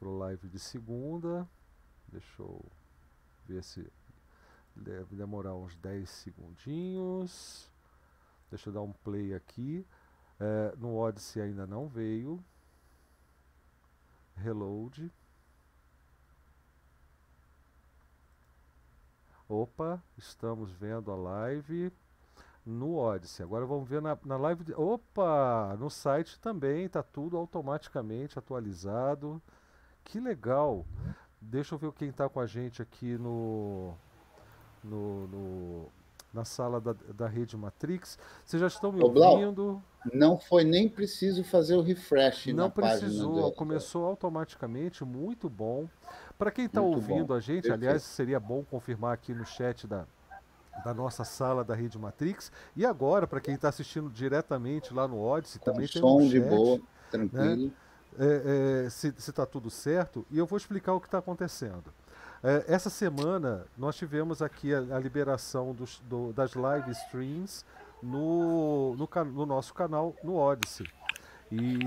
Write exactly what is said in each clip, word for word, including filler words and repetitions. para o live de segunda. Deixa eu ver se deve demorar uns dez segundinhos. Deixa eu dar um play aqui. É, no Odyssey ainda não veio. Reload. Opa, estamos vendo a live no Odyssey. Agora vamos ver na, na live... De, opa, no site também está tudo automaticamente atualizado. Que legal. Deixa eu ver quem está com a gente aqui no, no, no, na sala da, da rede Matrix. Vocês já estão me ouvindo? Não foi nem preciso fazer o refresh na página. Não precisou, começou automaticamente, muito bom. Para quem está ouvindo a gente, aliás, seria bom confirmar aqui no chat da, da nossa sala da rede Matrix. E agora, para quem está assistindo diretamente lá no Odyssey, também tem um chat, de boa, tranquilo. Né? É, é, se está tudo certo, e eu vou explicar o que está acontecendo. É, essa semana, nós tivemos aqui a, a liberação dos, do, das live streams no, no, no nosso canal, no Odyssey. E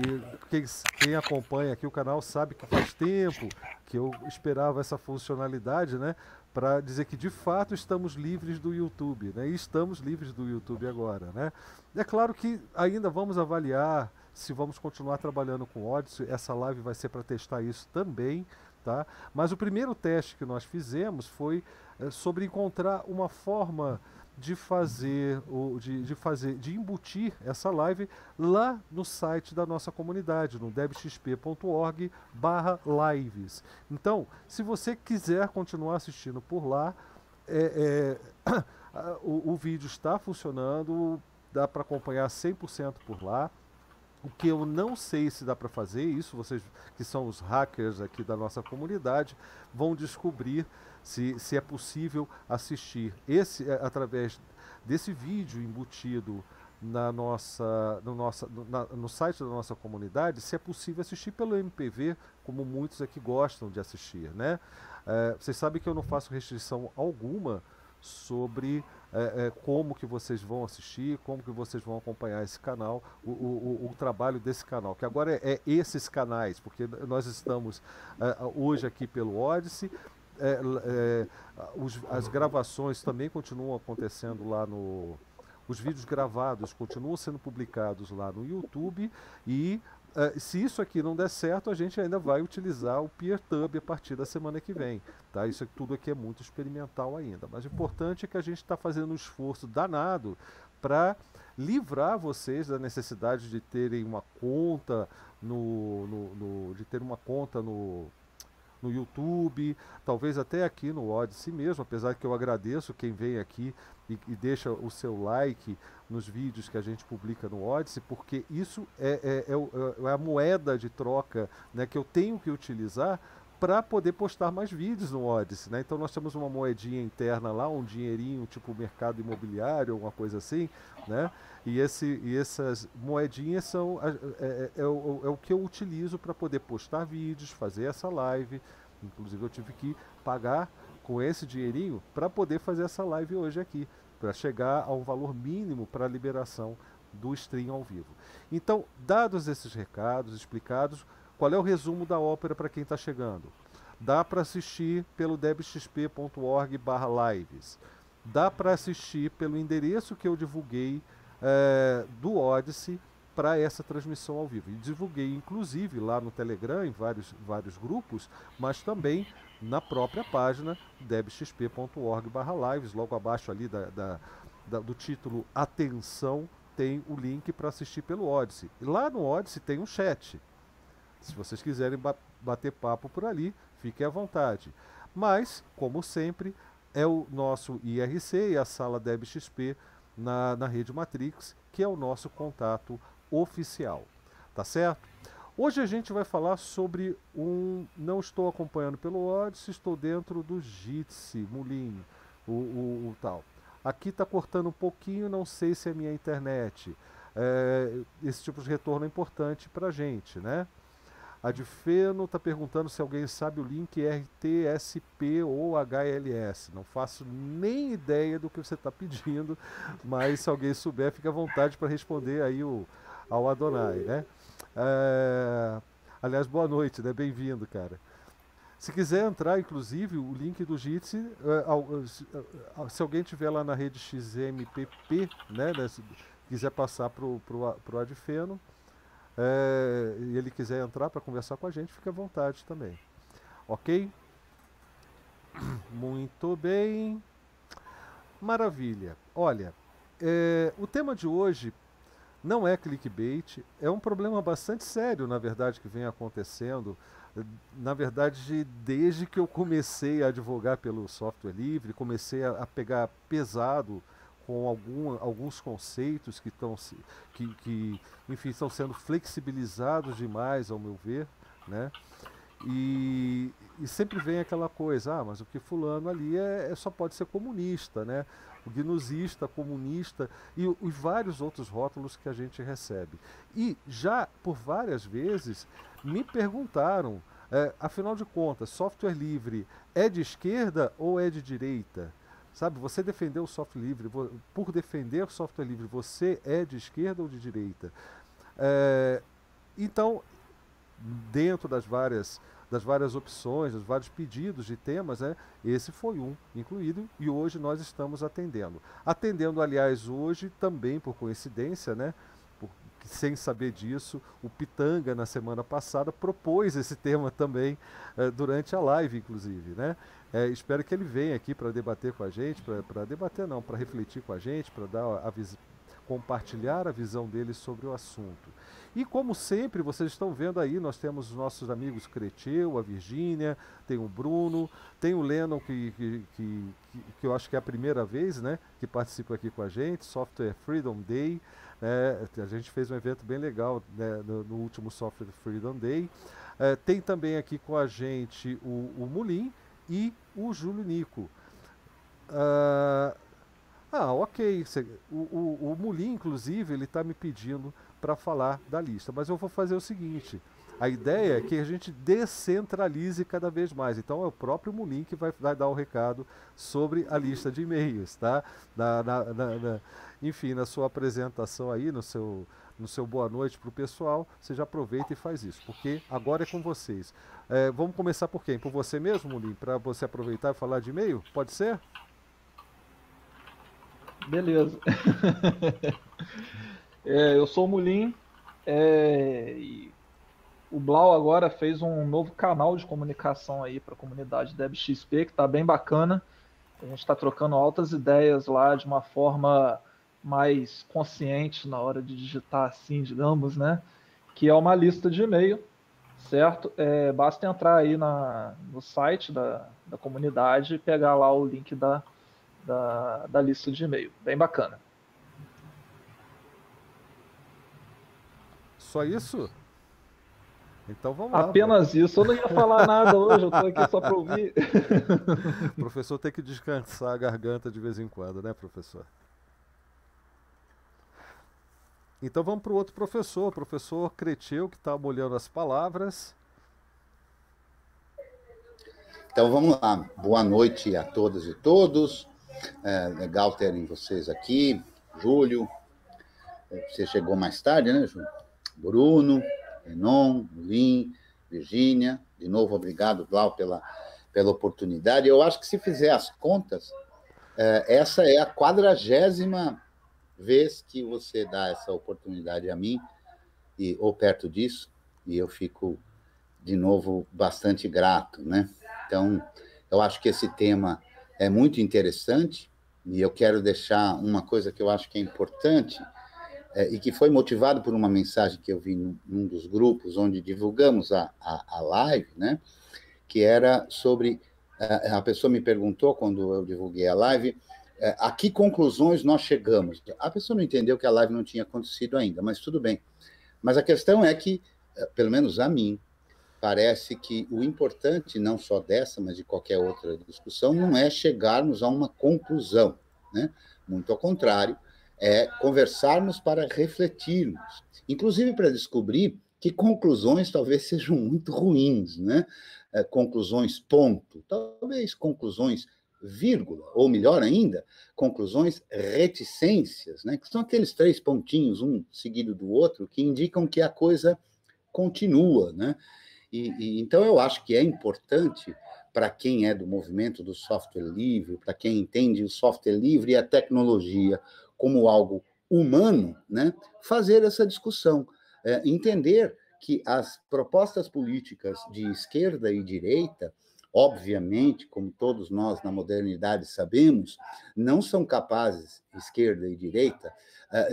quem, quem acompanha aqui o canal sabe que faz tempo que eu esperava essa funcionalidade, né, para dizer que de fato estamos livres do YouTube, né, e estamos livres do YouTube agora, né. É claro que ainda vamos avaliar se vamos continuar trabalhando com o Odyssey. Essa live vai ser para testar isso também, tá? Mas o primeiro teste que nós fizemos foi é, sobre encontrar uma forma de fazer, ou de, de fazer, de embutir essa live lá no site da nossa comunidade, no debxp ponto org barra lives. Então, se você quiser continuar assistindo por lá, é, é, o, o vídeo está funcionando, dá para acompanhar cem por cento por lá. O que eu não sei se dá para fazer, isso vocês que são os hackers aqui da nossa comunidade vão descobrir se, se é possível assistir esse através desse vídeo embutido na nossa, no, nossa, na, no site da nossa comunidade, se é possível assistir pelo M P V, como muitos aqui gostam de assistir, né? É, vocês sabem que eu não faço restrição alguma sobre é, é, como que vocês vão assistir, como que vocês vão acompanhar esse canal, o, o, o trabalho desse canal, que agora é, é esses canais, porque nós estamos é, hoje aqui pelo Odyssey, é, é, os, as gravações também continuam acontecendo lá no... Os vídeos gravados continuam sendo publicados lá no YouTube e... Uh, se isso aqui não der certo, a gente ainda vai utilizar o PeerTube a partir da semana que vem. Tá? Isso tudo aqui é muito experimental ainda. Mas o importante é que a gente está fazendo um esforço danado para livrar vocês da necessidade de terem uma conta no, no, no, de ter uma conta no, no YouTube, talvez até aqui no Odyssey mesmo, apesar que eu agradeço quem vem aqui e, e deixa o seu like nos vídeos que a gente publica no Odyssey, porque isso é, é, é a moeda de troca, né, que eu tenho que utilizar para poder postar mais vídeos no Odyssey, né? Então nós temos uma moedinha interna lá, um dinheirinho tipo mercado imobiliário, alguma coisa assim, né? E, esse, e essas moedinhas são é, é, é, o, é o que eu utilizo para poder postar vídeos, fazer essa live. Inclusive eu tive que pagar com esse dinheirinho para poder fazer essa live hoje aqui, para chegar a um valor mínimo para a liberação do stream ao vivo. Então, dados esses recados explicados, qual é o resumo da ópera para quem está chegando? Dá para assistir pelo debxp ponto org barra lives. Dá para assistir pelo endereço que eu divulguei é, do Odyssey para essa transmissão ao vivo. E divulguei, inclusive, lá no Telegram, em vários, vários grupos, mas também na própria página debxp ponto org barra lives, logo abaixo ali da, da, da, do título Atenção, tem o link para assistir pelo Odyssey. E lá no Odyssey tem um chat. Se vocês quiserem ba- bater papo por ali, fiquem à vontade. Mas, como sempre, é o nosso I R C e a sala DebXP na, na rede Matrix, que é o nosso contato oficial. Tá certo? Hoje a gente vai falar sobre um... Não estou acompanhando pelo Odyssey, estou dentro do Jitsi, Mulin, o, o, o tal. Aqui está cortando um pouquinho, não sei se é minha internet. É, esse tipo de retorno é importante para a gente, né? A de Feno está perguntando se alguém sabe o link R T S P ou H L S. Não faço nem ideia do que você está pedindo, mas se alguém souber, fica à vontade para responder aí o, ao Adonai, né? É, Aliás, boa noite, né? Bem-vindo, cara. Se quiser entrar, inclusive, o link do Jitsi, uh, uh, se alguém tiver lá na rede X M P P, né, né, se quiser passar para o Adfeno, uh, e ele quiser entrar para conversar com a gente, fica à vontade também. Ok? Muito bem. Maravilha. Olha, é, o tema de hoje não é clickbait, é um problema bastante sério, na verdade, que vem acontecendo. Na verdade, desde que eu comecei a advogar pelo software livre, comecei a, a pegar pesado com algum, alguns conceitos que estão que, que, enfim, estão sendo flexibilizados demais, ao meu ver, né? E, e sempre vem aquela coisa, ah, mas o que fulano ali é, é só pode ser comunista, né? O gnozista, comunista e, e vários outros rótulos que a gente recebe. E já por várias vezes me perguntaram, é, afinal de contas, software livre é de esquerda ou é de direita? Sabe, você defendeu o software livre, por defender o software livre, você é de esquerda ou de direita? É, então, dentro das várias... das várias opções, dos vários pedidos de temas, né? Esse foi um incluído e hoje nós estamos atendendo. Atendendo, aliás, hoje também por coincidência, né? Por, sem saber disso, o Pitanga na semana passada propôs esse tema também eh, durante a live, inclusive, né? Eh, espero que ele venha aqui para debater com a gente, para debater não, para refletir com a gente, para dar a visão, compartilhar a visão dele sobre o assunto. E como sempre, vocês estão vendo aí, nós temos os nossos amigos Creteu, a Virgínia, tem o Bruno, tem o Lennon, que, que, que, que eu acho que é a primeira vez, né, que participa aqui com a gente, Software Freedom Day, é, a gente fez um evento bem legal, né, no, no último Software Freedom Day. É, tem também aqui com a gente o, o Mulim e o Júlio Nico. Uh, Ah, ok. O, o, o Mulim, inclusive, ele está me pedindo para falar da lista, mas eu vou fazer o seguinte, a ideia é que a gente descentralize cada vez mais, então é o próprio Mulim que vai, vai dar o recado sobre a lista de e-mails, tá? Na, na, na, na, enfim, na sua apresentação aí, no seu, no seu boa noite para o pessoal, você já aproveita e faz isso, porque agora é com vocês. É, vamos começar por quem? Por você mesmo, Mulim, para você aproveitar e falar de e-mail? Pode ser? Beleza. É, eu sou o Mulim, é, e o Blau agora fez um novo canal de comunicação aí para a comunidade DebXP, que está bem bacana. A gente está trocando altas ideias lá de uma forma mais consciente na hora de digitar, assim, digamos, né? Que é uma lista de e-mail, certo? É, basta entrar aí na, no site da, da comunidade e pegar lá o link da... Da, da lista de e-mail, bem bacana. Só isso? Então vamos Apenas lá. Apenas isso, eu não ia falar nada hoje, eu estou aqui só para ouvir. O professor tem que descansar a garganta de vez em quando, né, professor? Então vamos para o outro professor, o professor Creteu, que está molhando as palavras. Então vamos lá, boa noite a todas e todos. É legal terem vocês aqui, Júlio, você chegou mais tarde, né, Júlio? Bruno, Renon, Lin, Virgínia, de novo, obrigado, Blau, pela, pela oportunidade. Eu acho que se fizer as contas, é, essa é a quadragésima vez que você dá essa oportunidade a mim, e, ou perto disso, e eu fico, de novo, bastante grato, né? Então, eu acho que esse tema é muito interessante e eu quero deixar uma coisa que eu acho que é importante é, e que foi motivado por uma mensagem que eu vi num, num dos grupos onde divulgamos a, a, a live, né? Que era sobre... A pessoa me perguntou, quando eu divulguei a live, é, a que conclusões nós chegamos. A pessoa não entendeu que a live não tinha acontecido ainda, mas tudo bem. Mas a questão é que, pelo menos a mim, parece que o importante, não só dessa, mas de qualquer outra discussão, não é chegarmos a uma conclusão, né? Muito ao contrário, é conversarmos para refletirmos, inclusive para descobrir que conclusões talvez sejam muito ruins, né? Conclusões ponto, talvez conclusões vírgula, ou melhor ainda, conclusões reticências, né? Que são aqueles três pontinhos, um seguido do outro, que indicam que a coisa continua, né? E, e, então, eu acho que é importante para quem é do movimento do software livre, para quem entende o software livre e a tecnologia como algo humano, né, fazer essa discussão, é, entender que as propostas políticas de esquerda e direita, obviamente, como todos nós na modernidade sabemos, não são capazes, esquerda e direita,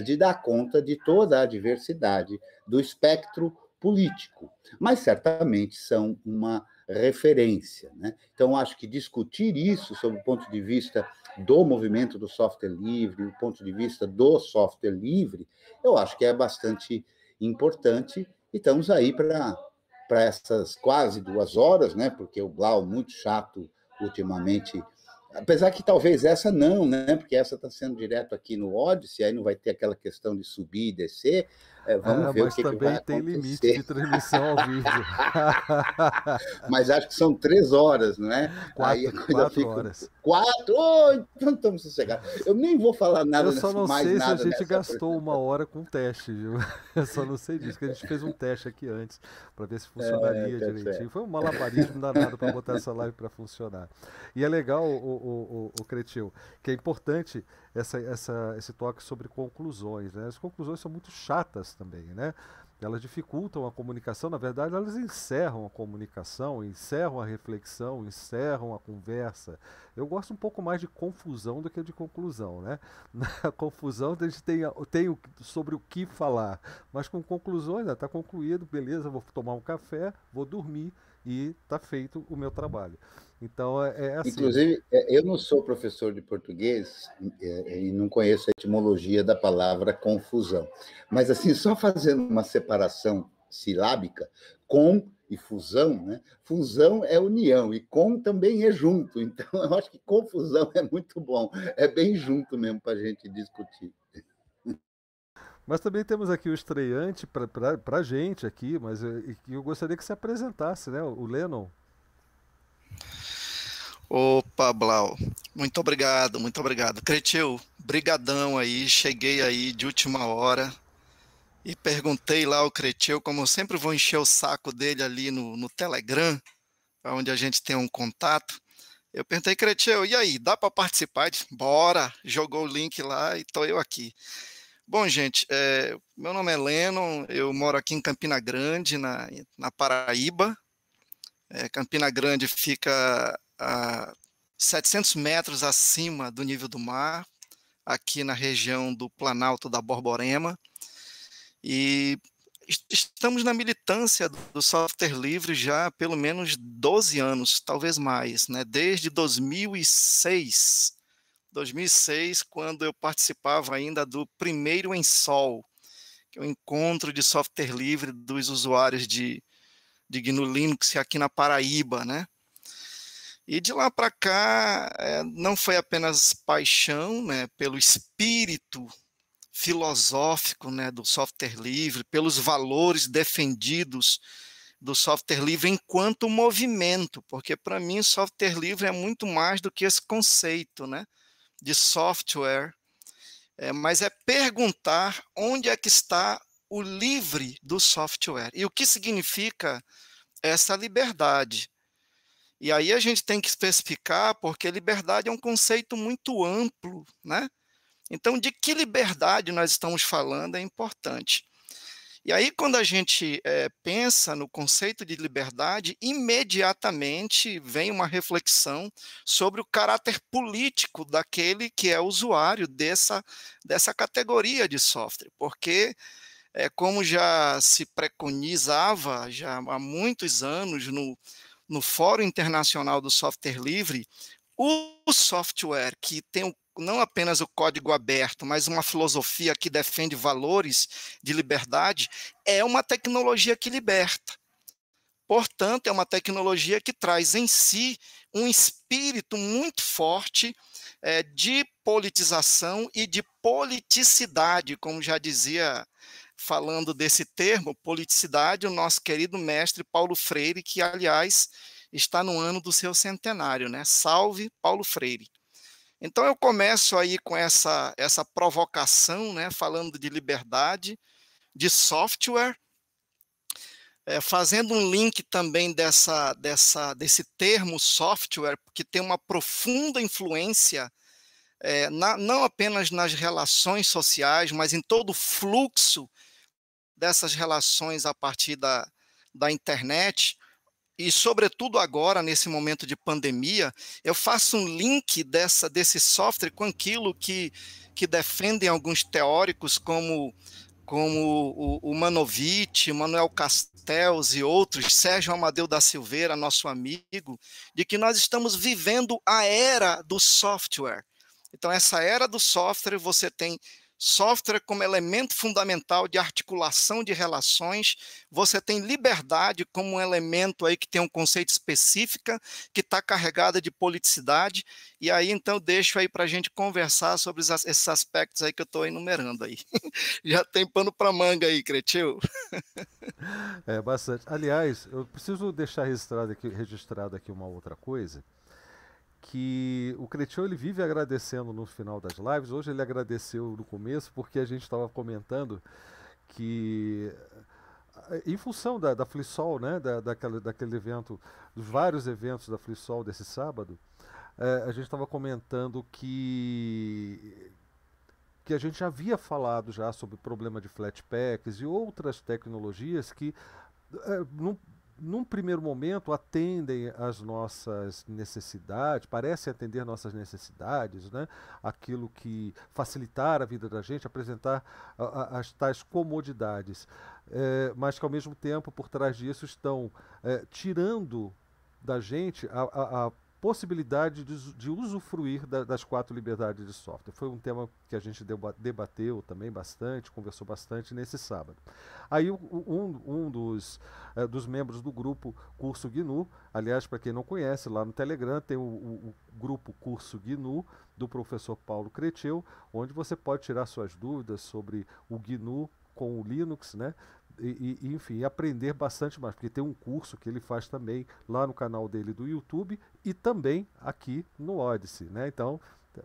de dar conta de toda a diversidade do espectro político, mas certamente são uma referência, né? Então, acho que discutir isso sob o ponto de vista do movimento do software livre, do ponto de vista do software livre, eu acho que é bastante importante, e estamos aí para para essas quase duas horas, né? Porque o Blau, muito chato ultimamente, apesar que talvez essa não, né? Porque essa está sendo direto aqui no Odyssey, aí não vai ter aquela questão de subir e descer. É, vamos ah, ver o que, que vai acontecer. Mas também tem limite de transmissão ao vivo. Mas acho que são três horas, não é? Quatro, aí a coisa quatro fica... horas. Quatro? Oh, então estamos sossegados. Eu nem vou falar nada. Eu só não mais sei se a gente gastou uma hora com teste, viu? Eu só não sei disso, que a gente fez um teste aqui antes para ver se funcionaria é, tá direitinho. Certo. Foi um malabarismo danado para botar essa live para funcionar. E é legal, o, o, o Cretil, que é importante essa, essa, esse toque sobre conclusões, né? As conclusões são muito chatas também, né? Elas dificultam a comunicação, na verdade, elas encerram a comunicação, encerram a reflexão, encerram a conversa. Eu gosto um pouco mais de confusão do que de conclusão, né? Na confusão a gente tem, tem sobre o que falar, mas com conclusões, né? Tá concluído, beleza, vou tomar um café, vou dormir e tá feito o meu trabalho. Então, é assim. Inclusive, eu não sou professor de português e não conheço a etimologia da palavra confusão. Mas, assim, só fazendo uma separação silábica, com e fusão, né? Fusão é união e com também é junto. Então, eu acho que confusão é muito bom. É bem junto mesmo para a gente discutir. Mas também temos aqui o estreante para a gente aqui, mas eu, eu gostaria que se apresentasse, né? O Lennon. Opa, Blau, muito obrigado, muito obrigado. Cretil, brigadão aí, cheguei aí de última hora e perguntei lá ao Cretil, como eu sempre vou encher o saco dele ali no, no Telegram, onde a gente tem um contato, eu perguntei, Cretil, e aí, dá para participar? Ele disse, bora, jogou o link lá e tô eu aqui. Bom, gente, é, meu nome é Lennon, eu moro aqui em Campina Grande, na, na Paraíba. É, Campina Grande fica a setecentos metros acima do nível do mar, aqui na região do Planalto da Borborema, e estamos na militância do software livre já há pelo menos doze anos, talvez mais, né? Desde dois mil e seis, quando eu participava ainda do Primeiro em Sol, que é o encontro de software livre dos usuários de, de G N U Linux aqui na Paraíba, né? E de lá para cá, não foi apenas paixão, né, pelo espírito filosófico, né, do software livre, pelos valores defendidos do software livre enquanto movimento, porque para mim software livre é muito mais do que esse conceito, né, de software, é, mas é perguntar onde é que está o livre do software e o que significa essa liberdade. E aí a gente tem que especificar, porque liberdade é um conceito muito amplo, né? Então, de que liberdade nós estamos falando é importante. E aí, quando a gente é, pensa no conceito de liberdade, imediatamente vem uma reflexão sobre o caráter político daquele que é usuário dessa, dessa categoria de software, porque... é, como já se preconizava já há muitos anos no, no Fórum Internacional do Software Livre, o software que tem o, não apenas o código aberto, mas uma filosofia que defende valores de liberdade, é uma tecnologia que liberta. Portanto, é uma tecnologia que traz em si um espírito muito forte é, de politização e de politicidade, como já dizia... falando desse termo, politicidade, o nosso querido mestre Paulo Freire, que, aliás, está no ano do seu centenário, né? Salve Paulo Freire. Então, eu começo aí com essa, essa provocação, né? Falando de liberdade, de software, É, fazendo um link também dessa, dessa, desse termo software, que tem uma profunda influência, é, na, não apenas nas relações sociais, mas em todo o fluxo dessas relações a partir da, da internet, e sobretudo agora, nesse momento de pandemia, eu faço um link dessa, desse software com aquilo que, que defendem alguns teóricos como... como o, o Manovitch, Manuel Castells e outros, Sérgio Amadeu da Silveira, nosso amigo, de que nós estamos vivendo a era do software. Então, essa era do software, você tem software como elemento fundamental de articulação de relações, você tem liberdade como um elemento aí que tem um conceito específico, que está carregada de politicidade, e aí, então, deixo aí para a gente conversar sobre esses aspectos aí que eu estou enumerando aí. Já tem pano para manga aí, Cretil. É, bastante. Aliás, eu preciso deixar registrado aqui, registrado aqui uma outra coisa, que o Cretil, ele vive agradecendo no final das lives. Hoje ele agradeceu no começo porque a gente estava comentando que, em função da, da Flisol, né, da, daquela, daquele evento, dos vários eventos da Flisol desse sábado, é, a gente estava comentando que, que a gente já havia falado já sobre o problema de flatpacks e outras tecnologias que é, não... num primeiro momento atendem às nossas necessidades, parecem atender nossas necessidades, né? Aquilo que facilitar a vida da gente, apresentar a, a, as tais comodidades, é, mas que ao mesmo tempo por trás disso estão é, tirando da gente a, a, a possibilidade de, de usufruir da, das quatro liberdades de software. Foi um tema que a gente debateu também bastante, conversou bastante nesse sábado. Aí um, um dos, uh, dos membros do grupo Curso G N U, aliás, para quem não conhece, lá no Telegram tem o, o, o grupo Curso G N U do professor Paulo Cretil, onde você pode tirar suas dúvidas sobre o G N U com o Linux, né? E, e, enfim, aprender bastante mais, porque tem um curso que ele faz também lá no canal dele do YouTube e também aqui no Odyssey, né? Então,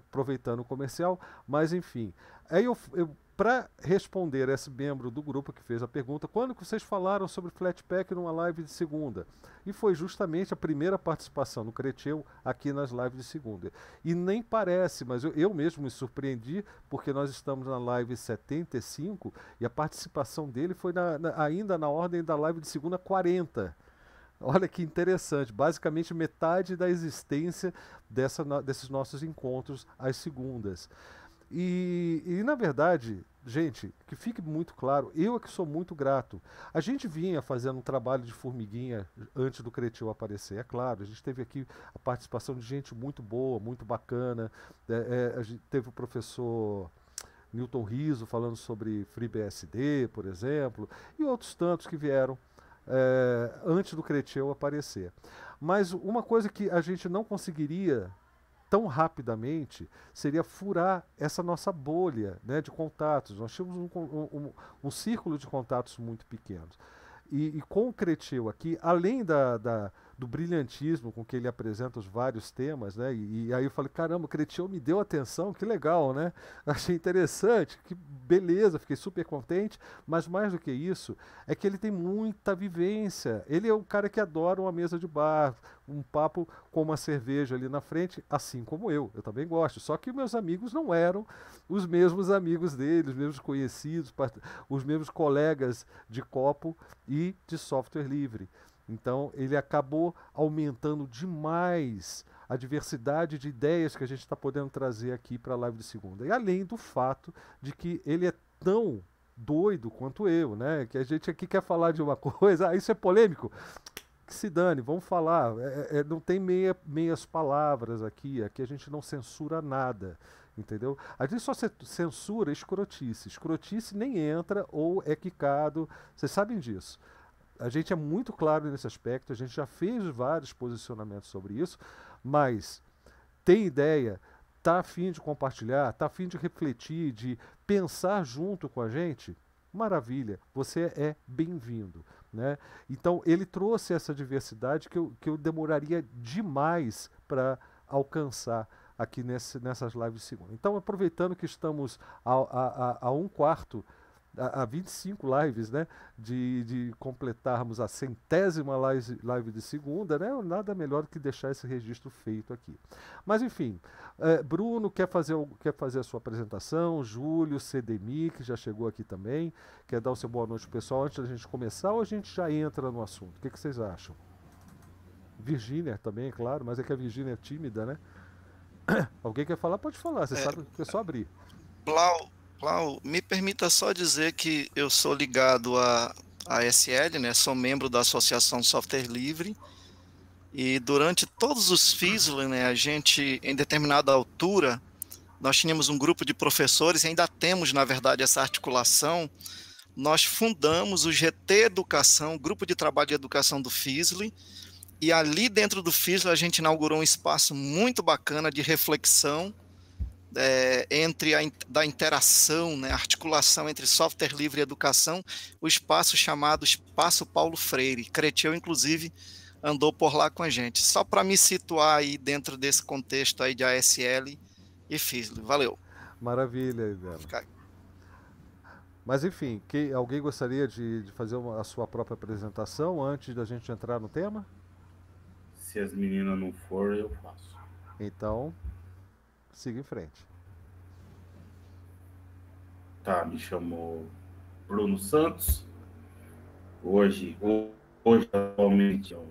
aproveitando o comercial, mas enfim, aí eu, eu para responder esse membro do grupo que fez a pergunta, quando que vocês falaram sobre Flatpak numa live de segunda? E foi justamente a primeira participação no Cretil aqui nas lives de segunda. E nem parece, mas eu, eu mesmo me surpreendi, porque nós estamos na live setenta e cinco e a participação dele foi na, na, ainda na ordem da live de segunda quarenta. Olha que interessante, basicamente metade da existência dessa, na, desses nossos encontros às segundas. E, e, na verdade, gente, que fique muito claro, eu é que sou muito grato. A gente vinha fazendo um trabalho de formiguinha antes do Cretil aparecer, é claro. A gente teve aqui a participação de gente muito boa, muito bacana. É, é, a gente teve o professor Newton Riso falando sobre FreeBSD, por exemplo, e outros tantos que vieram é, antes do Cretil aparecer. Mas uma coisa que a gente não conseguiria tão rapidamente seria furar essa nossa bolha, né, de contatos. Nós tínhamos um, um, um círculo de contatos muito pequenos. E, e com o Cretil aqui, além da, da, do brilhantismo com que ele apresenta os vários temas, né, e, e aí eu falei, caramba, o Cretil me deu atenção, que legal, né? Achei interessante, que beleza, fiquei super contente, mas mais do que isso, é que ele tem muita vivência. Ele é um cara que adora uma mesa de bar, um papo com uma cerveja ali na frente, assim como eu, eu também gosto, só que meus amigos não eram os mesmos amigos dele, os mesmos conhecidos, os mesmos colegas de copo e de software livre. Então ele acabou aumentando demais a diversidade de ideias que a gente está podendo trazer aqui para a live de segunda. E além do fato de que ele é tão doido quanto eu, né? Que a gente aqui quer falar de uma coisa, ah, isso é polêmico? Que se dane, vamos falar, é, é, não tem meia, meias palavras aqui, aqui a gente não censura nada, entendeu? A gente só censura escrotice, escrotice nem entra ou é quicado, vocês sabem disso. A gente é muito claro nesse aspecto, a gente já fez vários posicionamentos sobre isso, mas tem ideia, tá a fim de compartilhar, tá a fim de refletir, de pensar junto com a gente? Maravilha, você é bem-vindo, né? Então ele trouxe essa diversidade que eu, que eu demoraria demais para alcançar aqui nesse, nessas lives de segunda. Então, aproveitando que estamos a, a, a, a um quarto a, a vinte e cinco lives, né, de, de completarmos a centésima live, live de segunda, né, nada melhor que deixar esse registro feito aqui. Mas enfim, eh, Bruno quer fazer, quer fazer a sua apresentação, Júlio, C D M I, que já chegou aqui também, quer dar o seu boa noite pro pessoal antes da gente começar, ou a gente já entra no assunto? O que, que vocês acham? Virgínia também, é claro, mas é que a Virgínia é tímida, né? Alguém quer falar, pode falar, você é, sabe que é só abrir. Blau, Blau, me permita só dizer que eu sou ligado à A S L, né? Sou membro da Associação Software Livre, e durante todos os F I S L, né, a gente, em determinada altura, nós tínhamos um grupo de professores, e ainda temos, na verdade, essa articulação. Nós fundamos o G T Educação, Grupo de Trabalho de Educação do F I S L, e ali dentro do F I S L a gente inaugurou um espaço muito bacana de reflexão é, entre a, da interação, né, articulação entre software livre e educação, o espaço chamado Espaço Paulo Freire. Creteu, inclusive, andou por lá com a gente. Só para me situar aí dentro desse contexto aí de A S L e F I S L. Valeu. Maravilha, Ivela. Mas enfim, que, alguém gostaria de, de fazer uma, a sua própria apresentação antes da gente entrar no tema? Se as meninas não forem, eu faço. Então, siga em frente. Tá, me chamou Bruno Santos. Hoje, hoje atualmente, eu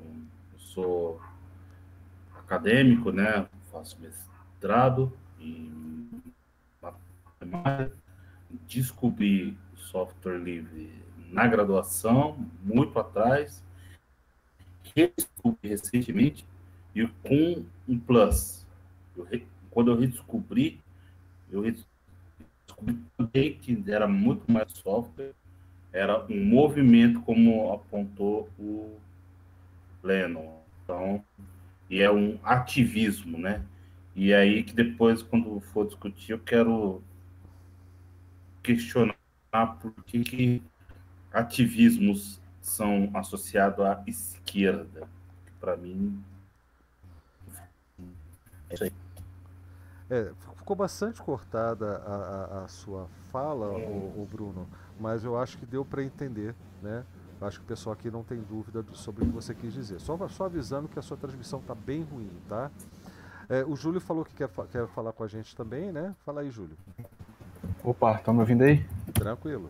sou acadêmico, né? Faço mestrado em matemática. Descobri o software livre na graduação, muito atrás. Redescobri recentemente e com um plus. Eu re... Quando eu redescobri, eu redescobri também que era muito mais software, era um movimento, como apontou o Lennon. Então, e é um ativismo, né? E aí que depois, quando for discutir, eu quero questionar por que, que ativismos são associados à esquerda. Para mim, é isso aí. É, ficou bastante cortada a, a, a sua fala, é. o, o Bruno, mas eu acho que deu para entender, né? Eu acho que o pessoal aqui não tem dúvida sobre o que você quis dizer. Só, só avisando que a sua transmissão está bem ruim, tá? É, o Júlio falou que quer, quer falar com a gente também, né? Fala aí, Júlio. Opa, estão me ouvindo aí? Tranquilo.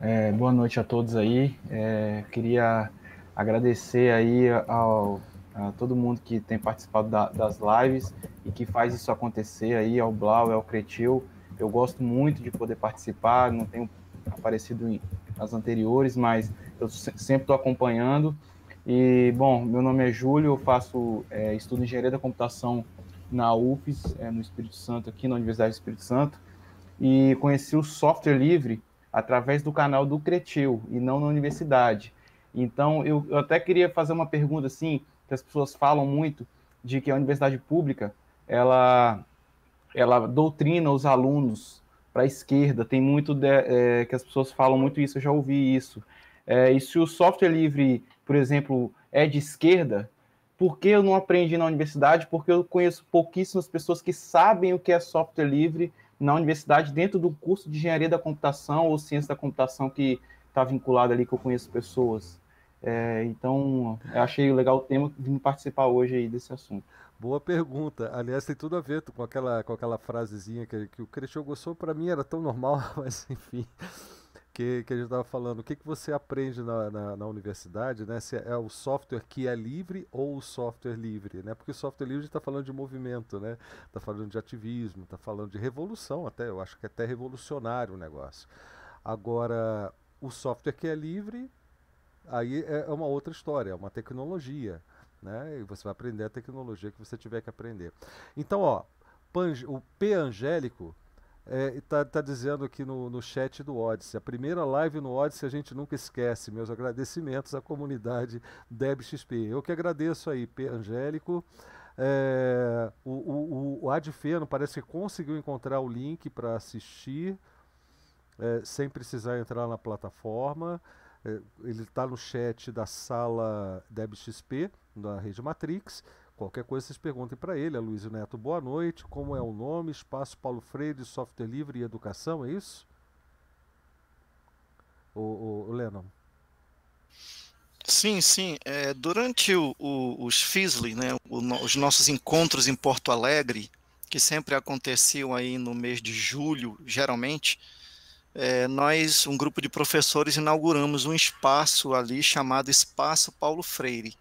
É, boa noite a todos aí, é, queria agradecer aí ao, a todo mundo que tem participado da, das lives e que faz isso acontecer aí, ao Blau, ao Cretil. Eu gosto muito de poder participar, não tenho aparecido em, nas anteriores, mas eu se, sempre estou acompanhando. E, bom, meu nome é Júlio, eu faço é, estudo de Engenharia da Computação na U F E S, é, no Espírito Santo, aqui na Universidade do Espírito Santo, e conheci o software livre através do canal do Cretil, e não na universidade. Então, eu, eu até queria fazer uma pergunta, assim, que as pessoas falam muito, de que a universidade pública, ela, ela doutrina os alunos para a esquerda, tem muito de, é, que as pessoas falam muito isso, eu já ouvi isso. É, e se o software livre, por exemplo, é de esquerda, por que eu não aprendi na universidade? Porque eu conheço pouquíssimas pessoas que sabem o que é software livre na universidade, dentro do curso de Engenharia da Computação ou Ciência da Computação que está vinculado ali, que eu conheço pessoas. É, então, eu achei legal o tema, vim participar hoje aí desse assunto. Boa pergunta. Aliás, tem tudo a ver com aquela, com aquela frasezinha que, que o Cretil gostou, para mim era tão normal, mas enfim, que, que a gente estava falando. O que, que você aprende na, na, na universidade, né? Se é o software que é livre ou o software livre, né? Porque o software livre está falando de movimento, né? Está falando de ativismo, está falando de revolução até, eu acho que é até revolucionário o negócio. Agora, o software que é livre, aí é uma outra história, é uma tecnologia, né? E você vai aprender a tecnologia que você tiver que aprender. Então, ó, o P. Angélico está é, tá dizendo aqui no, no chat do Odyssey, a primeira live no Odyssey a gente nunca esquece, meus agradecimentos à comunidade DebXP. Eu que agradeço aí, P. Angélico. É, o o, o Adfeno parece que conseguiu encontrar o link para assistir, é, sem precisar entrar na plataforma. É, ele está no chat da sala DebXP, da Rede Matrix. Qualquer coisa vocês perguntem para ele. A Luiz Neto, boa noite. Como é o nome? Espaço Paulo Freire, Software Livre e Educação, é isso? o, o, o Lennon. Sim, sim. É, durante o, o, os F I S L E, né, o, os nossos encontros em Porto Alegre, que sempre aconteciam aí no mês de julho, geralmente, é, nós, um grupo de professores, inauguramos um espaço ali chamado Espaço Paulo Freire,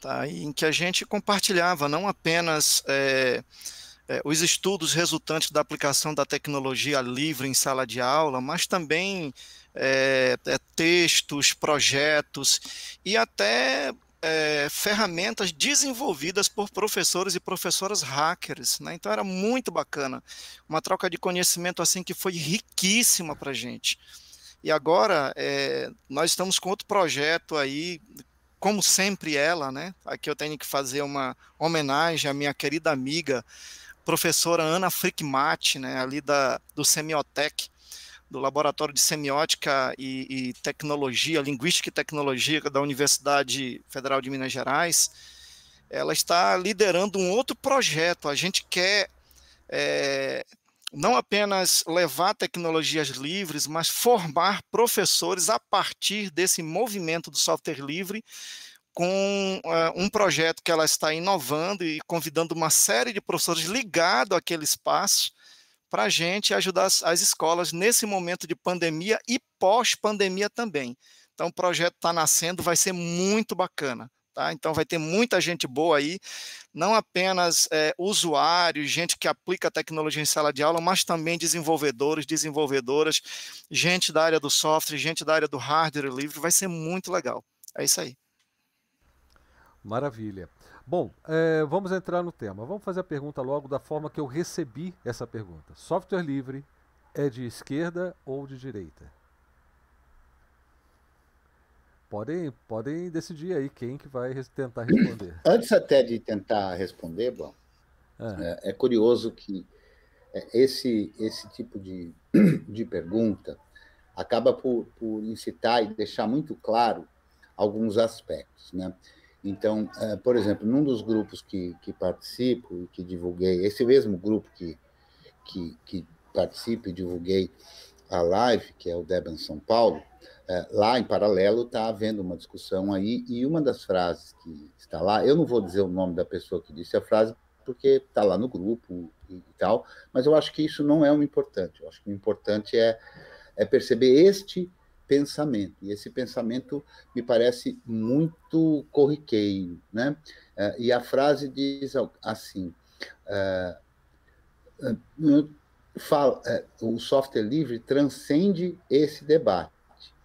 tá? Em que a gente compartilhava não apenas é, é, os estudos resultantes da aplicação da tecnologia livre em sala de aula, mas também é, é, textos, projetos e até É, ferramentas desenvolvidas por professores e professoras hackers, né? Então era muito bacana, uma troca de conhecimento assim que foi riquíssima para a gente. E agora é, nós estamos com outro projeto aí, como sempre ela, né? Aqui eu tenho que fazer uma homenagem à minha querida amiga, professora Ana Frickmatti, né? Ali da, do Semiotec, do Laboratório de Semiótica e, e Tecnologia, Linguística e Tecnologia da Universidade Federal de Minas Gerais. Ela está liderando um outro projeto. A gente quer é, não apenas levar tecnologias livres, mas formar professores a partir desse movimento do software livre, com uh, um projeto que ela está inovando e convidando uma série de professores ligados àquele espaço, para a gente ajudar as, as escolas nesse momento de pandemia e pós-pandemia também. Então, o projeto está nascendo, vai ser muito bacana, tá? Então, vai ter muita gente boa aí, não apenas é, usuários, gente que aplica tecnologia em sala de aula, mas também desenvolvedores, desenvolvedoras, gente da área do software, gente da área do hardware livre, vai ser muito legal. É isso aí. Maravilha. Bom, é, vamos entrar no tema. Vamos fazer a pergunta logo da forma que eu recebi essa pergunta. Software livre é de esquerda ou de direita? Podem, podem decidir aí quem que vai tentar responder. Antes até de tentar responder, bom, ah. é, é curioso que esse, esse tipo de, de pergunta acaba por, por incitar e deixar muito claro alguns aspectos, né? Então, por exemplo, num dos grupos que, que participo e que divulguei, esse mesmo grupo que, que, que participo e divulguei a live, que é o Debian São Paulo, lá em paralelo está havendo uma discussão aí, e uma das frases que está lá, eu não vou dizer o nome da pessoa que disse a frase, porque está lá no grupo e tal, mas eu acho que isso não é o importante, eu acho que o importante é, é perceber este pensamento, e esse pensamento me parece muito corriqueiro, né? E a frase diz assim, o software livre transcende esse debate,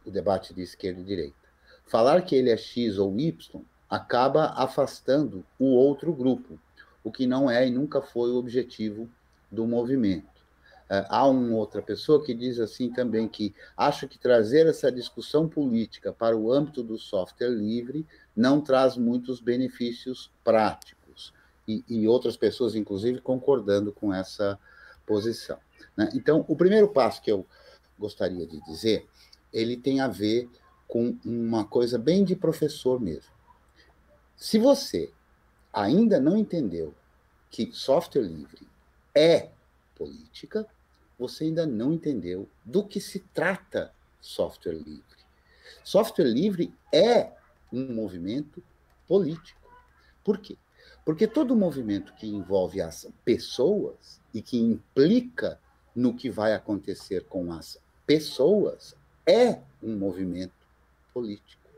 o debate de esquerda e direita. Falar que ele é X ou Y acaba afastando o outro grupo, o que não é e nunca foi o objetivo do movimento. Há uma outra pessoa que diz assim também que acho que trazer essa discussão política para o âmbito do software livre não traz muitos benefícios práticos, e, e outras pessoas, inclusive, concordando com essa posição, né? Então, o primeiro passo que eu gostaria de dizer, ele tem a ver com uma coisa bem de professor mesmo. Se você ainda não entendeu que software livre é política, você ainda não entendeu do que se trata software livre. Software livre é um movimento político. Por quê? Porque todo movimento que envolve as pessoas e que implica no que vai acontecer com as pessoas é um movimento político.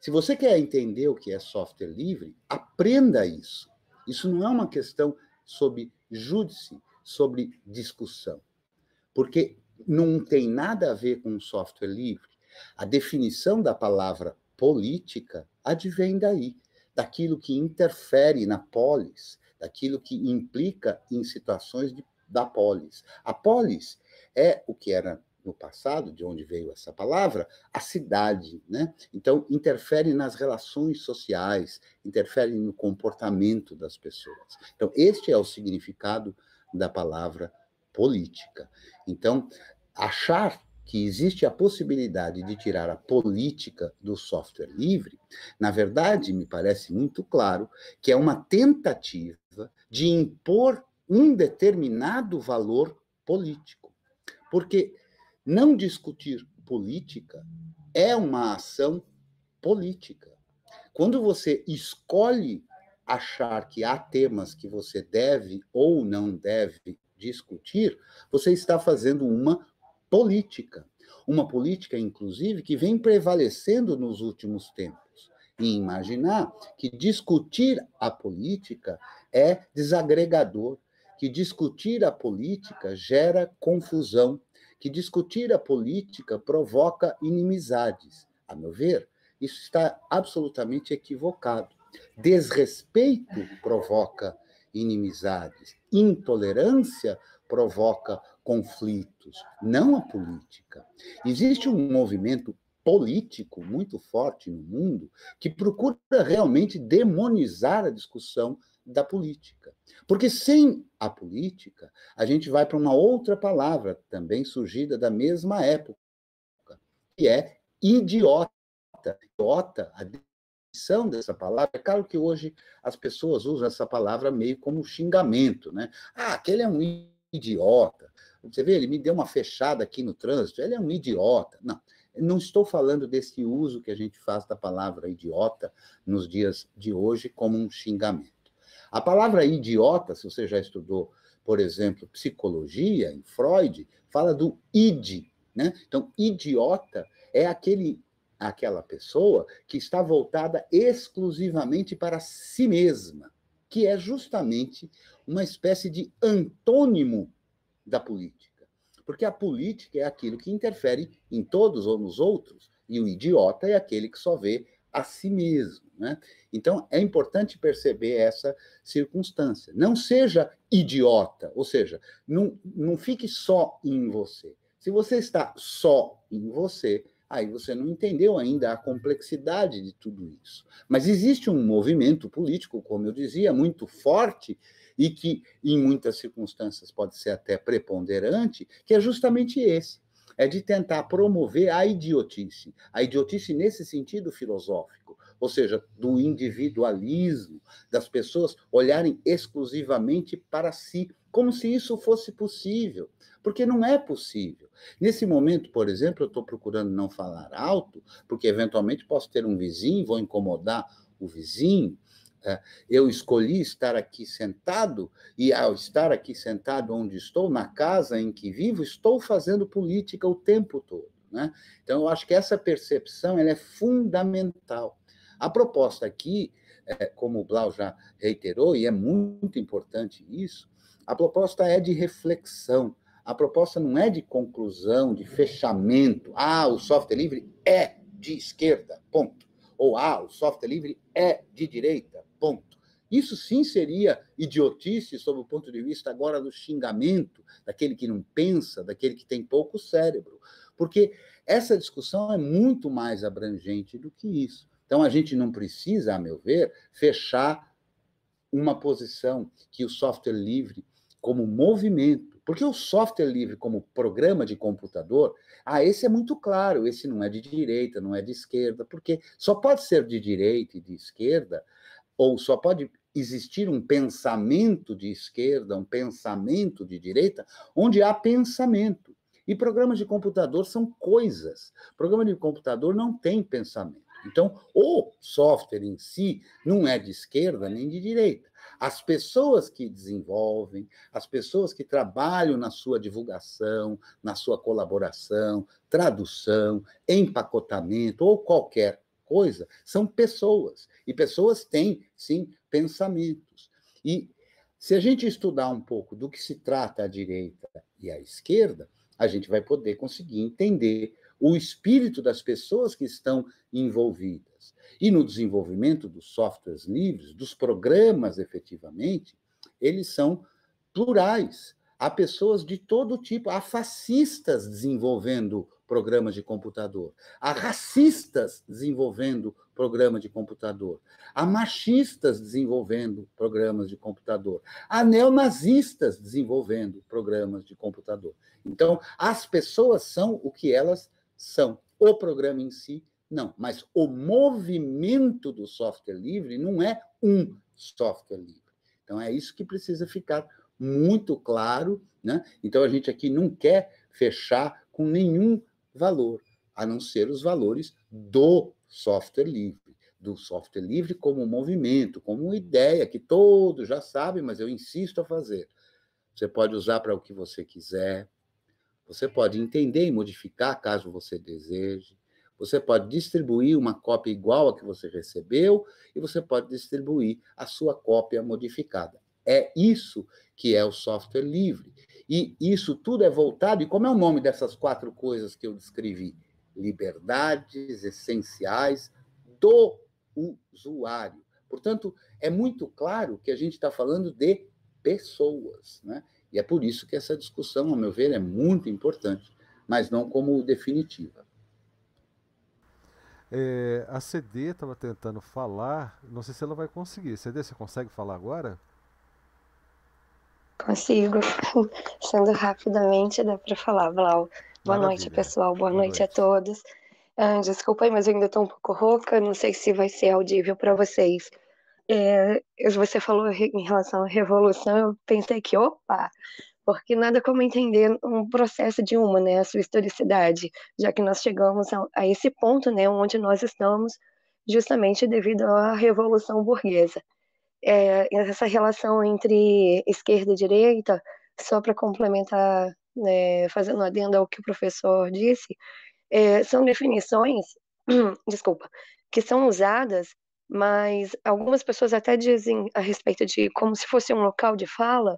Se você quer entender o que é software livre, aprenda isso. Isso não é uma questão sob júdice, sobre discussão, porque não tem nada a ver com software livre. A definição da palavra política advém daí, daquilo que interfere na polis, daquilo que implica em situações de, da polis. A polis é o que era no passado, de onde veio essa palavra, a cidade, né? Então, interfere nas relações sociais, interfere no comportamento das pessoas. Então, este é o significado da palavra política. Então, achar que existe a possibilidade de tirar a política do software livre, na verdade, me parece muito claro que é uma tentativa de impor um determinado valor político. Porque não discutir política é uma ação política. Quando você escolhe achar que há temas que você deve ou não deve discutir, você está fazendo uma política. Uma política, inclusive, que vem prevalecendo nos últimos tempos. E imaginar que discutir a política é desagregador, que discutir a política gera confusão, que discutir a política provoca inimizades. A meu ver, isso está absolutamente equivocado. Desrespeito provoca inimizades, intolerância provoca conflitos, não a política. Existe um movimento político muito forte no mundo que procura realmente demonizar a discussão da política. Porque sem a política, a gente vai para uma outra palavra, também surgida da mesma época, que é idiota. Idiota, a definição dessa palavra, é claro que hoje as pessoas usam essa palavra meio como xingamento, né? Ah, aquele é um idiota. Você vê, ele me deu uma fechada aqui no trânsito, ele é um idiota. Não, não estou falando desse uso que a gente faz da palavra idiota nos dias de hoje como um xingamento. A palavra idiota, se você já estudou, por exemplo, psicologia, em Freud, fala do id, né? Então, idiota é aquele, aquela pessoa que está voltada exclusivamente para si mesma, que é justamente uma espécie de antônimo da política. Porque a política é aquilo que interfere em todos ou nos outros, e o idiota é aquele que só vê a si mesmo, né? Então, é importante perceber essa circunstância. Não seja idiota, ou seja, não, não fique só em você. Se você está só em você, aí você não entendeu ainda a complexidade de tudo isso. Mas existe um movimento político, como eu dizia, muito forte e que, em muitas circunstâncias, pode ser até preponderante, que é justamente esse. É de tentar promover a idiotice, a idiotice nesse sentido filosófico, ou seja, do individualismo, das pessoas olharem exclusivamente para si, como se isso fosse possível, porque não é possível. Nesse momento, por exemplo, eu estou procurando não falar alto, porque eventualmente posso ter um vizinho, vou incomodar o vizinho. Eu escolhi estar aqui sentado, e ao estar aqui sentado onde estou, na casa em que vivo, estou fazendo política o tempo todo, né? Então, eu acho que essa percepção ela é fundamental. A proposta aqui, como o Blau já reiterou, e é muito importante isso, a proposta é de reflexão, a proposta não é de conclusão, de fechamento. Ah, o software livre é de esquerda, ponto. Ou, ah, o software livre é de direita, ponto. Isso sim seria idiotice sob o ponto de vista agora do xingamento, daquele que não pensa, daquele que tem pouco cérebro, porque essa discussão é muito mais abrangente do que isso. Então, a gente não precisa, a meu ver, fechar uma posição que o software livre como movimento, porque o software livre como programa de computador, ah, esse é muito claro, esse não é de direita, não é de esquerda, porque só pode ser de direita e de esquerda, ou só pode existir um pensamento de esquerda, um pensamento de direita, onde há pensamento. E programas de computador são coisas. Programa de computador não tem pensamento. Então, o software em si não é de esquerda nem de direita. As pessoas que desenvolvem, as pessoas que trabalham na sua divulgação, na sua colaboração, tradução, empacotamento ou qualquer coisa, são pessoas. E pessoas têm, sim, pensamentos. E se a gente estudar um pouco do que se trata a direita e a esquerda, a gente vai poder conseguir entender o espírito das pessoas que estão envolvidas. E no desenvolvimento dos softwares livres, dos programas efetivamente, eles são plurais. Há pessoas de todo tipo, há fascistas desenvolvendo programas de computador, há racistas desenvolvendo programa de computador, há machistas desenvolvendo programas de computador, há neonazistas desenvolvendo programas de computador. Então, as pessoas são o que elas são. O programa em si, não. Mas o movimento do software livre não é um software livre. Então, é isso que precisa ficar muito claro, né? Então, a gente aqui não quer fechar com nenhum valor. a não ser os valores do software livre, do software livre como movimento, como uma ideia que todos já sabem, mas eu insisto a fazer. Você pode usar para o que você quiser, você pode entender e modificar caso você deseje, você pode distribuir uma cópia igual à que você recebeu e você pode distribuir a sua cópia modificada. É isso que é o software livre. E isso tudo é voltado... E como é o nome dessas quatro coisas que eu descrevi? Liberdades essenciais do usuário. Portanto, é muito claro que a gente está falando de pessoas, né? E é por isso que essa discussão, ao meu ver, é muito importante, mas não como definitiva. É, a C D estava tentando falar, não sei se ela vai conseguir. C D, você consegue falar agora? Consigo, sendo rapidamente, dá para falar, Blau. Boa Maravilha. Noite, pessoal, boa, boa noite, noite a todos. Ah, desculpa aí, mas eu ainda estou um pouco rouca, não sei se vai ser audível para vocês. É, você falou em relação à revolução, eu pensei que, opa, porque nada como entender um processo de uma, né, a sua historicidade, já que nós chegamos a, a esse ponto, né, onde nós estamos, justamente devido à revolução burguesa. É, essa relação entre esquerda e direita, só para complementar, né, fazendo um adendo ao que o professor disse, é, são definições, desculpa, que são usadas, mas algumas pessoas até dizem a respeito de como se fosse um local de fala,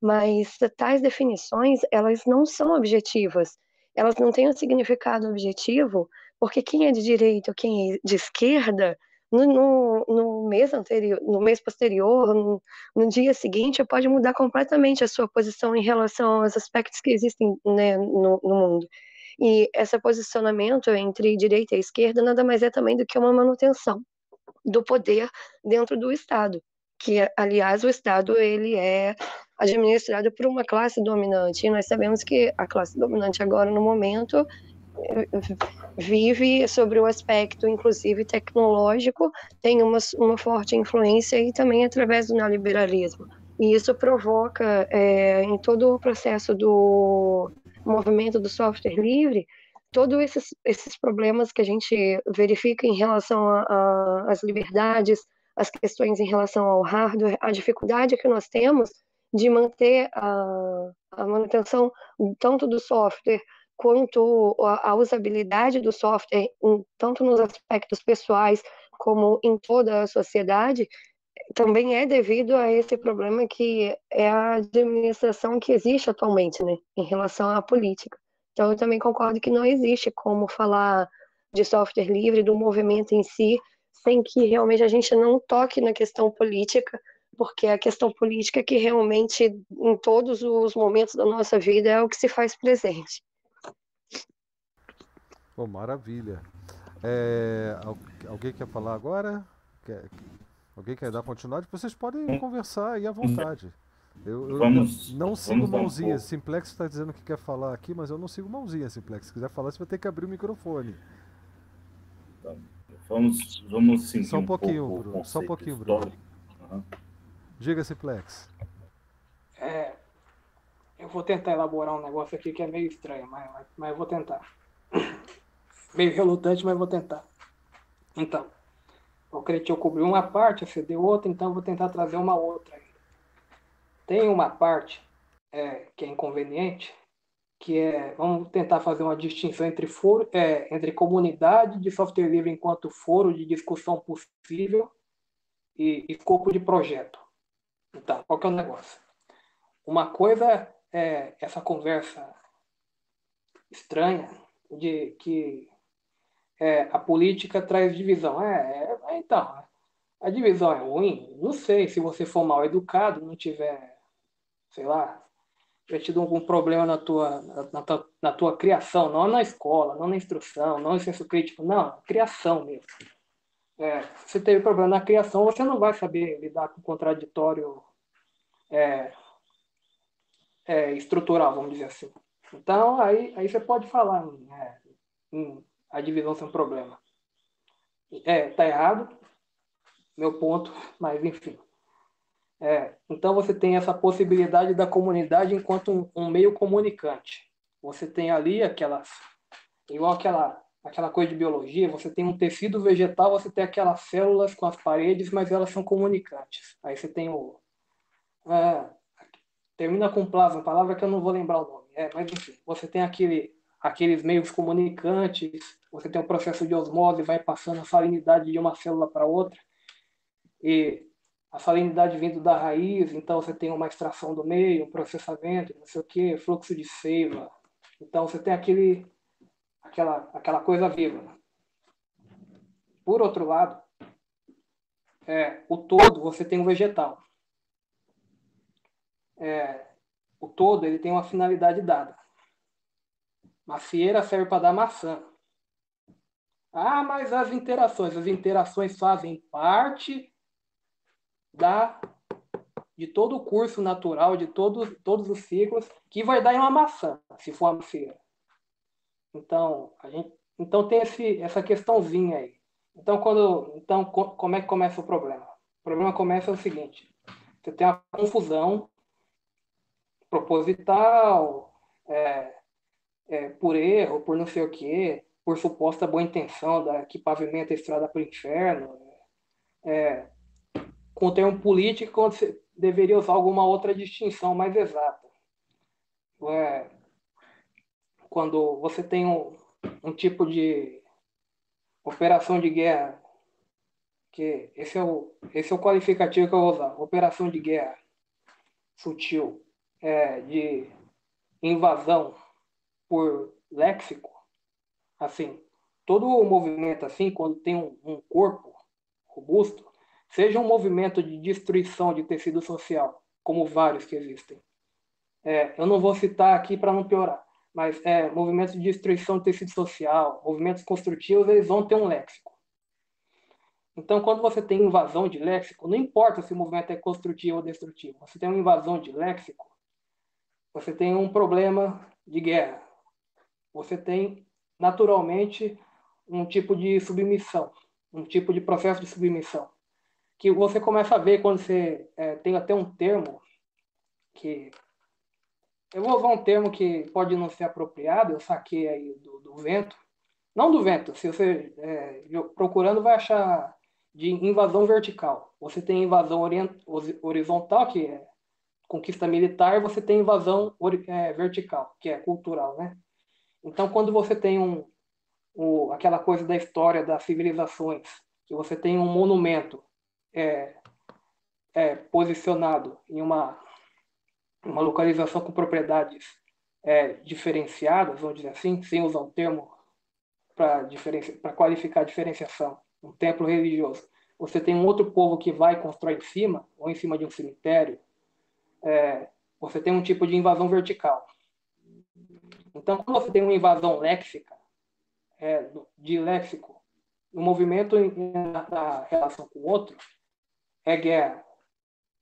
mas tais definições, elas não são objetivas, elas não têm um significado objetivo, porque quem é de direita ou quem é de esquerda, no, no, no mês anterior, no mês posterior, no, no dia seguinte, pode mudar completamente a sua posição em relação aos aspectos que existem, né, no, no mundo. E esse posicionamento entre direita e esquerda nada mais é também do que uma manutenção do poder dentro do Estado, que, aliás, o Estado ele é administrado por uma classe dominante, e nós sabemos que a classe dominante agora, no momento, vive sobre o aspecto, inclusive, tecnológico, tem uma, uma forte influência e também através do neoliberalismo. E isso provoca, é, em todo o processo do movimento do software livre, todos esses, esses problemas que a gente verifica em relação às liberdades, as questões em relação ao hardware, a dificuldade que nós temos de manter a, a manutenção tanto do software quanto a, a usabilidade do software, em, tanto nos aspectos pessoais como em toda a sociedade, também é devido a esse problema que é a administração que existe atualmente, né, em relação à política. Então, eu também concordo que não existe como falar de software livre, do movimento em si, sem que realmente a gente não toque na questão política, porque a questão política que realmente, em todos os momentos da nossa vida, é o que se faz presente. Oh, maravilha. É, alguém quer falar agora? Quer, alguém quer dar continuidade? Vocês podem conversar aí à vontade. Eu, eu vamos, não, não sigo mãozinha. Um Simplex está dizendo que quer falar aqui, mas eu não sigo mãozinha, Simplex. Se quiser falar, você vai ter que abrir o microfone. Vamos, vamos sentir só um, um pouquinho, pouco Bruno, só um pouquinho, Bruno. Uhum. Diga, Simplex. É, eu vou tentar elaborar um negócio aqui que é meio estranho, mas, mas eu vou tentar. Meio relutante, mas vou tentar. Então, o Cretil cobriu uma parte, você deu outra, então eu vou tentar trazer uma outra. Tem uma parte é, que é inconveniente, que é, vamos tentar fazer uma distinção entre, foro, é, entre comunidade de software livre enquanto foro de discussão possível e escopo de projeto. Então, qual que é o negócio? Uma coisa é essa conversa estranha de que é, a política traz divisão. É, é então, a divisão é ruim? Não sei, se você for mal educado, não tiver... sei lá, já tido algum problema na tua, na, tua, na tua criação, não na escola, não na instrução, não em senso crítico, não, criação mesmo. É, se você teve problema na criação, você não vai saber lidar com o contraditório é, é, estrutural, vamos dizer assim. Então, aí, aí você pode falar é, em a divisão sem problema. É, tá errado, meu ponto, mas enfim. É, então você tem essa possibilidade da comunidade enquanto um, um meio comunicante. Você tem ali aquelas, igual aquela aquela coisa de biologia, você tem um tecido vegetal, você tem aquelas células com as paredes, mas elas são comunicantes. Aí você tem o... É, termina com plasma, palavra que eu não vou lembrar o nome. É, mas enfim, você tem aquele, aqueles meios comunicantes, você tem o processo de osmose, vai passando a salinidade de uma célula para outra. E a salinidade vindo da raiz, então você tem uma extração do meio, um processamento, não sei o quê, fluxo de seiva. Então você tem aquele, aquela, aquela coisa viva. Por outro lado, é, o todo, você tem o vegetal. É, o todo ele tem uma finalidade dada. Macieira serve para dar maçã. Ah, mas as interações. As interações fazem parte da, de todo o curso natural, de todo, todos os ciclos, que vai dar em uma maçã, se for a macieira. Então, a gente, então tem esse, essa questãozinha aí. Então, quando, então, como é que começa o problema? O problema começa o seguinte. Você tem uma confusão proposital, é, é, por erro, por não sei o quê, por suposta boa intenção da, que pavimenta a estrada para o inferno, é, com o termo político, quando você deveria usar alguma outra distinção mais exata. É, quando você tem um, um tipo de operação de guerra, que esse é o, esse é o qualificativo que eu vou usar, operação de guerra sutil, É, de invasão por léxico, assim, todo o movimento assim, quando tem um, um corpo robusto, seja um movimento de destruição de tecido social, como vários que existem. É, eu não vou citar aqui para não piorar, mas é, movimentos de destruição de tecido social, movimentos construtivos, eles vão ter um léxico. Então, quando você tem invasão de léxico, não importa se o movimento é construtivo ou destrutivo, você tem uma invasão de léxico, você tem um problema de guerra. Você tem, naturalmente, um tipo de submissão, um tipo de processo de submissão, que você começa a ver quando você... É, tem até um termo que... Eu vou usar um termo que pode não ser apropriado, eu saquei aí do, do vento. Não do vento, se você é, procurando vai achar de invasão vertical. Você tem invasão orient, horizontal, que é conquista militar, você tem invasão é, vertical, que é cultural, né? Então, quando você tem um, um, aquela coisa da história das civilizações, que você tem um monumento é, é, posicionado em uma, uma localização com propriedades é, diferenciadas, vamos dizer assim, sem usar um termo para qualificar a diferenciação, um templo religioso. Você tem um outro povo que vai e constrói em cima, ou em cima de um cemitério, É, você tem um tipo de invasão vertical. Então, quando você tem uma invasão léxica, é, de léxico, no movimento da relação com o outro, é guerra.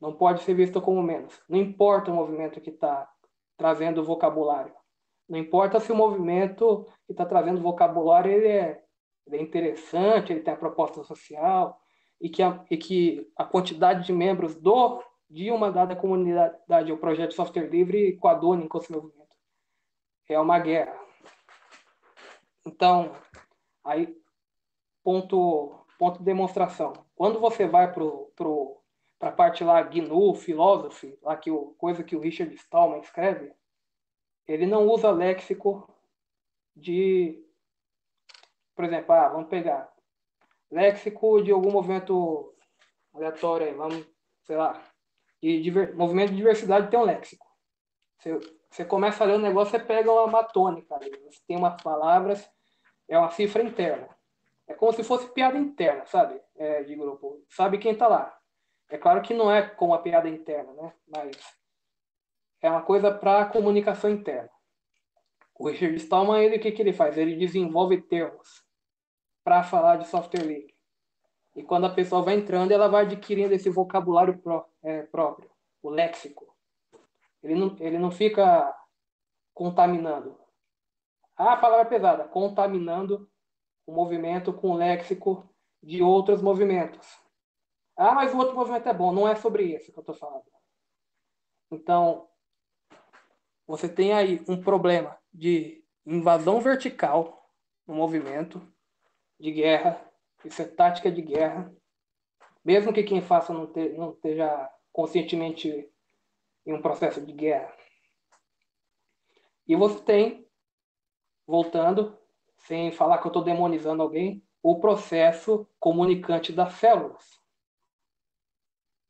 Não pode ser visto como menos. Não importa o movimento que está trazendo o vocabulário. Não importa se o movimento que está trazendo o vocabulário ele é, ele é interessante, ele tem a proposta social, e que a, e que a quantidade de membros do de uma dada comunidade ou projeto de software livre coaduna com esse movimento. É uma guerra. Então, aí, ponto, ponto de demonstração. Quando você vai para a parte lá, G N U, Philosophy, lá que o, coisa que o Richard Stallman escreve, ele não usa léxico de... Por exemplo, ah, vamos pegar léxico de algum movimento aleatório aí, vamos, sei lá, E diver... movimento de diversidade tem um léxico. Você, você começa a ler um negócio, você pega uma tônica. Você tem umas palavras, é uma cifra interna. É como se fosse piada interna, sabe? É, de grupo. Sabe quem está lá. É claro que não é como a piada interna, né? Mas é uma coisa para comunicação interna. O Richard Stallman, ele, o que, que ele faz? Ele desenvolve termos para falar de software livre. E quando a pessoa vai entrando, ela vai adquirindo esse vocabulário pró, é, próprio, o léxico. Ele não, ele não fica contaminando. Ah, a palavra pesada, contaminando o movimento com o léxico de outros movimentos. Ah, mas o outro movimento é bom. Não é sobre isso que eu estou falando. Então, você tem aí um problema de invasão vertical um movimento de guerra, isso é tática de guerra, mesmo que quem faça não, te, não esteja conscientemente em um processo de guerra. E você tem, voltando, sem falar que eu estou demonizando alguém, o processo comunicante das células.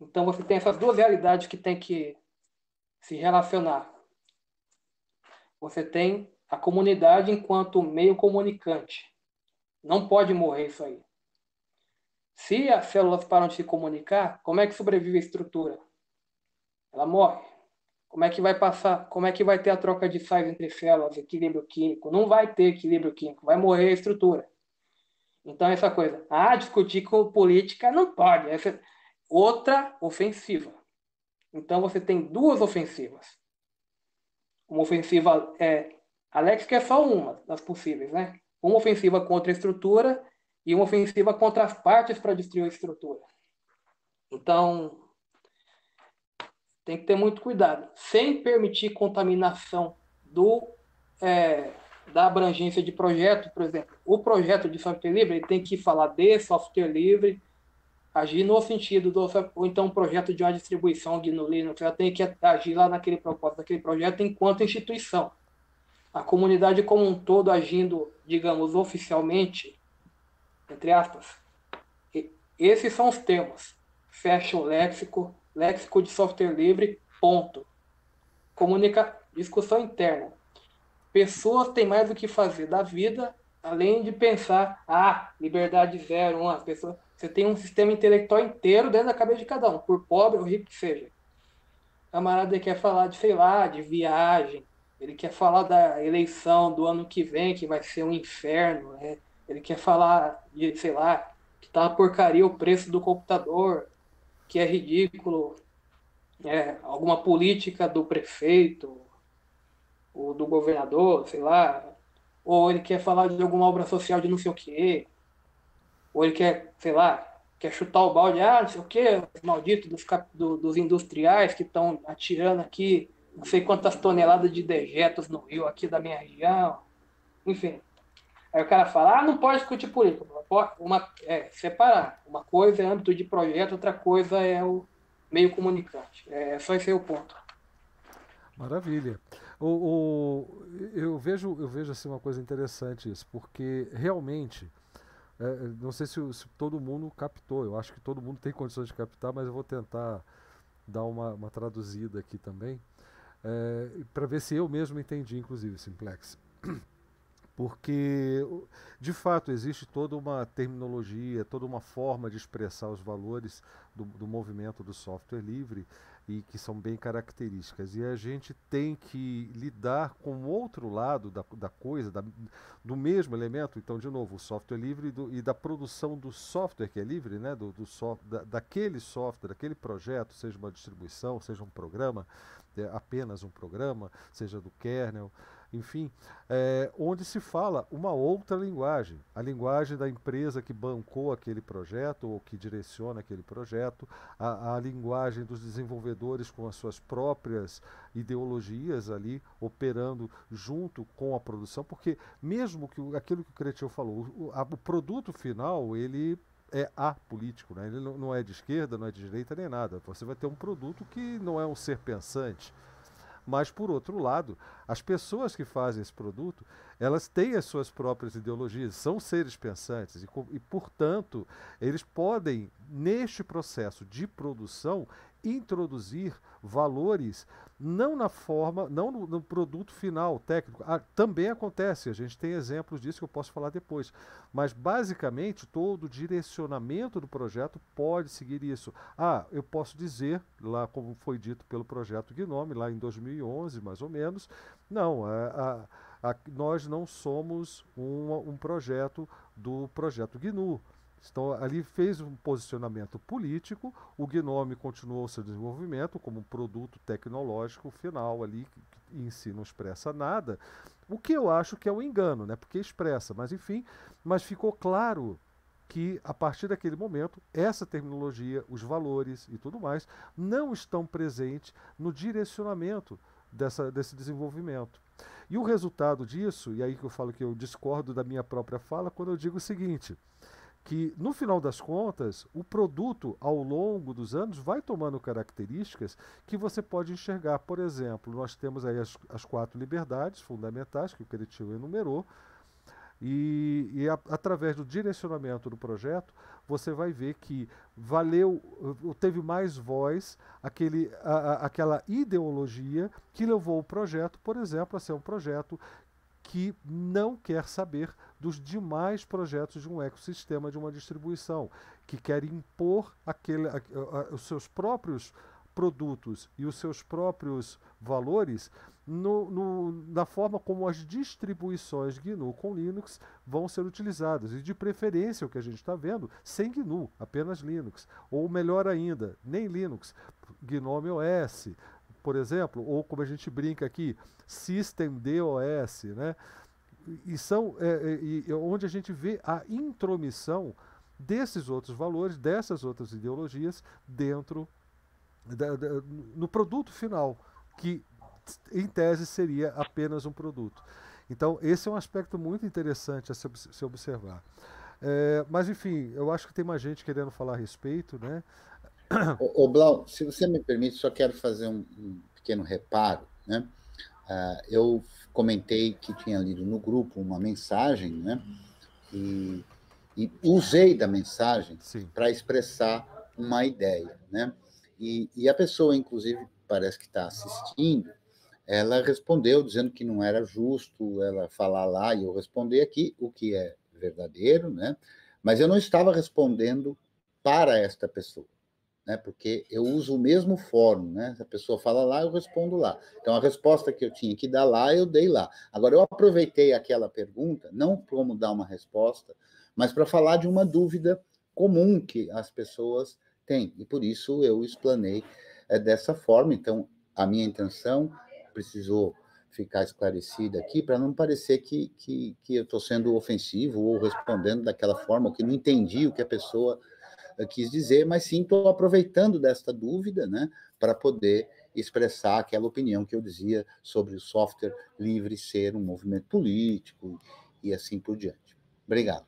Então você tem essas duas realidades que tem que se relacionar. Você tem a comunidade enquanto meio comunicante. Não pode morrer isso aí. Se as células param de se comunicar, como é que sobrevive a estrutura? Ela morre. Como é que vai passar? Como é que vai ter a troca de sais entre células, equilíbrio químico? Não vai ter equilíbrio químico, vai morrer a estrutura. Então, essa coisa, ah, discutir com política não pode. Essa é outra ofensiva. Então, você tem duas ofensivas. Uma ofensiva é... Alex quer só uma das possíveis, né? Uma ofensiva contra a estrutura e uma ofensiva contra as partes para destruir a estrutura. Então, tem que ter muito cuidado. Sem permitir contaminação do... É, da abrangência de projeto, por exemplo, o projeto de software livre, ele tem que falar de software livre, agir no sentido do software, ou então um projeto de uma distribuição G N U Linux, ela tem que agir lá naquele propósito, naquele projeto enquanto instituição. A comunidade como um todo agindo, digamos, oficialmente, entre aspas, esses são os termos. Fecha o léxico, léxico de software livre, ponto. Comunica, discussão interna. Pessoas têm mais o que fazer da vida, além de pensar, ah, liberdade zero, uma pessoa. Você tem um sistema intelectual inteiro dentro da cabeça de cada um, por pobre ou rico que seja. O camarada quer falar de, sei lá, de viagem, ele quer falar da eleição do ano que vem, que vai ser um inferno, né? Ele quer falar de, sei lá, que tá uma porcaria o preço do computador, que é ridículo, é, alguma política do prefeito, ou do governador, sei lá, ou ele quer falar de alguma obra social de não sei o quê, ou ele quer, sei lá, quer chutar o balde, ah, não sei o quê, os malditos dos, do, dos industriais que estão atirando aqui não sei quantas toneladas de dejetos no rio aqui da minha região, enfim. Aí o cara fala, ah, não pode discutir política, uma, é separar, uma coisa é âmbito de projeto, outra coisa é o meio comunicante, é só esse é o ponto. Maravilha. O, o, eu vejo, eu vejo assim, uma coisa interessante isso, porque realmente, é, não sei se, se todo mundo captou, eu acho que todo mundo tem condições de captar, mas eu vou tentar dar uma, uma traduzida aqui também, é, para ver se eu mesmo entendi, inclusive, Simplex. Porque, de fato, existe toda uma terminologia, toda uma forma de expressar os valores do, do movimento do software livre, e que são bem características, e a gente tem que lidar com o outro lado da, da coisa, da, do mesmo elemento. Então, de novo, o software livre do, e da produção do software que é livre, né, do, do so, da, daquele software, daquele projeto, seja uma distribuição, seja um programa, é, apenas um programa, seja do kernel, enfim, é, onde se fala uma outra linguagem, a linguagem da empresa que bancou aquele projeto ou que direciona aquele projeto, a, a linguagem dos desenvolvedores com as suas próprias ideologias ali, operando junto com a produção, porque mesmo que o, aquilo que o Cretil falou, o, a, o produto final, ele é apolítico, né? Ele não, não é de esquerda, não é de direita, nem nada, você vai ter um produto que não é um ser pensante. Mas, por outro lado, as pessoas que fazem esse produto, elas têm as suas próprias ideologias, são seres pensantes e, e, portanto, eles podem, neste processo de produção, introduzir valores não na forma, não no, no produto final técnico. Ah, também acontece, a gente tem exemplos disso que eu posso falar depois, mas basicamente todo o direcionamento do projeto pode seguir isso. Ah, eu posso dizer, lá como foi dito pelo projeto Gnome, lá em dois mil e onze mais ou menos, não, a, a, a, nós não somos um, um projeto do projeto G N U. Então, ali fez um posicionamento político, o Gnome continuou seu desenvolvimento como um produto tecnológico final ali, que em si não expressa nada, o que eu acho que é um engano, né? Porque expressa, mas enfim, mas ficou claro que a partir daquele momento, essa terminologia, os valores e tudo mais, não estão presentes no direcionamento dessa, desse desenvolvimento. E o resultado disso, e aí que eu falo que eu discordo da minha própria fala, quando eu digo o seguinte, que no final das contas, o produto ao longo dos anos vai tomando características que você pode enxergar. Por exemplo, nós temos aí as, as quatro liberdades fundamentais que o Cretil enumerou, e, e a, através do direcionamento do projeto, você vai ver que valeu, teve mais voz aquele, a, a, aquela ideologia que levou o projeto, por exemplo, a ser um projeto que não quer saber dos demais projetos de um ecossistema, de uma distribuição, que quer impor aquele, a, a, os seus próprios produtos e os seus próprios valores no, no, na forma como as distribuições GNU com Linux vão ser utilizadas. E de preferência, o que a gente está vendo, sem GNU, apenas Linux. Ou melhor ainda, nem Linux, Gnome O S, por exemplo, ou como a gente brinca aqui, System D O S, né? E são, é, é, é onde a gente vê a intromissão desses outros valores, dessas outras ideologias dentro Da, da, no produto final, que em tese seria apenas um produto. Então esse é um aspecto muito interessante a se, se observar. É, mas enfim, eu acho que tem mais gente querendo falar a respeito, né? Ô, ô Blau, se você me permite, só quero fazer um, um pequeno reparo, né? Ah, eu comentei que tinha lido no grupo uma mensagem, né? E, e usei da mensagem para expressar uma ideia, né? E, e a pessoa, inclusive, parece que está assistindo, ela respondeu dizendo que não era justo ela falar lá e eu responder aqui, o que é verdadeiro, né? Mas eu não estava respondendo para esta pessoa, né? Porque eu uso o mesmo fórum, né? Se a pessoa fala lá, eu respondo lá. Então, a resposta que eu tinha que dar lá, eu dei lá. Agora, eu aproveitei aquela pergunta, não como dar uma resposta, mas para falar de uma dúvida comum que as pessoas tem, e por isso eu explanei é, dessa forma. Então, a minha intenção precisou ficar esclarecida aqui para não parecer que, que, que eu estou sendo ofensivo ou respondendo daquela forma, que não entendi o que a pessoa é, quis dizer, mas sim estou aproveitando desta dúvida, né, para poder expressar aquela opinião que eu dizia sobre o software livre ser um movimento político e assim por diante. Obrigado.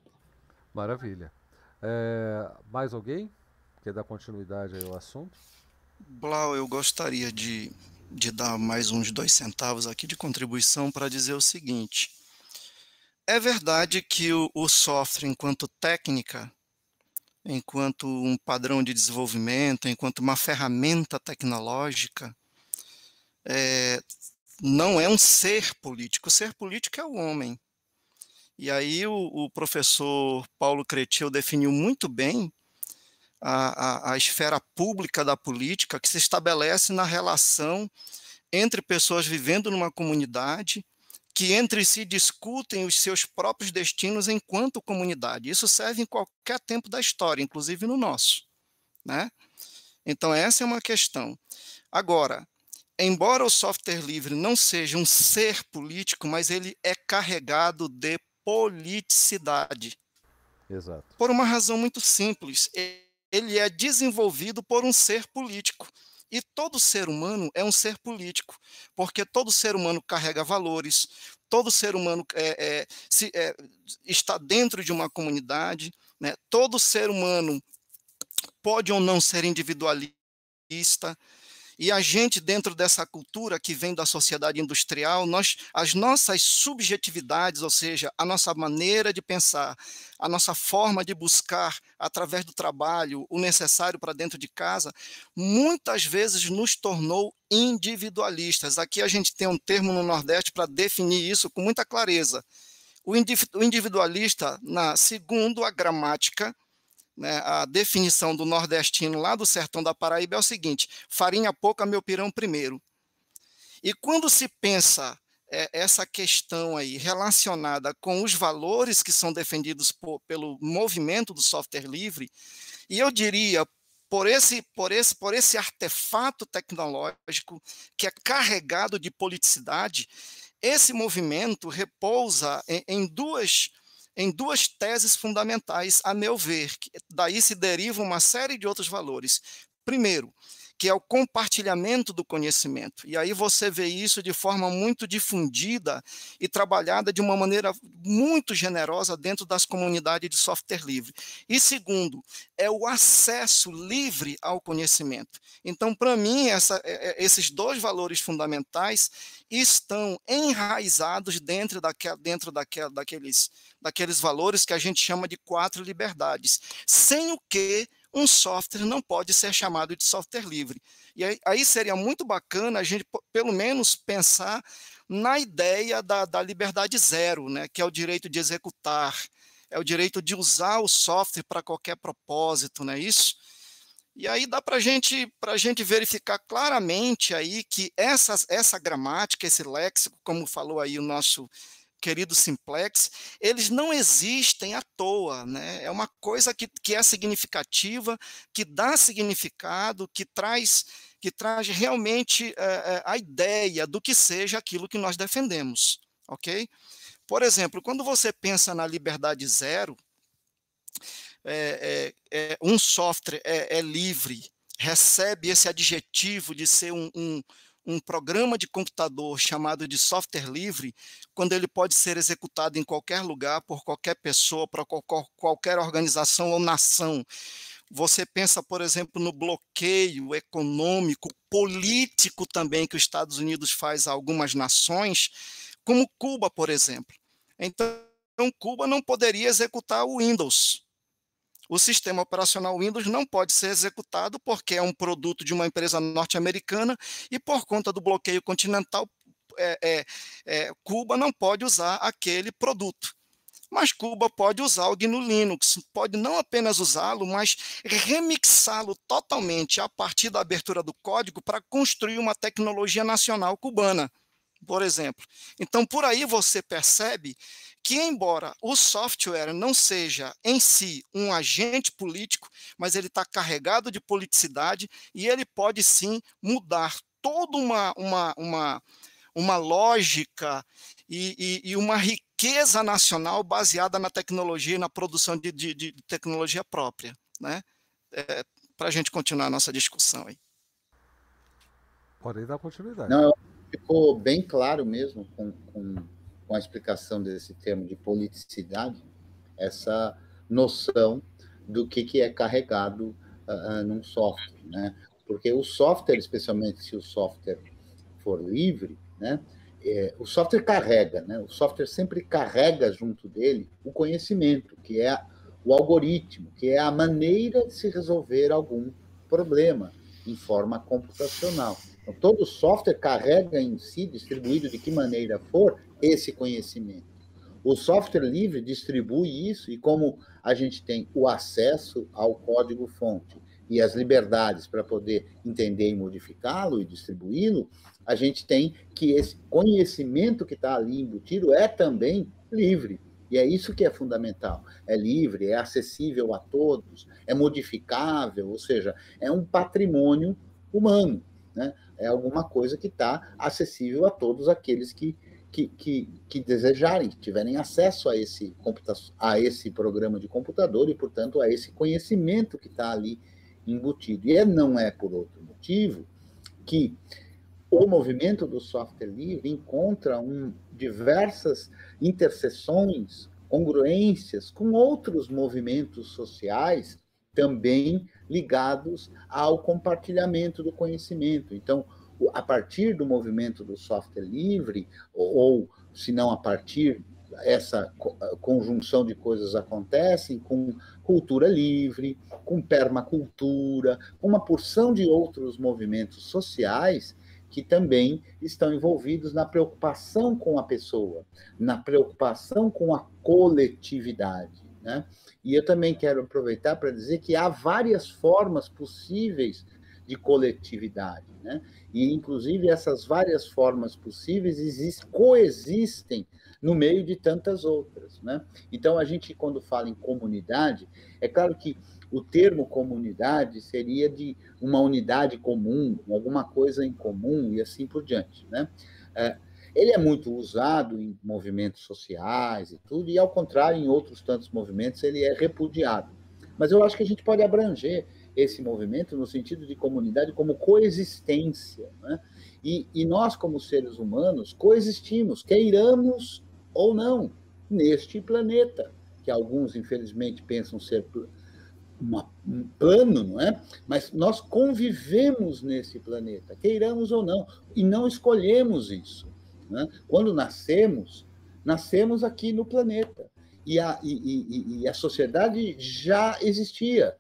Maravilha. É, mais alguém? Quer dar continuidade aí ao assunto? Blau, eu gostaria de, de dar mais uns dois centavos aqui de contribuição para dizer o seguinte. É verdade que o, o software, enquanto técnica, enquanto um padrão de desenvolvimento, enquanto uma ferramenta tecnológica, é, não é um ser político. O ser político é o homem. E aí o, o professor Paulo Cretil definiu muito bem A, a, a esfera pública da política, que se estabelece na relação entre pessoas vivendo numa comunidade, que entre si discutem os seus próprios destinos enquanto comunidade. Isso serve em qualquer tempo da história, inclusive no nosso, né? Então, essa é uma questão. Agora, embora o software livre não seja um ser político, mas ele é carregado de politicidade. Exato. Por uma razão muito simples. Ele é desenvolvido por um ser político. E todo ser humano é um ser político, porque todo ser humano carrega valores, todo ser humano é, é, se, é, está dentro de uma comunidade, né? Todo ser humano pode ou não ser individualista. E a gente, dentro dessa cultura que vem da sociedade industrial, nós, as nossas subjetividades, ou seja, a nossa maneira de pensar, a nossa forma de buscar, através do trabalho, o necessário para dentro de casa, muitas vezes nos tornou individualistas. Aqui a gente tem um termo no Nordeste para definir isso com muita clareza. O individualista, na, segundo a gramática, a definição do nordestino lá do sertão da Paraíba é o seguinte: farinha pouca, meu pirão primeiro. E quando se pensa é, essa questão aí relacionada com os valores que são defendidos por, pelo movimento do software livre, e eu diria por esse, por esse, por esse artefato tecnológico que é carregado de politicidade, esse movimento repousa em, em duas em duas teses fundamentais, a meu ver, que daí se deriva uma série de outros valores. Primeiro, que é o compartilhamento do conhecimento. E aí você vê isso de forma muito difundida e trabalhada de uma maneira muito generosa dentro das comunidades de software livre. E segundo, é o acesso livre ao conhecimento. Então, para mim, essa, esses dois valores fundamentais estão enraizados dentro, daquela, dentro daquela, daqueles, daqueles valores que a gente chama de quatro liberdades, sem o que um software não pode ser chamado de software livre. E aí, aí seria muito bacana a gente, pelo menos, pensar na ideia da, da liberdade zero, né, que é o direito de executar, é o direito de usar o software para qualquer propósito, não é isso? E aí dá para gente, a gente verificar claramente aí que essas, essa gramática, esse léxico, como falou aí o nosso querido Simplex, eles não existem à toa, né? É uma coisa que, que é significativa, que dá significado, que traz, que traz realmente é, a ideia do que seja aquilo que nós defendemos, ok? Por exemplo, quando você pensa na liberdade zero, é, é, é, um software é, é livre, recebe esse adjetivo de ser um, um um programa de computador chamado de software livre, quando ele pode ser executado em qualquer lugar, por qualquer pessoa, para qualquer organização ou nação. Você pensa, por exemplo, no bloqueio econômico, político também, que os Estados Unidos faz a algumas nações, como Cuba, por exemplo. Então, Cuba não poderia executar o Windows. O sistema operacional Windows não pode ser executado porque é um produto de uma empresa norte-americana e, por conta do bloqueio continental, é, é, é, Cuba não pode usar aquele produto. Mas Cuba pode usar o G N U Linux, pode não apenas usá-lo, mas remixá-lo totalmente a partir da abertura do código para construir uma tecnologia nacional cubana, por exemplo. Então, por aí você percebe que, embora o software não seja em si um agente político, mas ele está carregado de politicidade e ele pode sim mudar toda uma, uma, uma, uma lógica e, e, e uma riqueza nacional baseada na tecnologia e na produção de, de, de tecnologia própria, né? É, para a gente continuar a nossa discussão aí. Pode dar continuidade. Não, ficou bem claro mesmo com... com... com a explicação desse termo de politicidade, essa noção do que, que é carregado uh, num software, né? Porque o software, especialmente se o software for livre, né? É, o software carrega, né? O software sempre carrega junto dele o conhecimento, que é o algoritmo, que é a maneira de se resolver algum problema em forma computacional. Então, todo software carrega em si, distribuído de que maneira for, esse conhecimento. O software livre distribui isso, e como a gente tem o acesso ao código-fonte e as liberdades para poder entender e modificá-lo e distribuí-lo, a gente tem que esse conhecimento que está ali embutido é também livre. E é isso que é fundamental. É livre, é acessível a todos, é modificável, ou seja, é um patrimônio humano, né? É alguma coisa que está acessível a todos aqueles que Que, que, que desejarem, que tiverem acesso a esse, a esse programa de computador e, portanto, a esse conhecimento que está ali embutido. E não é por outro motivo que o movimento do software livre encontra um, diversas interseções, congruências com outros movimentos sociais também ligados ao compartilhamento do conhecimento. Então, a partir do movimento do software livre, ou, se não a partir, essa conjunção de coisas acontecem com cultura livre, com permacultura, uma porção de outros movimentos sociais que também estão envolvidos na preocupação com a pessoa, na preocupação com a coletividade, né? E eu também quero aproveitar para dizer que há várias formas possíveis de coletividade, né? E, inclusive, essas várias formas possíveis existem, coexistem no meio de tantas outras, né? Então, a gente, quando fala em comunidade, é claro que o termo comunidade seria de uma unidade comum, alguma coisa em comum e assim por diante, né? É, ele é muito usado em movimentos sociais e tudo, e, ao contrário, em outros tantos movimentos, ele é repudiado. Mas eu acho que a gente pode abranger esse movimento no sentido de comunidade como coexistência, né? E, e nós, como seres humanos, coexistimos, queiramos ou não, neste planeta, que alguns, infelizmente, pensam ser uma, um plano, não é? Mas nós convivemos nesse planeta, queiramos ou não, e não escolhemos isso, né? Quando nascemos, nascemos aqui no planeta, e a, e, e, e a sociedade já existia,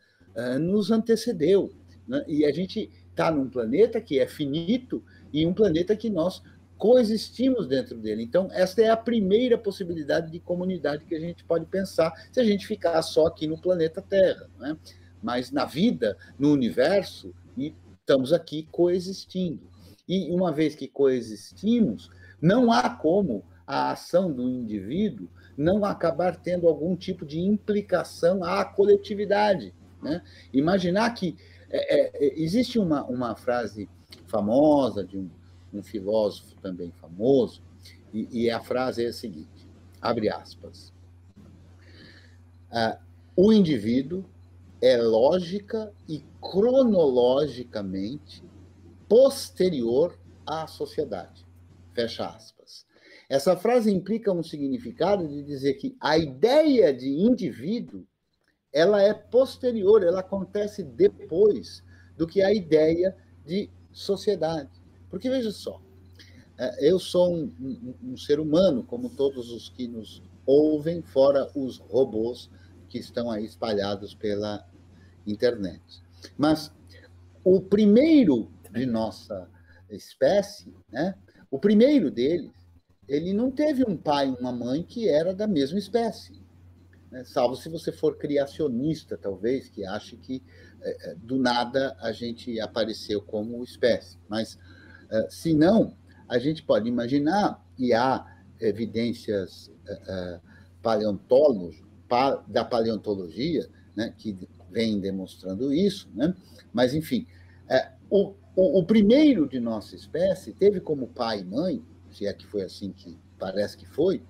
nos antecedeu, né? E a gente está num planeta que é finito e um planeta que nós coexistimos dentro dele. Então, essa é a primeira possibilidade de comunidade que a gente pode pensar se a gente ficar só aqui no planeta Terra, né? Mas na vida, no universo, e estamos aqui coexistindo. E uma vez que coexistimos, não há como a ação do indivíduo não acabar tendo algum tipo de implicação à coletividade, né? Imaginar que é, é, existe uma, uma frase famosa de um, um filósofo também famoso, e, e a frase é a seguinte, abre aspas, ah, o indivíduo é lógica e cronologicamente posterior à sociedade, fecha aspas. Essa frase implica um significado de dizer que a ideia de indivíduo ela é posterior, ela acontece depois do que a ideia de sociedade. Porque, veja só, eu sou um, um, um ser humano, como todos os que nos ouvem, fora os robôs que estão aí espalhados pela internet. Mas o primeiro de nossa espécie, né, o primeiro deles, ele não teve um pai e uma mãe que era da mesma espécie. Salvo se você for criacionista, talvez, que ache que do nada a gente apareceu como espécie. Mas, se não, a gente pode imaginar, e há evidências da paleontologia, né, que vem demonstrando isso, né? Mas, enfim, o, o, o primeiro de nossa espécie teve como pai e mãe, se é que foi assim que parece que foi,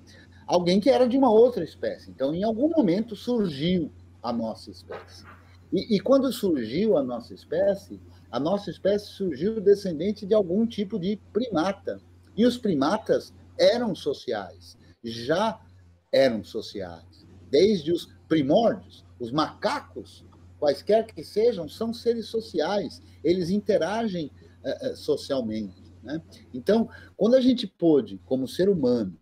alguém que era de uma outra espécie. Então, em algum momento, surgiu a nossa espécie. E, e quando surgiu a nossa espécie, a nossa espécie surgiu descendente de algum tipo de primata. E os primatas eram sociais, já eram sociais. Desde os primórdios, os macacos, quaisquer que sejam, são seres sociais. Eles interagem uh, uh, socialmente, né? Então, quando a gente pôde, como ser humano,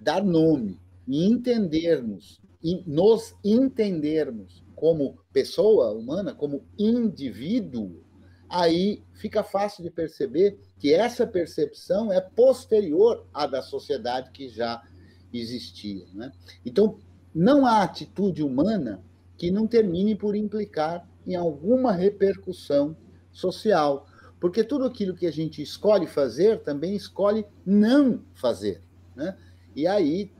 dar nome e entendermos, e nos entendermos como pessoa humana, como indivíduo, aí fica fácil de perceber que essa percepção é posterior à da sociedade que já existia, né? Então, não há atitude humana que não termine por implicar em alguma repercussão social, porque tudo aquilo que a gente escolhe fazer também escolhe não fazer, né? E aí,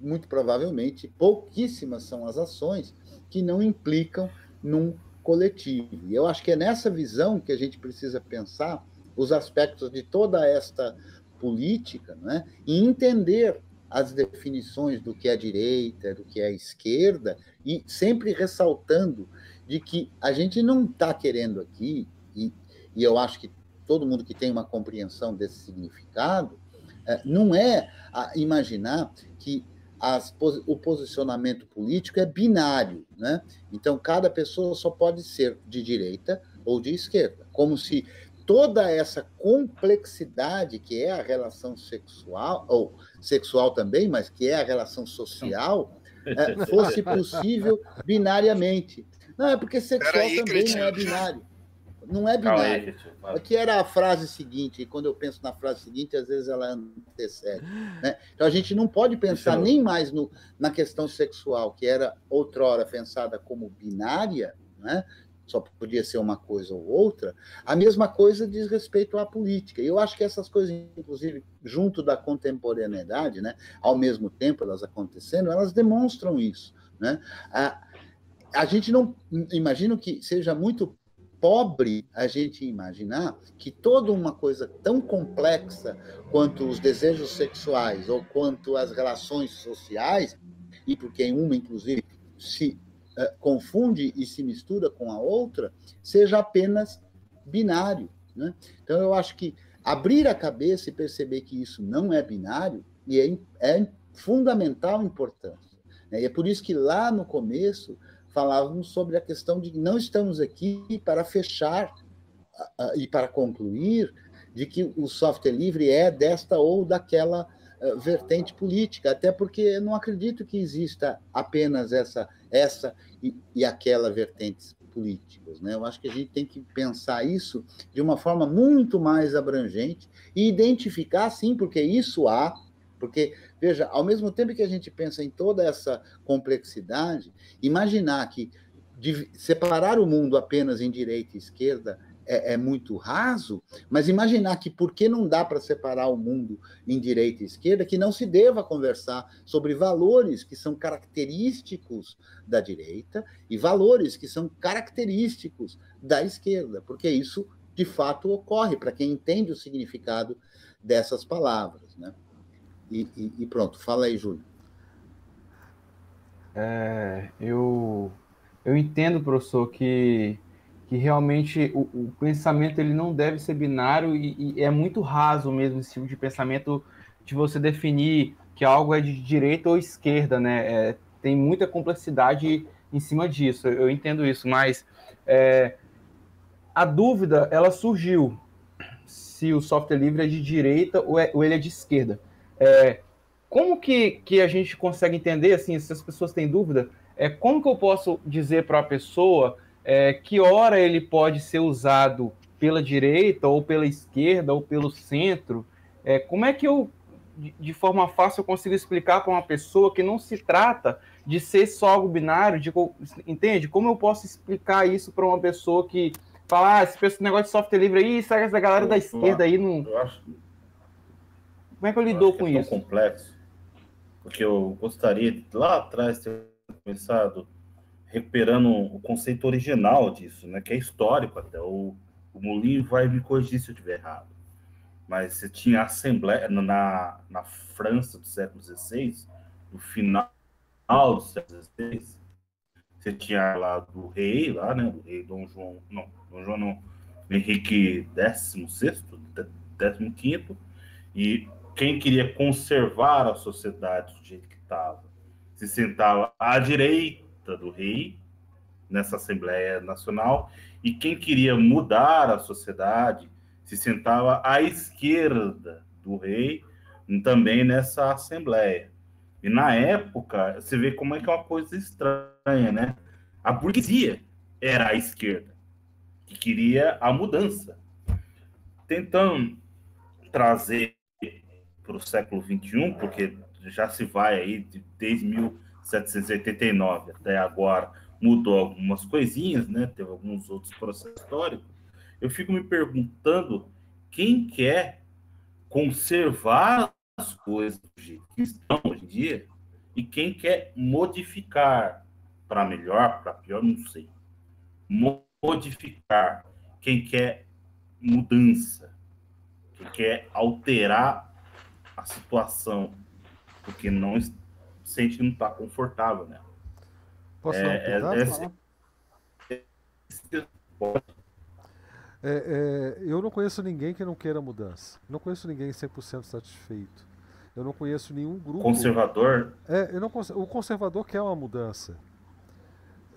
muito provavelmente, pouquíssimas são as ações que não implicam num coletivo. E eu acho que é nessa visão que a gente precisa pensar os aspectos de toda esta política, né? E entender as definições do que é direita, do que é esquerda, e sempre ressaltando de que a gente não está querendo aqui, e, e eu acho que todo mundo que tem uma compreensão desse significado, não é imaginar que as, o posicionamento político é binário, né? Então, cada pessoa só pode ser de direita ou de esquerda, como se toda essa complexidade que é a relação sexual, ou sexual também, mas que é a relação social, é, fosse possível binariamente. Não, é porque sexual aí, também Cristian. Não é binário. Não é binário. Aqui era a frase seguinte, e quando eu penso na frase seguinte, às vezes ela antecede, né? Então, a gente não pode pensar nem mais no, na questão sexual, que era outrora pensada como binária, né? Só podia ser uma coisa ou outra. A mesma coisa diz respeito à política. Eu acho que essas coisas, inclusive, junto da contemporaneidade, né? Ao mesmo tempo elas acontecendo, elas demonstram isso, né? A, a gente não... Imagino que seja muito pobre a gente imaginar que toda uma coisa tão complexa quanto os desejos sexuais ou quanto as relações sociais, e porque uma, inclusive, se eh, confunde e se mistura com a outra, seja apenas binário, né? Então, eu acho que abrir a cabeça e perceber que isso não é binário e é, é fundamental importância, né? E é por isso que lá no começo falávamos sobre a questão de que não estamos aqui para fechar uh, e para concluir de que o software livre é desta ou daquela uh, vertente política, até porque eu não acredito que exista apenas essa, essa e, e aquela vertentes políticas, né? Eu acho que a gente tem que pensar isso de uma forma muito mais abrangente e identificar, sim, porque isso há, porque, veja, ao mesmo tempo que a gente pensa em toda essa complexidade, imaginar que separar o mundo apenas em direita e esquerda é, é muito raso, mas imaginar que por que não dá para separar o mundo em direita e esquerda, que não se deva conversar sobre valores que são característicos da direita e valores que são característicos da esquerda, porque isso, de fato, ocorre para quem entende o significado dessas palavras, né? E, e, e pronto, fala aí, Júlio. É, eu, eu entendo, professor, que, que realmente o, o pensamento ele não deve ser binário e, e é muito raso mesmo esse tipo de pensamento de você definir que algo é de direita ou esquerda, né? É, tem muita complexidade em cima disso, eu entendo isso, mas é, a dúvida ela surgiu se o software livre é de direita ou, é, ou ele é de esquerda. É, como que, que a gente consegue entender, assim, se as pessoas têm dúvida, é, como que eu posso dizer para a pessoa é, que hora ele pode ser usado pela direita ou pela esquerda ou pelo centro? É, como é que eu, de, de forma fácil, eu consigo explicar para uma pessoa que não se trata de ser só algo binário, de, entende? Como eu posso explicar isso para uma pessoa que fala, ah, esse negócio de software livre aí, sai essa galera eu, da esquerda eu, aí, não... Eu acho... Como é que eu lido eu com isso? É tão complexo, porque eu gostaria lá atrás ter começado recuperando o conceito original disso, né? Que é histórico até. O, o Molinho vai me corrigir se eu estiver errado. Mas você tinha a Assembleia na, na França do século dezesseis, no final do século dezesseis, você tinha lá do rei, lá, né? O rei Dom João, não, Dom João não, Henrique décimo sexto, décimo quinto, e quem queria conservar a sociedade do jeito que estava, se sentava à direita do rei, nessa Assembleia Nacional, e quem queria mudar a sociedade, se sentava à esquerda do rei, também nessa Assembleia. E na época, você vê como é que é uma coisa estranha, né? A burguesia era a esquerda, que queria a mudança. Tentando trazer para o século vinte e um, porque já se vai aí desde mil setecentos e oitenta e nove até agora, mudou algumas coisinhas, né? Teve alguns outros processos históricos. Eu fico me perguntando quem quer conservar as coisas que estão hoje em dia e quem quer modificar para melhor, para pior, não sei. Modificar, quem quer mudança, quem quer alterar a situação, porque não sente que não está confortável, né? Posso é, não, é, é, é, é, eu não conheço ninguém que não queira mudança. Não conheço ninguém cem por cento satisfeito. Eu não conheço nenhum grupo... Conservador? É, eu não, o conservador quer uma mudança.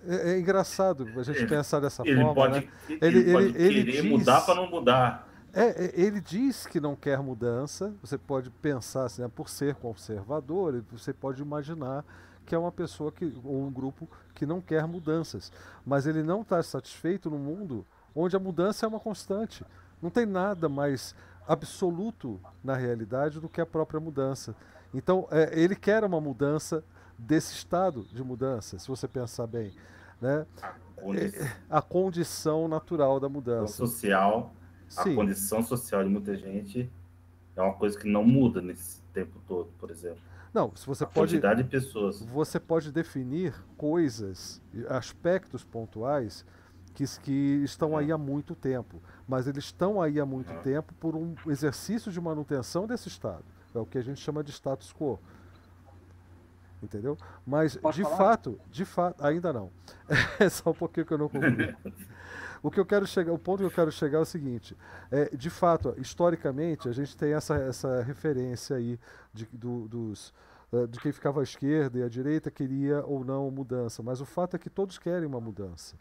É, é engraçado a gente ele, pensar dessa ele forma, pode, né? Ele, ele pode ele, querer ele diz... mudar para não mudar. É, ele diz que não quer mudança, você pode pensar, assim, né, por ser conservador, você pode imaginar que é uma pessoa que, ou um grupo que não quer mudanças, mas ele não está satisfeito num mundo onde a mudança é uma constante. Não tem nada mais absoluto na realidade do que a própria mudança. Então, é, ele quer uma mudança desse estado de mudança, se você pensar bem, né? A condição, a condição natural da mudança. O social... A Sim. condição social de muita gente é uma coisa que não muda nesse tempo todo, por exemplo. Não, se você a pode, quantidade de pessoas. Você pode definir coisas, aspectos pontuais que, que estão é. aí há muito tempo, mas eles estão aí há muito é. tempo por um exercício de manutenção desse estado. É o que a gente chama de status quo. entendeu? Mas Pode de falar? fato, de fato, ainda não. É só um pouquinho que eu não concluí. O que eu quero chegar, o ponto que eu quero chegar é o seguinte: é, de fato, historicamente, a gente tem essa essa referência aí de do, dos de quem ficava à esquerda e à direita queria ou não mudança, mas o fato é que todos querem uma mudança.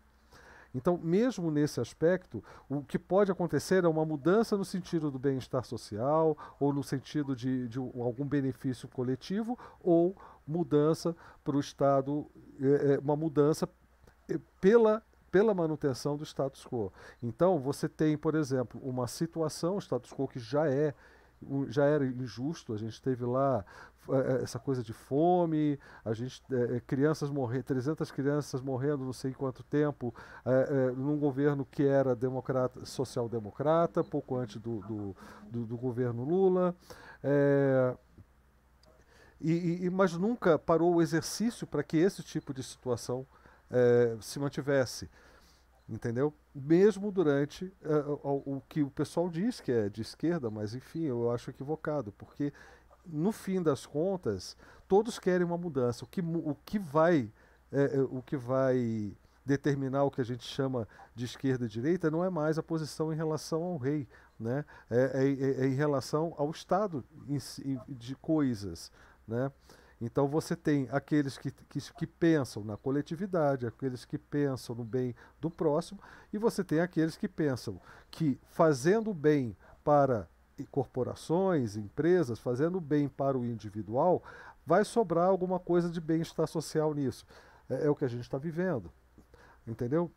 Então, mesmo nesse aspecto, o que pode acontecer é uma mudança no sentido do bem-estar social, ou no sentido de, de algum benefício coletivo, ou mudança para o Estado, é, uma mudança pela, pela manutenção do status quo. Então, você tem, por exemplo, uma situação, o status quo que já é já era injusto, a gente teve lá essa coisa de fome, a gente, é, crianças morrer, trezentas crianças morrendo não sei quanto tempo, é, é, num governo que era democrata, social-democrata, pouco antes do, do, do, do governo Lula, é, e, e, mas nunca parou o exercício para que esse tipo de situação é, se mantivesse. Entendeu? Mesmo durante uh, o, o que o pessoal diz que é de esquerda, mas enfim, eu acho equivocado, porque no fim das contas, todos querem uma mudança. O que, o que vai, é, o que vai determinar o que a gente chama de esquerda e direita não é mais a posição em relação ao rei, né? é, é, é em relação ao estado em, em, de coisas, né? Então você tem aqueles que, que, que pensam na coletividade, aqueles que pensam no bem do próximo, e você tem aqueles que pensam que fazendo bem para corporações, empresas, fazendo bem para o individual, vai sobrar alguma coisa de bem-estar social nisso. É, é o que a gente está vivendo, entendeu?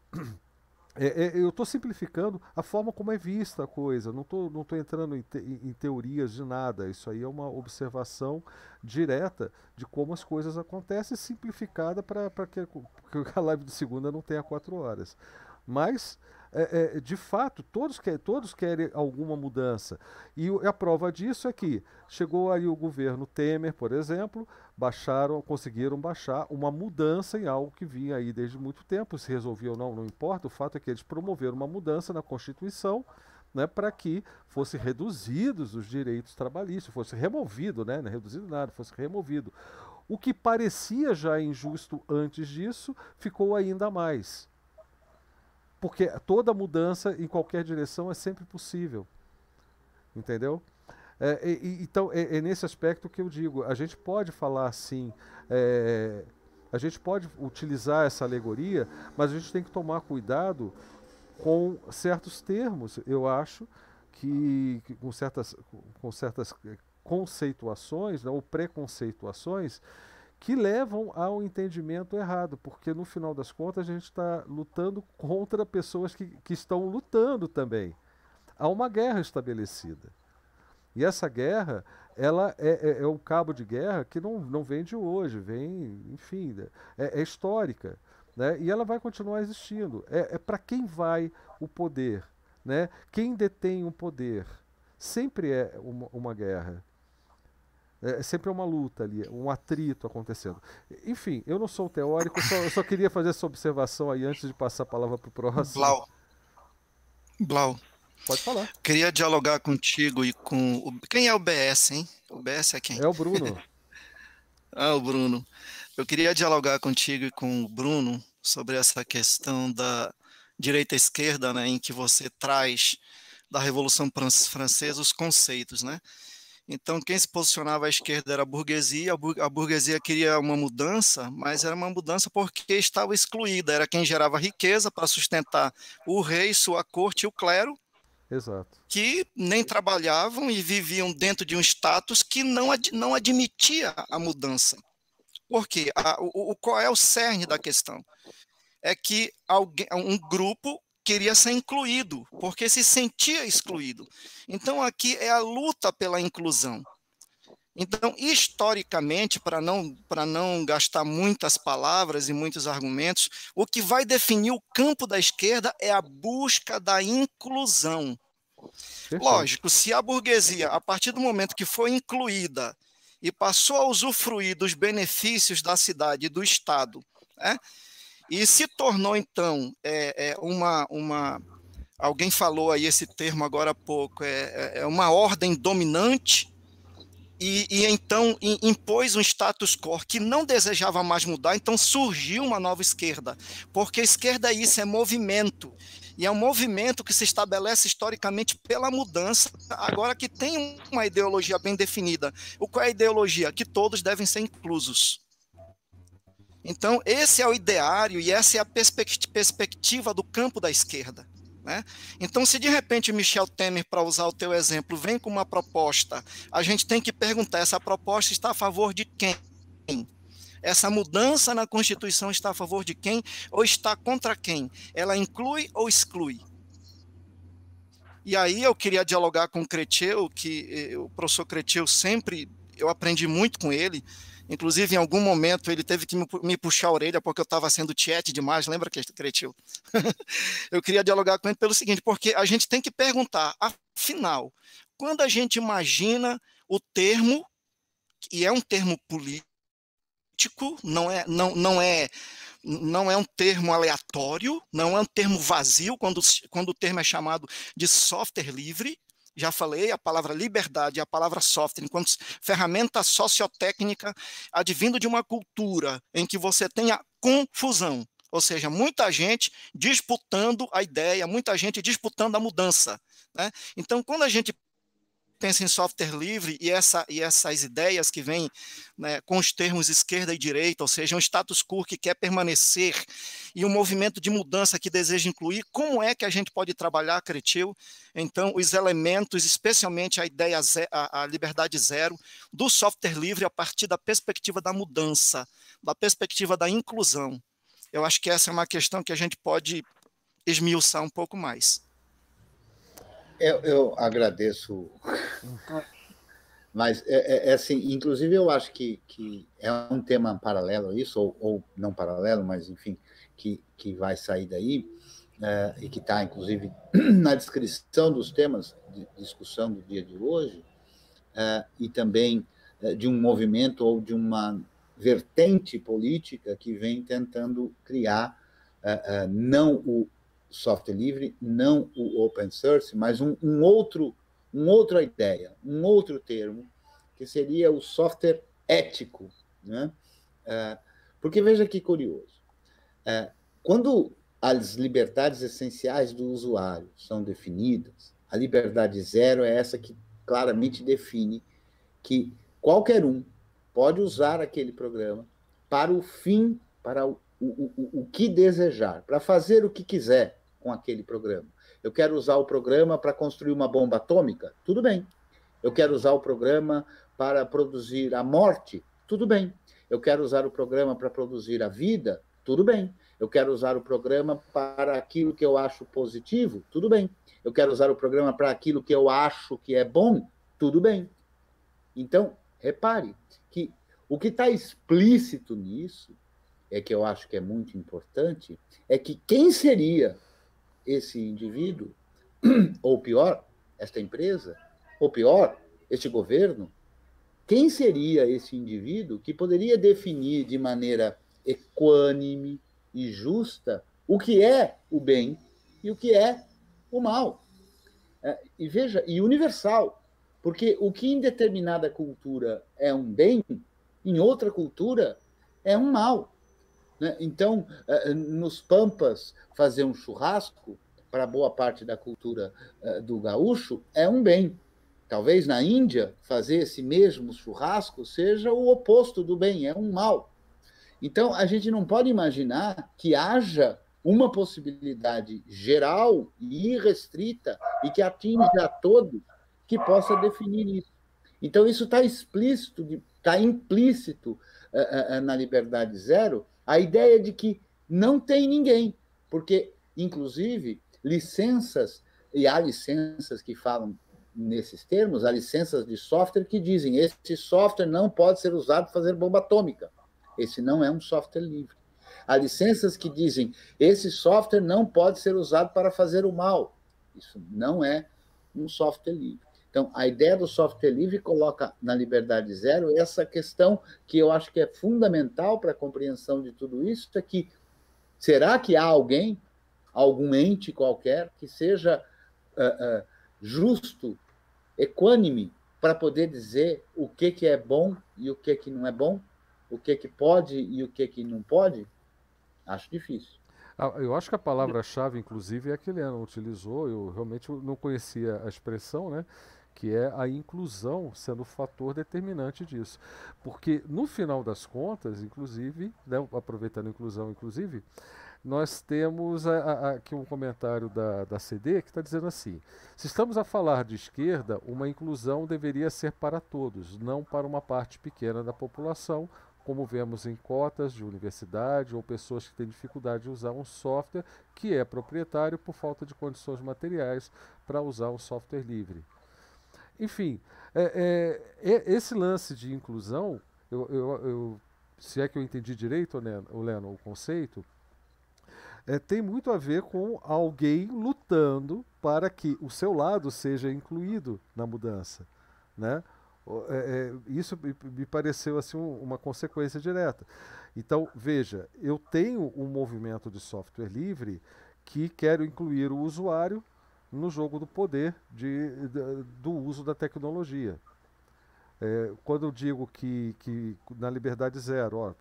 É, é, eu estou simplificando a forma como é vista a coisa, não estou não tô entrando em, te, em teorias de nada, isso aí é uma observação direta de como as coisas acontecem, simplificada para que, que a live de segunda não tenha quatro horas. Mas, é, é, de fato, todos, que, todos querem alguma mudança. E a prova disso é que chegou aí o governo Temer, por exemplo, baixaram, conseguiram baixar uma mudança em algo que vinha aí desde muito tempo, se resolvia ou não, não importa, o fato é que eles promoveram uma mudança na Constituição, né, para que fossem reduzidos os direitos trabalhistas, fosse removido, né, não é reduzido nada, fosse removido. O que parecia já injusto antes disso, ficou ainda mais. Porque toda mudança em qualquer direção é sempre possível, entendeu? É, e, então, é, é nesse aspecto que eu digo, a gente pode falar assim, é, a gente pode utilizar essa alegoria, mas a gente tem que tomar cuidado com certos termos, eu acho, que, que com, certas, com certas conceituações, né, ou preconceituações, que levam ao entendimento errado, porque no final das contas a gente está lutando contra pessoas que, que estão lutando também. Há uma guerra estabelecida. E essa guerra, ela é, é, é um cabo de guerra que não, não vem de hoje, vem, enfim, é, é histórica, né? E ela vai continuar existindo. É, é para quem vai o poder, né? Quem detém o poder sempre é uma, uma guerra. É sempre uma luta ali, um atrito acontecendo. Enfim, eu não sou um teórico, só, eu só queria fazer essa observação aí antes de passar a palavra para o próximo. Blau. Blau. Pode falar. Queria dialogar contigo e com... O... Quem é o B S, hein? O B S é quem? É o Bruno. Ah, o Bruno. Eu queria dialogar contigo e com o Bruno sobre essa questão da direita-esquerda, né, em que você traz da Revolução Francesa os conceitos, né? Então, quem se posicionava à esquerda era a burguesia, a burguesia queria uma mudança, mas era uma mudança porque estava excluída, era quem gerava riqueza para sustentar o rei, sua corte e o clero, exato, que nem trabalhavam e viviam dentro de um status que não, ad, não admitia a mudança. Por quê? A, o, o, qual é o cerne da questão? É que alguém, um grupo... queria ser incluído, porque se sentia excluído. Então, aqui é a luta pela inclusão. Então, historicamente, para não, para não gastar muitas palavras e muitos argumentos, o que vai definir o campo da esquerda é a busca da inclusão. Lógico, se a burguesia, a partir do momento que foi incluída e passou a usufruir dos benefícios da cidade e do Estado, né? E se tornou, então, é, é uma, uma... Alguém falou aí esse termo agora há pouco, é, é uma ordem dominante, E, e então impôs um status quo que não desejava mais mudar, então surgiu uma nova esquerda, porque a esquerda é isso, é movimento, e é um movimento que se estabelece historicamente pela mudança, agora que tem uma ideologia bem definida. O qual é a ideologia? Que todos devem ser inclusos. Então esse é o ideário e essa é a perspectiva do campo da esquerda. Né? Então, se de repente Michel Temer, para usar o teu exemplo, vem com uma proposta, a gente tem que perguntar, essa proposta está a favor de quem? Essa mudança na Constituição está a favor de quem? Ou está contra quem? Ela inclui ou exclui? E aí eu queria dialogar com o Cretil, que o professor Cretil sempre, eu aprendi muito com ele, inclusive em algum momento ele teve que me puxar a orelha porque eu estava sendo tiete demais, lembra, Cretil? Eu queria dialogar com ele pelo seguinte, porque a gente tem que perguntar, afinal, quando a gente imagina o termo, e é um termo político, não é, não, não é, não é um termo aleatório, não é um termo vazio, quando, quando o termo é chamado de software livre, já falei, a palavra liberdade, a palavra software, enquanto ferramenta sociotécnica advindo de uma cultura em que você tem a confusão, ou seja, muita gente disputando a ideia, muita gente disputando a mudança. Né? Então, quando a gente pensa em software livre e, essa, e essas ideias que vêm, né, com os termos esquerda e direita, ou seja, um status quo que quer permanecer e um movimento de mudança que deseja incluir, como é que a gente pode trabalhar, Cretil, então, os elementos, especialmente a ideia, a, a liberdade zero, do software livre a partir da perspectiva da mudança, da perspectiva da inclusão? Eu acho que essa é uma questão que a gente pode esmiuçar um pouco mais. Eu, eu agradeço, mas é, é assim, inclusive eu acho que, que é um tema paralelo a isso, ou, ou não paralelo, mas enfim, que, que vai sair daí, é, e que está inclusive na descrição dos temas de discussão do dia de hoje, é, e também de um movimento ou de uma vertente política que vem tentando criar é, é, não o software livre, não o open source, mas um, um outro, uma outra ideia, um outro termo, que seria o software ético. Né? Porque veja que curioso, quando as liberdades essenciais do usuário são definidas, a liberdade zero é essa que claramente define que qualquer um pode usar aquele programa para o fim, para o, o, o, o que desejar, para fazer o que quiser com aquele programa. Eu quero usar o programa para construir uma bomba atômica? Tudo bem. Eu quero usar o programa para produzir a morte? Tudo bem. Eu quero usar o programa para produzir a vida? Tudo bem. Eu quero usar o programa para aquilo que eu acho positivo? Tudo bem. Eu quero usar o programa para aquilo que eu acho que é bom? Tudo bem. Então, repare que o que está explícito nisso, é que eu acho que é muito importante, é que quem seria esse indivíduo, ou pior, esta empresa, ou pior, este governo, quem seria esse indivíduo que poderia definir de maneira equânime e justa o que é o bem e o que é o mal? E veja, e universal, porque o que em determinada cultura é um bem, em outra cultura é um mal. Então, nos Pampas, fazer um churrasco, para boa parte da cultura do gaúcho, é um bem. Talvez na Índia, fazer esse mesmo churrasco seja o oposto do bem, é um mal. Então, a gente não pode imaginar que haja uma possibilidade geral e irrestrita e que atinja a todos que possa definir isso. Então, isso está explícito, está implícito na liberdade zero, a ideia de que não tem ninguém, porque, inclusive, licenças, e há licenças que falam nesses termos, há licenças de software que dizem esse software não pode ser usado para fazer bomba atômica, esse não é um software livre. Há licenças que dizem esse software não pode ser usado para fazer o mal, isso não é um software livre. Então, a ideia do software livre coloca na liberdade zero essa questão que eu acho que é fundamental para a compreensão de tudo isso, é que será que há alguém, algum ente qualquer, que seja uh, uh, justo, equânime para poder dizer o que, que é bom e o que, que não é bom, o que, que pode e o que, que não pode, acho difícil. Ah, eu acho que a palavra-chave, inclusive, é a que ele utilizou, eu realmente não conhecia a expressão, né? Que é a inclusão sendo o fator determinante disso. Porque, no final das contas, inclusive, né, aproveitando a inclusão, inclusive, nós temos a, a, aqui um comentário da, da C D que está dizendo assim, se estamos a falar de esquerda, uma inclusão deveria ser para todos, não para uma parte pequena da população, como vemos em cotas de universidade ou pessoas que têm dificuldade de usar um software que é proprietário por falta de condições materiais para usar um software livre. Enfim, é, é, esse lance de inclusão, eu, eu, eu, se é que eu entendi direito, né, Leno, o conceito, é, tem muito a ver com alguém lutando para que o seu lado seja incluído na mudança, né? É, é, isso me pareceu assim, um, uma consequência direta. Então, veja, eu tenho um movimento de software livre que quero incluir o usuário no jogo do poder de, de, do uso da tecnologia. É, quando eu digo que, que na liberdade zero, ó,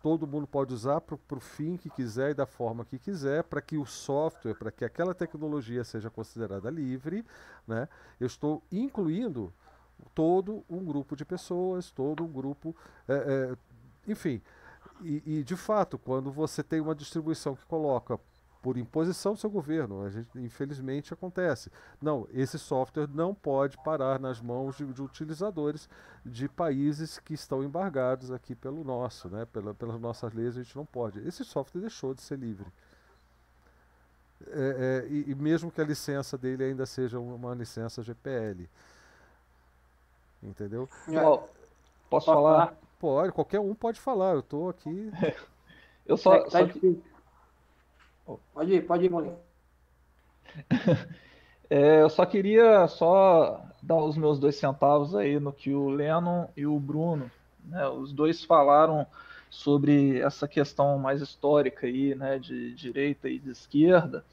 todo mundo pode usar para o fim que quiser e da forma que quiser, para que o software, para que aquela tecnologia seja considerada livre, né, eu estou incluindo todo um grupo de pessoas, todo um grupo, é, é, enfim. E, e, de fato, quando você tem uma distribuição que coloca por imposição do seu governo, a gente, infelizmente acontece. Não, esse software não pode parar nas mãos de, de utilizadores de países que estão embargados aqui pelo nosso, né? Pela, pelas nossas leis a gente não pode. Esse software deixou de ser livre. É, é, e, e mesmo que a licença dele ainda seja uma licença G P L. Entendeu? Oh, posso falar? Pode, qualquer um pode falar, eu estou aqui... eu só... É, tá só que... Pode ir, pode ir, Molinho. É, eu só queria só dar os meus dois centavos aí no que o Lennon e o Bruno, né, os dois falaram sobre essa questão mais histórica aí, né, de direita e de esquerda.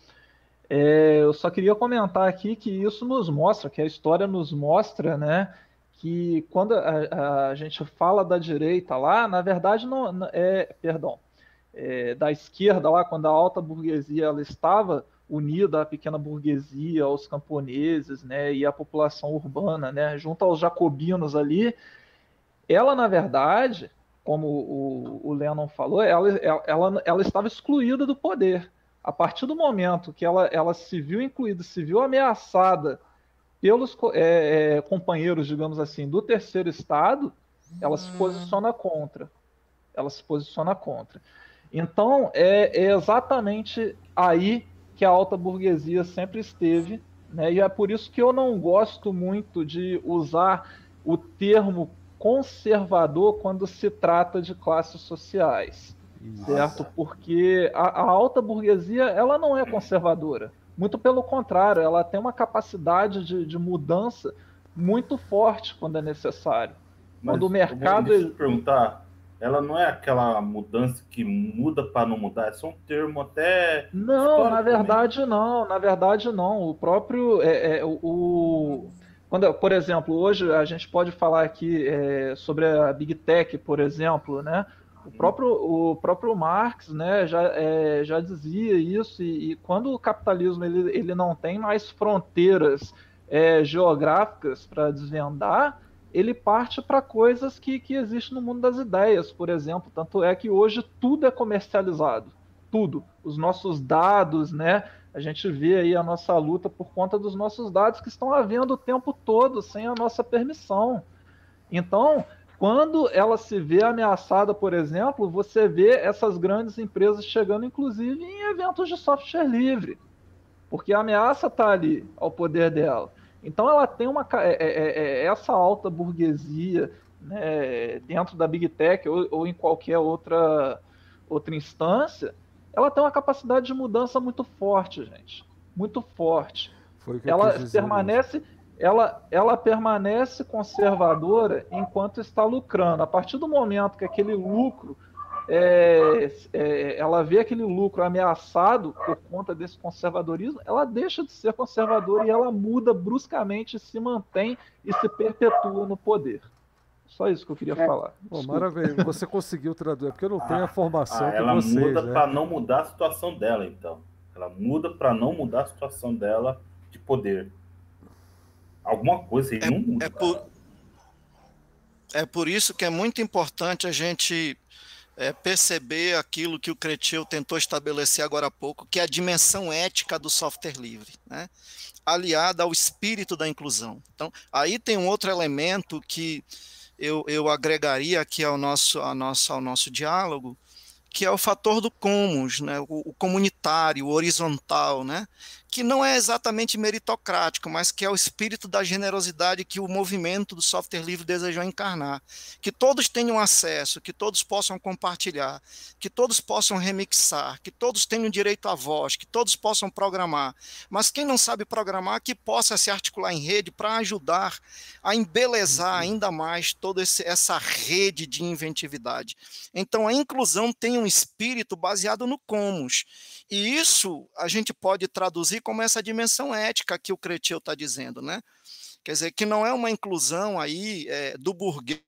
É, eu só queria comentar aqui que isso nos mostra, que a história nos mostra, né, que quando a, a gente fala da direita lá, na verdade não é, perdão, É, da esquerda lá, quando a alta burguesia ela estava unida à pequena burguesia, aos camponeses, né, e à população urbana, né, junto aos jacobinos ali, ela, na verdade, como o, o Lennon falou, ela, ela, ela, ela estava excluída do poder. A partir do momento que ela, ela se viu incluída, se viu ameaçada pelos é, é, companheiros, digamos assim, do terceiro estado, ela se posiciona contra. Ela se posiciona contra. Então, é, é exatamente aí que a alta burguesia sempre esteve, né? E é por isso que eu não gosto muito de usar o termo conservador quando se trata de classes sociais, Nossa. certo? Porque a, a alta burguesia ela não é conservadora, muito pelo contrário, ela tem uma capacidade de, de mudança muito forte quando é necessário. Mas, quando o mercado... Deixa eu perguntar... Ela não é aquela mudança que muda para não mudar, é só um termo até... Não, na verdade não, na verdade não. O próprio... É, é, o, quando, por exemplo, hoje a gente pode falar aqui é, sobre a Big Tech, por exemplo, né? O próprio, o próprio Marx, né, já, é, já dizia isso, e, e quando o capitalismo ele, ele não tem mais fronteiras é, geográficas para desvendar, ele parte para coisas que, que existem no mundo das ideias, por exemplo. Tanto é que hoje tudo é comercializado, tudo. Os nossos dados, né? A gente vê aí a nossa luta por conta dos nossos dados que estão havendo o tempo todo, sem a nossa permissão. Então, quando ela se vê ameaçada, por exemplo, você vê essas grandes empresas chegando, inclusive, em eventos de software livre, porque a ameaça está ali ao poder dela. Então, ela tem uma, é, é, é, essa alta burguesia, né, dentro da Big Tech ou, ou em qualquer outra, outra instância, ela tem uma capacidade de mudança muito forte, gente. Muito forte. Foi o que ela, eu quis dizer, permanece, ela, ela permanece conservadora enquanto está lucrando. A partir do momento que aquele lucro é, é, ela vê aquele lucro ameaçado por conta desse conservadorismo, ela deixa de ser conservadora e ela muda bruscamente, se mantém e se perpetua no poder. Só isso que eu queria é. falar. Bom, maravilha, você conseguiu traduzir, porque eu não ah, tenho a formação ah, que ela vocês, muda né? para não mudar a situação dela, então. Ela muda para não mudar a situação dela de poder. Alguma coisa aí é, não muda. É por, é por isso que é muito importante a gente é, perceber aquilo que o Cretil tentou estabelecer agora há pouco, que é a dimensão ética do software livre, né? Aliada ao espírito da inclusão. Então, aí tem um outro elemento que eu, eu agregaria aqui ao nosso, ao, nosso, ao nosso diálogo, que é o fator do commons, né? o, o comunitário, o horizontal, né? Que não é exatamente meritocrático, mas que é o espírito da generosidade que o movimento do software livre desejou encarnar. Que todos tenham acesso, que todos possam compartilhar, que todos possam remixar, que todos tenham direito à voz, que todos possam programar. Mas quem não sabe programar, que possa se articular em rede para ajudar a embelezar ainda mais toda esse, essa rede de inventividade. Então, a inclusão tem um espírito baseado no commons. E isso a gente pode traduzir como essa dimensão ética que o Cretil está dizendo, né? Quer dizer, que não é uma inclusão aí é, do burguês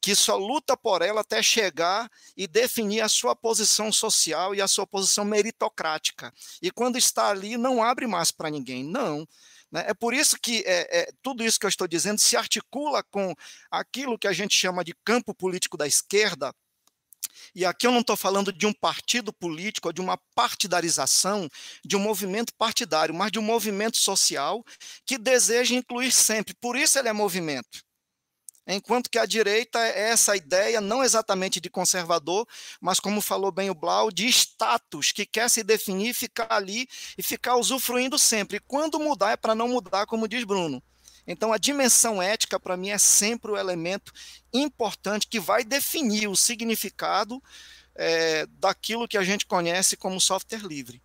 que só luta por ela até chegar e definir a sua posição social e a sua posição meritocrática. E quando está ali, não abre mais para ninguém, não. Né? É por isso que é, é, tudo isso que eu estou dizendo se articula com aquilo que a gente chama de campo político da esquerda. E aqui eu não estou falando de um partido político, ou de uma partidarização, de um movimento partidário, mas de um movimento social que deseja incluir sempre. Por isso ele é movimento. Enquanto que a direita é essa ideia, não exatamente de conservador, mas como falou bem o Blau, de status, que quer se definir, ficar ali e ficar usufruindo sempre. E quando mudar é para não mudar, como diz Bruno. Então, a dimensão ética, para mim, é sempre o elemento importante que vai definir o significado é, daquilo que a gente conhece como software livre.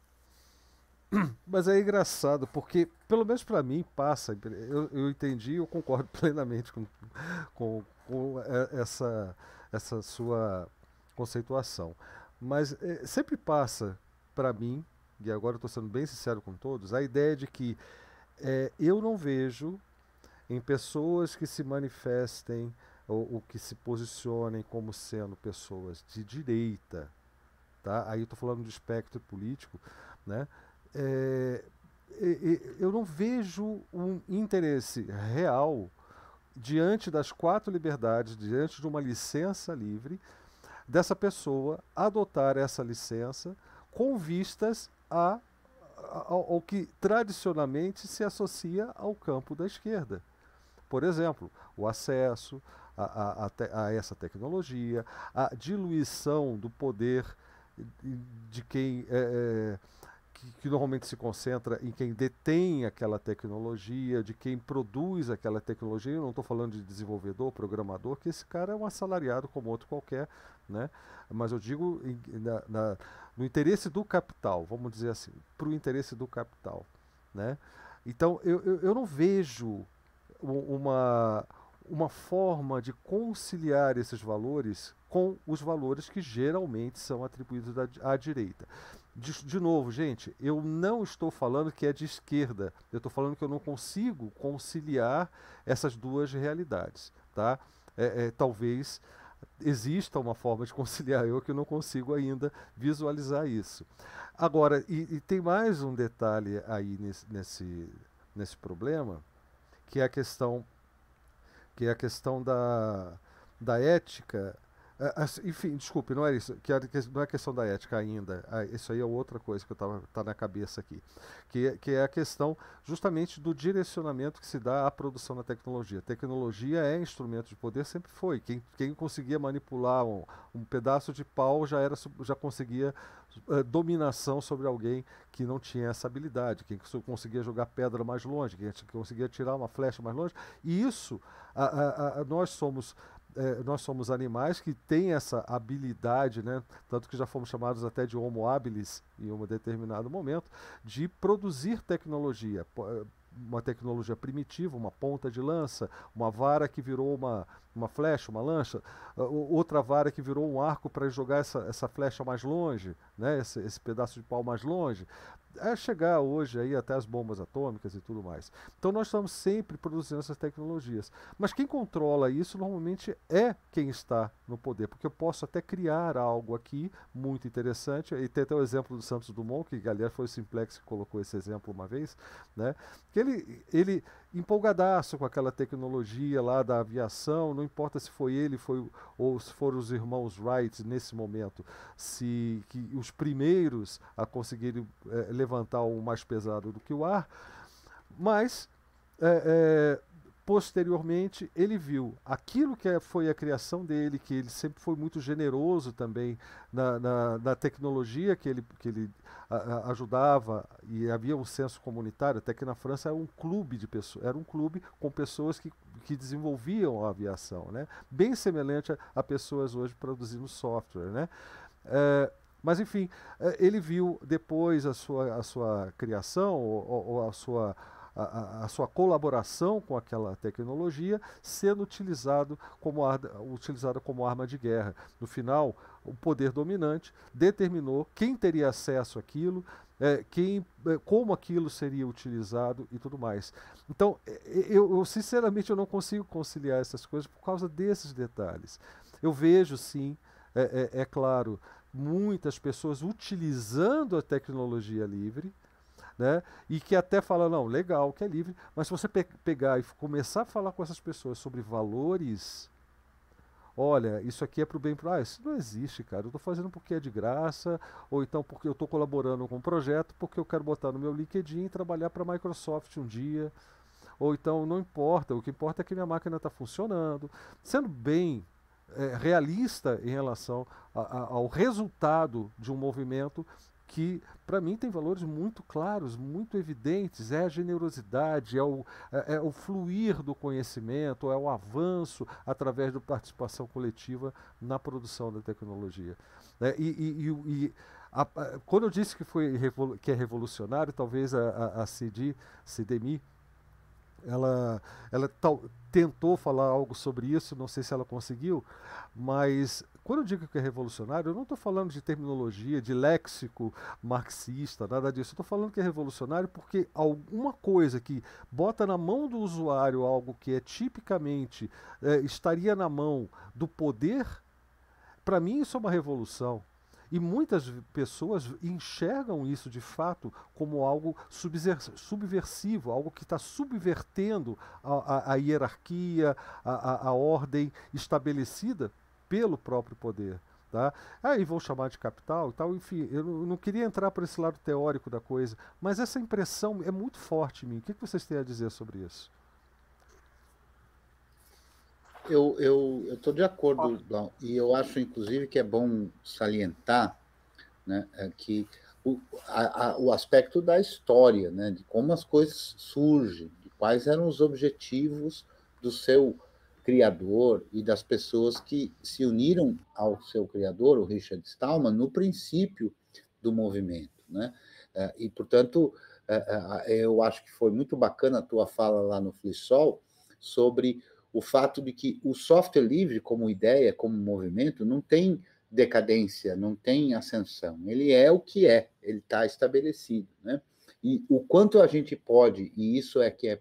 Mas é engraçado, porque, pelo menos para mim, passa. Eu, eu entendi, eu concordo plenamente com, com, com essa, essa sua conceituação. Mas é, sempre passa para mim, e agora eu estou sendo bem sincero com todos, a ideia de que é, eu não vejo em pessoas que se manifestem ou, ou que se posicionem como sendo pessoas de direita, tá? Aí eu estou falando do espectro político, né? É, eu não vejo um interesse real diante das quatro liberdades, diante de uma licença livre, dessa pessoa adotar essa licença com vistas a, ao, ao que tradicionalmente se associa ao campo da esquerda. Por exemplo, o acesso a, a, a, te, a essa tecnologia, a diluição do poder de quem é, que, que normalmente se concentra em quem detém aquela tecnologia, de quem produz aquela tecnologia. Eu não estou falando de desenvolvedor, programador, que esse cara é um assalariado como outro qualquer, né? Mas eu digo em, na, na, no interesse do capital, vamos dizer assim, para o interesse do capital, né? Então, eu, eu, eu não vejo Uma, uma forma de conciliar esses valores com os valores que geralmente são atribuídos à, à direita. De, de novo, gente, eu não estou falando que é de esquerda, eu estou falando que eu não consigo conciliar essas duas realidades, tá? É, é, talvez exista uma forma de conciliar, eu que não consigo ainda visualizar isso. Agora, e, e tem mais um detalhe aí nesse, nesse, nesse problema, que é a questão, que é a questão da, da ética, enfim, desculpe, não é isso, que não é a questão da ética ainda, isso aí é outra coisa que eu tava, tá na cabeça aqui, que é, que é a questão justamente do direcionamento que se dá à produção da tecnologia. Tecnologia é instrumento de poder, sempre foi. Quem, quem conseguia manipular um, um pedaço de pau já, era, já conseguia dominação sobre alguém que não tinha essa habilidade, quem conseguia jogar pedra mais longe, quem conseguia tirar uma flecha mais longe. E isso, a, a, a, nós somos é, nós somos animais que têm essa habilidade, né? Tanto que já fomos chamados até de homo habilis em um determinado momento, de produzir tecnologia. uma tecnologia primitiva, uma ponta de lança, uma vara que virou uma, uma flecha, uma lancha, outra vara que virou um arco para jogar essa, essa flecha mais longe, né, esse, esse pedaço de pau mais longe, é chegar hoje aí até as bombas atômicas e tudo mais. Então nós estamos sempre produzindo essas tecnologias. Mas quem controla isso normalmente é quem está no poder, porque eu posso até criar algo aqui muito interessante, e tem até o exemplo do Santos Dumont, que aliás foi o Simplex que colocou esse exemplo uma vez, né, que ele, ele empolgadaço com aquela tecnologia lá da aviação, não importa se foi ele foi, ou se foram os irmãos Wright nesse momento, se que os primeiros a conseguirem é, levantar um mais pesado do que o ar, mas é, é, posteriormente ele viu aquilo que foi a criação dele, que ele sempre foi muito generoso também na, na, na tecnologia que ele, que ele a, a ajudava, e havia um senso comunitário, até que na França era um clube de pessoas, era um clube com pessoas que, que desenvolviam a aviação, né? Bem semelhante a, a pessoas hoje produzindo software, né? É, mas, enfim, ele viu depois a sua, a sua criação ou, ou a, sua, a, a sua colaboração com aquela tecnologia sendo utilizado como ar, utilizada como arma de guerra. No final, o poder dominante determinou quem teria acesso àquilo, é, quem, é, como aquilo seria utilizado e tudo mais. Então, eu, eu sinceramente eu não consigo conciliar essas coisas por causa desses detalhes. Eu vejo, sim, é, é, é claro, muitas pessoas utilizando a tecnologia livre, né, e que até fala, não, legal que é livre, mas se você pe pegar e começar a falar com essas pessoas sobre valores, olha, isso aqui é para o bem, ah, isso não existe, cara, eu estou fazendo porque é de graça, ou então porque eu estou colaborando com um projeto, porque eu quero botar no meu LinkedIn e trabalhar para a Microsoft um dia, ou então não importa, o que importa é que minha máquina está funcionando, sendo bem É, realista em relação a, a, ao resultado de um movimento que, para mim, tem valores muito claros, muito evidentes, é a generosidade, é o, é, é o fluir do conhecimento, é o avanço através da participação coletiva na produção da tecnologia. É, e e, e, e a, a, quando eu disse que, foi, que é revolucionário, talvez a, a, a C D M I, Ela, ela tal, tentou falar algo sobre isso, não sei se ela conseguiu, mas quando eu digo que é revolucionário, eu não estou falando de terminologia, de léxico marxista, nada disso. Eu estou falando que é revolucionário porque alguma coisa que bota na mão do usuário algo que é tipicamente é, estaria na mão do poder, para mim isso é uma revolução. E muitas pessoas enxergam isso de fato como algo subversivo, algo que está subvertendo a, a, a hierarquia, a, a, a ordem estabelecida pelo próprio poder. Tá? Aí vão chamar de capital e tal, enfim, eu não queria entrar por esse lado teórico da coisa, mas essa impressão é muito forte em mim. O que vocês têm a dizer sobre isso? Eu eu eu estou de acordo, Blau, e eu acho inclusive que é bom salientar, né, que o, a, a, o aspecto da história, né, de como as coisas surgem, de quais eram os objetivos do seu criador e das pessoas que se uniram ao seu criador, o Richard Stallman, no princípio do movimento, né, e portanto eu acho que foi muito bacana a tua fala lá no Flissol sobre o fato de que o software livre, como ideia, como movimento, não tem decadência, não tem ascensão. Ele é o que é, ele está estabelecido, né? E o quanto a gente pode, e isso é que é,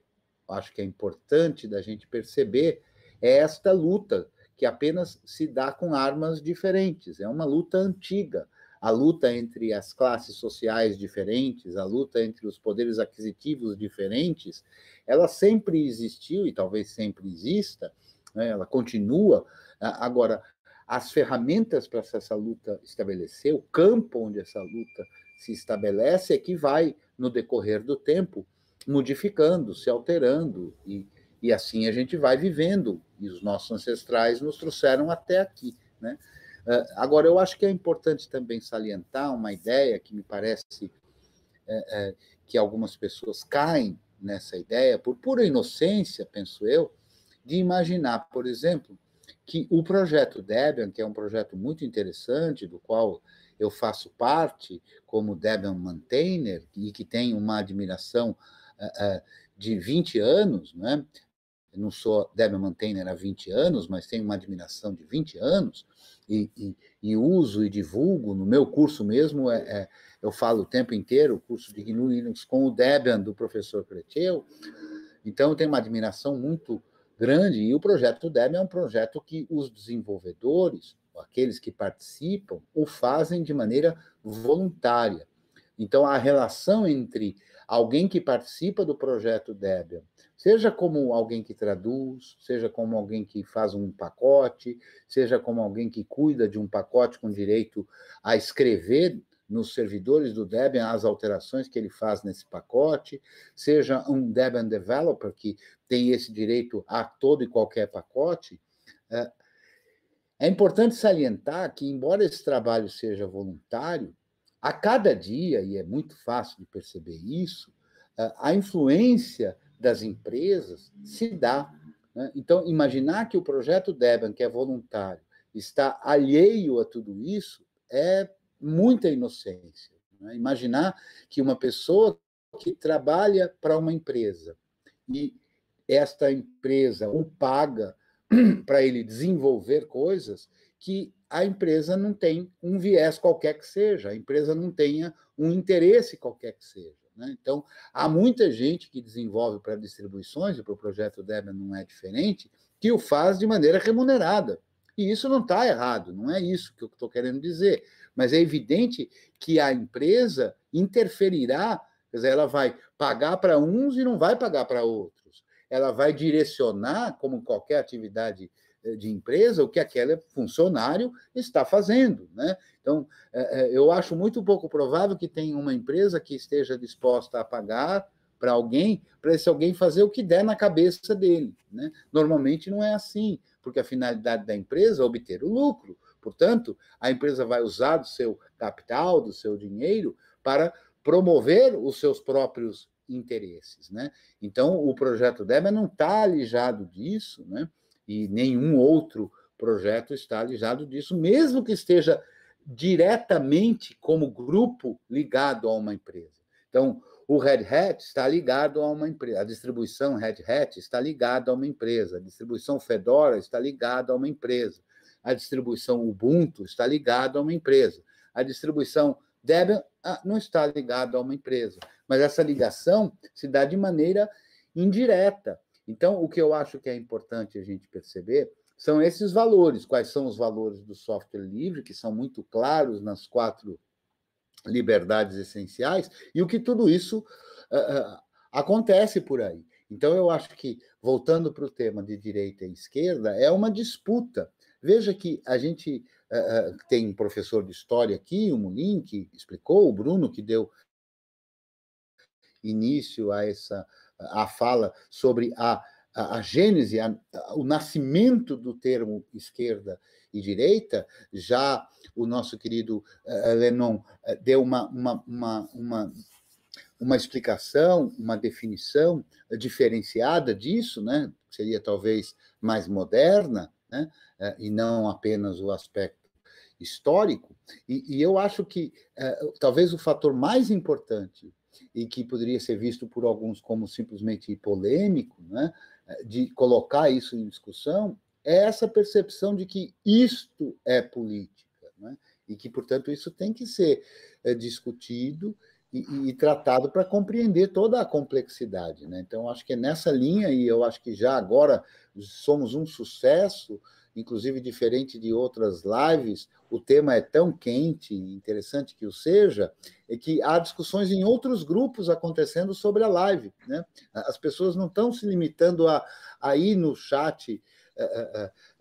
acho que é importante da gente perceber, é esta luta que apenas se dá com armas diferentes. É uma luta antiga, a luta entre as classes sociais diferentes, a luta entre os poderes aquisitivos diferentes, ela sempre existiu e talvez sempre exista, né? Ela continua. Agora, as ferramentas para essa luta estabelecer, o campo onde essa luta se estabelece é que vai, no decorrer do tempo, modificando, se alterando, e, e assim a gente vai vivendo, e os nossos ancestrais nos trouxeram até aqui, né? Agora, eu acho que é importante também salientar uma ideia que me parece é, é, que algumas pessoas caem nessa ideia, por pura inocência, penso eu, de imaginar, por exemplo, que o projeto Debian, que é um projeto muito interessante, do qual eu faço parte como Debian Maintainer, e que tem uma admiração é, é, de vinte anos, né? Eu não sou Debian maintainer há vinte anos, mas tenho uma admiração de vinte anos, e, e, e uso e divulgo, no meu curso mesmo, é, é, eu falo o tempo inteiro, o curso de G N U Linux com o Debian do professor Preteu, então eu tenho uma admiração muito grande, e o projeto Debian é um projeto que os desenvolvedores, aqueles que participam, o fazem de maneira voluntária. Então, a relação entre alguém que participa do projeto Debian, seja como alguém que traduz, seja como alguém que faz um pacote, seja como alguém que cuida de um pacote com direito a escrever nos servidores do Debian as alterações que ele faz nesse pacote, seja um Debian developer que tem esse direito a todo e qualquer pacote, é importante salientar que, embora esse trabalho seja voluntário, a cada dia, e é muito fácil de perceber isso, a influência das empresas se dá. Né? Então, imaginar que o projeto Debian, que é voluntário, está alheio a tudo isso, é muita inocência. Né? Imaginar que uma pessoa que trabalha para uma empresa e esta empresa o paga para ele desenvolver coisas que a empresa não tem um viés qualquer que seja, a empresa não tenha um interesse qualquer que seja. Né? Então, há muita gente que desenvolve para distribuições, e para o projeto Debian não é diferente, que o faz de maneira remunerada. E isso não está errado, não é isso que eu estou querendo dizer. Mas é evidente que a empresa interferirá, quer dizer, ela vai pagar para uns e não vai pagar para outros. Ela vai direcionar, como qualquer atividade de empresa, o que aquele funcionário está fazendo, né? Então, eu acho muito pouco provável que tenha uma empresa que esteja disposta a pagar para alguém, para esse alguém fazer o que der na cabeça dele, né? Normalmente não é assim, porque a finalidade da empresa é obter o lucro. Portanto, a empresa vai usar do seu capital, do seu dinheiro, para promover os seus próprios interesses, né? Então, o projeto Debian não está alijado disso, né? E nenhum outro projeto está alijado disso, mesmo que esteja diretamente como grupo ligado a uma empresa. Então, o Red Hat está ligado a uma empresa, a distribuição Red Hat está ligada a uma empresa, a distribuição Fedora está ligada a uma empresa, a distribuição Ubuntu está ligada a uma empresa, a distribuição Debian não está ligada a uma empresa, mas essa ligação se dá de maneira indireta. Então, o que eu acho que é importante a gente perceber são esses valores. Quais são os valores do software livre, que são muito claros nas quatro liberdades essenciais, e o que tudo isso uh, acontece por aí. Então, eu acho que, voltando para o tema de direita e esquerda, é uma disputa. Veja que a gente uh, tem um professor de história aqui, o Mulin, que explicou, o Bruno, que deu início a essa... a fala sobre a, a, a gênese, a, a, o nascimento do termo esquerda e direita. Já o nosso querido uh, Lennon uh, deu uma, uma, uma, uma, uma explicação, uma definição diferenciada disso, né? Seria talvez mais moderna, né? uh, e não apenas o aspecto histórico, e, e eu acho que uh, talvez o fator mais importante e que poderia ser visto por alguns como simplesmente polêmico, né, de colocar isso em discussão, é essa percepção de que isto é política, né, e que, portanto, isso tem que ser é, discutido e, e tratado para compreender toda a complexidade. Né? Então, acho que é nessa linha, e eu acho que já agora somos um sucesso, inclusive diferente de outras lives, o tema é tão quente e interessante que o seja, é que há discussões em outros grupos acontecendo sobre a live. Né? As pessoas não estão se limitando a, a ir no chat uh,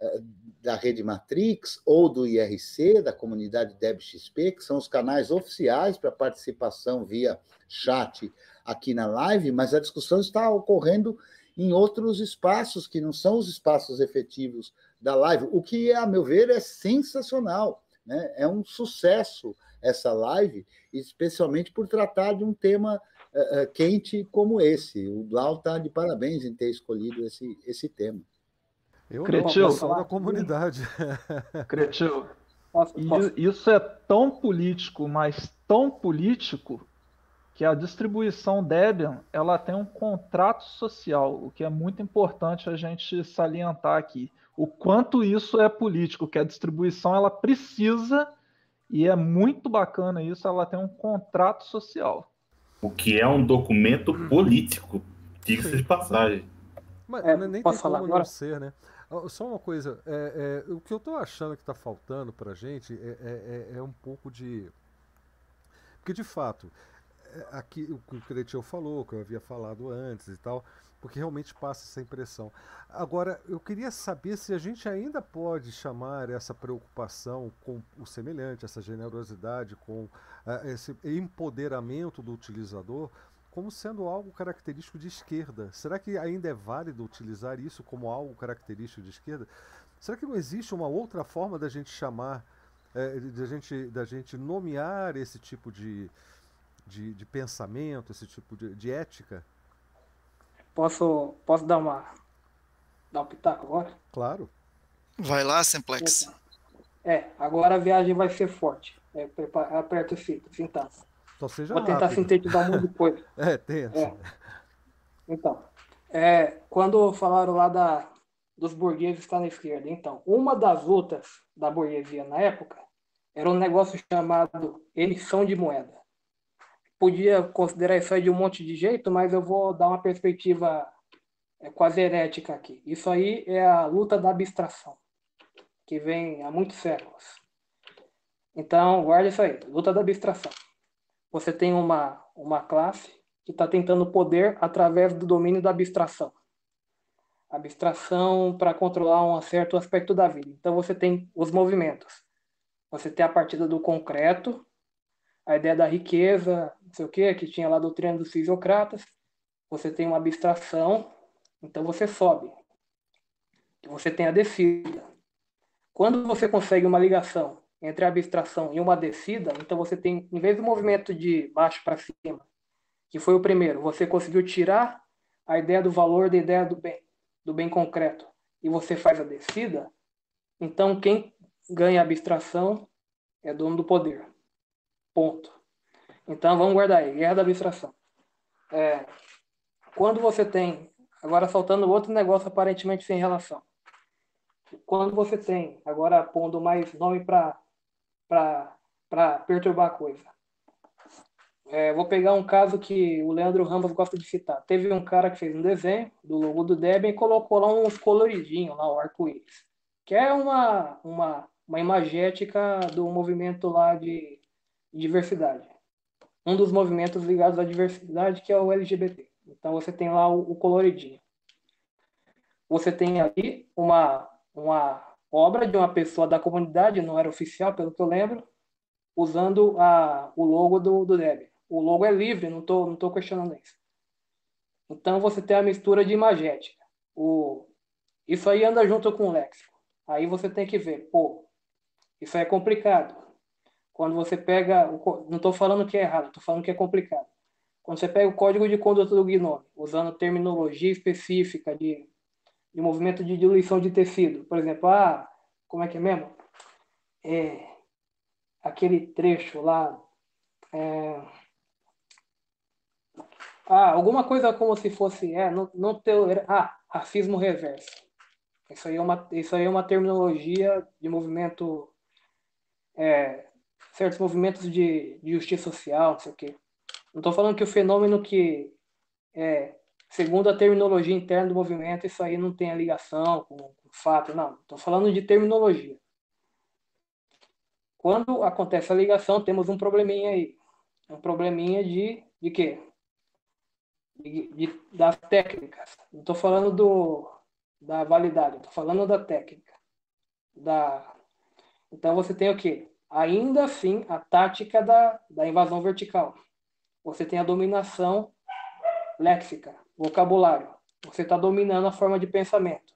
uh, uh, da Rede Matrix ou do I R C, da comunidade DebXP, que são os canais oficiais para participação via chat aqui na live, mas a discussão está ocorrendo em outros espaços que não são os espaços efetivos da live, o que, a meu ver, é sensacional, né? É um sucesso essa live, especialmente por tratar de um tema uh, uh, quente como esse. O Blau está de parabéns em ter escolhido esse, esse tema. Eu Cretil, não, falar da comunidade. Cretil, posso, posso. Isso é tão político, mas tão político, que a distribuição Debian ela tem um contrato social, o que é muito importante a gente salientar aqui. O quanto isso é político, que a distribuição ela precisa, e é muito bacana isso, ela tem um contrato social. O que é um documento político, diga-se de passagem. Mas é, nem tem como não ser, né? Só uma coisa, é, é, o que eu estou achando que está faltando para a gente é, é, é um pouco de... Porque, de fato, aqui o que o Cretil falou, que eu havia falado antes e tal, porque realmente passa essa impressão. Agora, eu queria saber se a gente ainda pode chamar essa preocupação com o semelhante, essa generosidade, com uh, esse empoderamento do utilizador, como sendo algo característico de esquerda. Será que ainda é válido utilizar isso como algo característico de esquerda? Será que não existe uma outra forma da gente chamar, é, da gente, da gente nomear esse tipo de, de, de pensamento, esse tipo de, de ética? Posso, posso dar, uma, dar um pitaco agora? Claro. Vai lá, Simplex. É, agora a viagem vai ser forte. É, prepara, aperta o fita, fintaça. Seja Vou tentar rápido. sintetizar um monte de coisa. É, tem é. Então, é, quando falaram lá da, dos burgueses estar na esquerda, então, uma das lutas da burguesia na época era um negócio chamado emissão de moeda. Podia considerar isso aí de um monte de jeito, mas eu vou dar uma perspectiva quase herética aqui. Isso aí é a luta da abstração, que vem há muitos séculos. Então, guarda isso aí, luta da abstração. Você tem uma, uma classe que está tentando poder através do domínio da abstração. Abstração para controlar um certo aspecto da vida. Então você tem os movimentos. Você tem a partida do concreto, a ideia da riqueza, não sei o quê, que tinha lá a doutrina dos fisiocratas. Você tem uma abstração, então você sobe. Você tem a descida. Quando você consegue uma ligação entre a abstração e uma descida, então você tem, em vez do movimento de baixo para cima, que foi o primeiro, você conseguiu tirar a ideia do valor da ideia do bem, do bem concreto, e você faz a descida, então quem ganha a abstração é dono do poder. Ponto. Então vamos guardar aí, guerra da abstração. É, quando você tem, agora soltando outro negócio aparentemente sem relação, quando você tem, agora pondo mais nome para para perturbar a coisa. É, vou pegar um caso que o Leandro Ramos gosta de citar. Teve um cara que fez um desenho do logo do Debian e colocou lá uns coloridinhos, lá o arco-íris, que é uma, uma, uma imagética do movimento lá de diversidade. Um dos movimentos ligados à diversidade, que é o L G B T. Então você tem lá o, o coloridinho. Você tem ali uma, uma obra de uma pessoa da comunidade, não era oficial, pelo que eu lembro, usando a, o logo do, do Debian. O logo é livre, não estou não tô questionando isso. Então você tem a mistura de imagética. O, isso aí anda junto com o léxico. Aí você tem que ver, pô, isso aí é complicado. Quando você pega, o, não estou falando que é errado, estou falando que é complicado. Quando você pega o código de conduta do Gnome, usando terminologia específica de de movimento de diluição de tecido. Por exemplo, ah, como é que é mesmo? É, aquele trecho lá. É, ah, alguma coisa como se fosse... É, não, não teor, ah, racismo reverso. Isso aí é uma, isso aí é uma terminologia de movimento... É, certos movimentos de, de justiça social, não sei o quê. Não estou falando que o fenômeno que... É, segundo a terminologia interna do movimento, isso aí não tem a ligação com o fato, não. Estou falando de terminologia. Quando acontece a ligação, temos um probleminha aí. Um probleminha de, de quê? De, de, das técnicas. Não estou falando do, da validade, estou falando da técnica. Da... Então você tem o quê? Ainda assim, a tática da, da invasão vertical. Você tem a dominação léxica. Vocabulário. Você está dominando a forma de pensamento.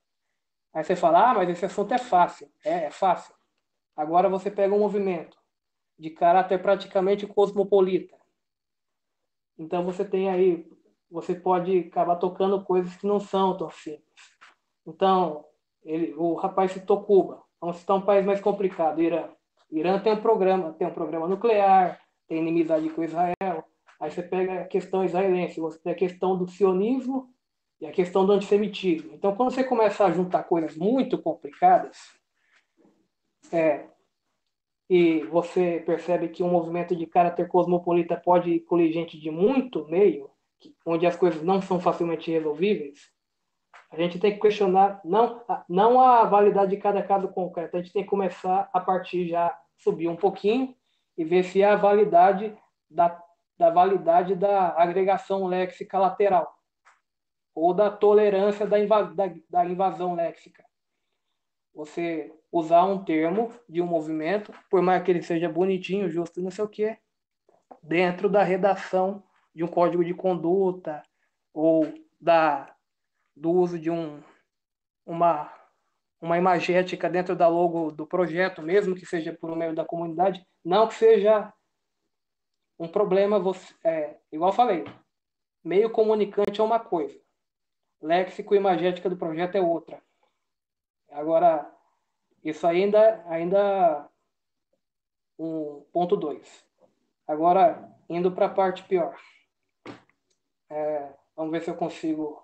Aí você fala, ah, mas esse assunto é fácil. É, é fácil. Agora você pega um movimento de caráter praticamente cosmopolita. Então você tem aí, você pode acabar tocando coisas que não são tão simples. Então, ele, o rapaz citou Cuba. Vamos citar um país mais complicado, Irã. Irã tem um programa, tem um programa nuclear, tem inimizade com Israel. Aí você pega a questão israelense, você tem a questão do sionismo e a questão do antissemitismo. Então, quando você começa a juntar coisas muito complicadas, é, e você percebe que um movimento de caráter cosmopolita pode incluir gente de muito meio, onde as coisas não são facilmente resolvíveis, a gente tem que questionar não, não a validade de cada caso concreto, a gente tem que começar a partir já, subir um pouquinho e ver se há a validade da, da validade da agregação léxica lateral ou da tolerância da, inva, da, da invasão léxica. Você usar um termo de um movimento, por mais que ele seja bonitinho, justo, não sei o quê, dentro da redação de um código de conduta ou da... do uso de um, uma, uma imagética dentro da logo do projeto, mesmo que seja por meio da comunidade, não que seja um problema, você, é, igual eu falei, meio comunicante é uma coisa, léxico e imagética do projeto é outra. Agora, isso ainda ainda um ponto dois. Agora, indo para a parte pior. É, vamos ver se eu consigo...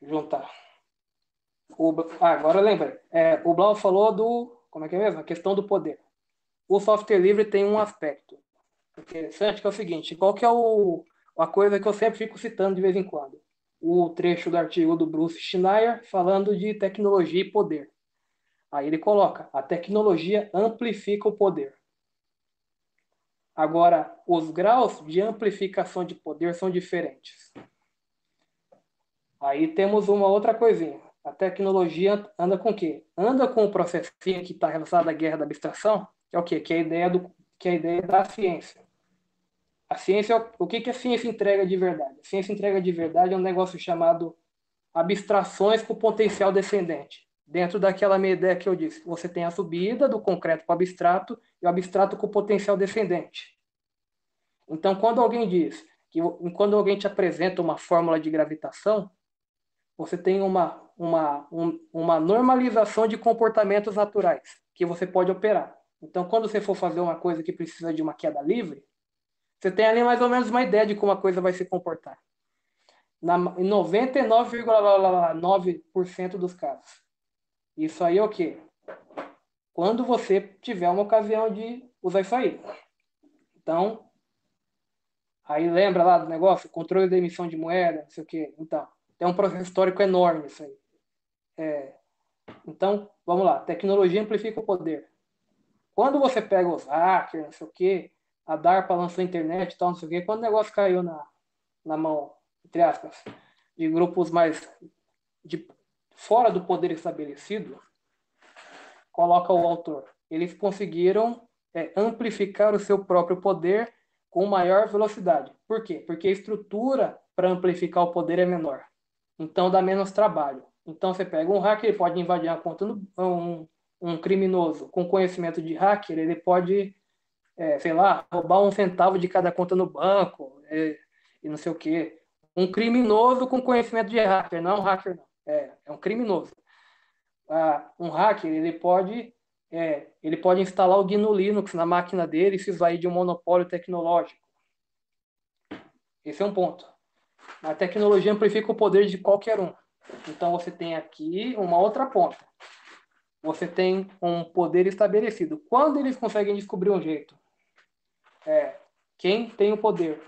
juntar. O, ah, agora lembra, é, o Blau falou do, como é que é mesmo? A questão do poder. O software livre tem um aspecto interessante que é o seguinte, qual que é o, a coisa que eu sempre fico citando de vez em quando? O trecho do artigo do Bruce Schneier falando de tecnologia e poder. Aí ele coloca, a tecnologia amplifica o poder. Agora, os graus de amplificação de poder são diferentes. Aí temos uma outra coisinha. A tecnologia anda com o quê? Anda com o processinho que está relacionado à guerra da abstração, que é o quê? Que é a ideia, do, que é a ideia da ciência. A ciência, o que, que a ciência entrega de verdade? A ciência entrega de verdade é um negócio chamado abstrações com potencial descendente. Dentro daquela minha ideia que eu disse, você tem a subida do concreto para o abstrato e o abstrato com potencial descendente. Então, quando alguém diz, que quando alguém te apresenta uma fórmula de gravitação, você tem uma, uma, um, uma normalização de comportamentos naturais que você pode operar. Então, quando você for fazer uma coisa que precisa de uma queda livre, você tem ali mais ou menos uma ideia de como a coisa vai se comportar. Na, em noventa e nove vírgula nove por cento dos casos. Isso aí é o quê? Quando você tiver uma ocasião de usar isso aí. Então, aí lembra lá do negócio? Controle da emissão de moeda, não sei o quê. Então, é um processo histórico enorme isso aí. É, então, vamos lá. Tecnologia amplifica o poder. Quando você pega os hackers, não sei o quê, a DARPA lançou a internet e tal, não sei o quê, quando o negócio caiu na, na mão, entre aspas, de grupos mais de, fora do poder estabelecido, coloca o autor. Eles conseguiram é, amplificar o seu próprio poder com maior velocidade. Por quê? Porque a estrutura para amplificar o poder é menor. Então, dá menos trabalho. Então, você pega um hacker, ele pode invadir uma conta, no, um, um criminoso com conhecimento de hacker, ele pode, é, sei lá, roubar um centavo de cada conta no banco, é, e não sei o quê. Um criminoso com conhecimento de hacker, não é um hacker, não. É, é um criminoso. Ah, um hacker, ele pode, é, ele pode instalar o G N U Linux na máquina dele e se esvair de um monopólio tecnológico. Esse é um ponto. A tecnologia amplifica o poder de qualquer um. Então, você tem aqui uma outra ponta. Você tem um poder estabelecido. Quando eles conseguem descobrir um jeito? É, quem tem o poder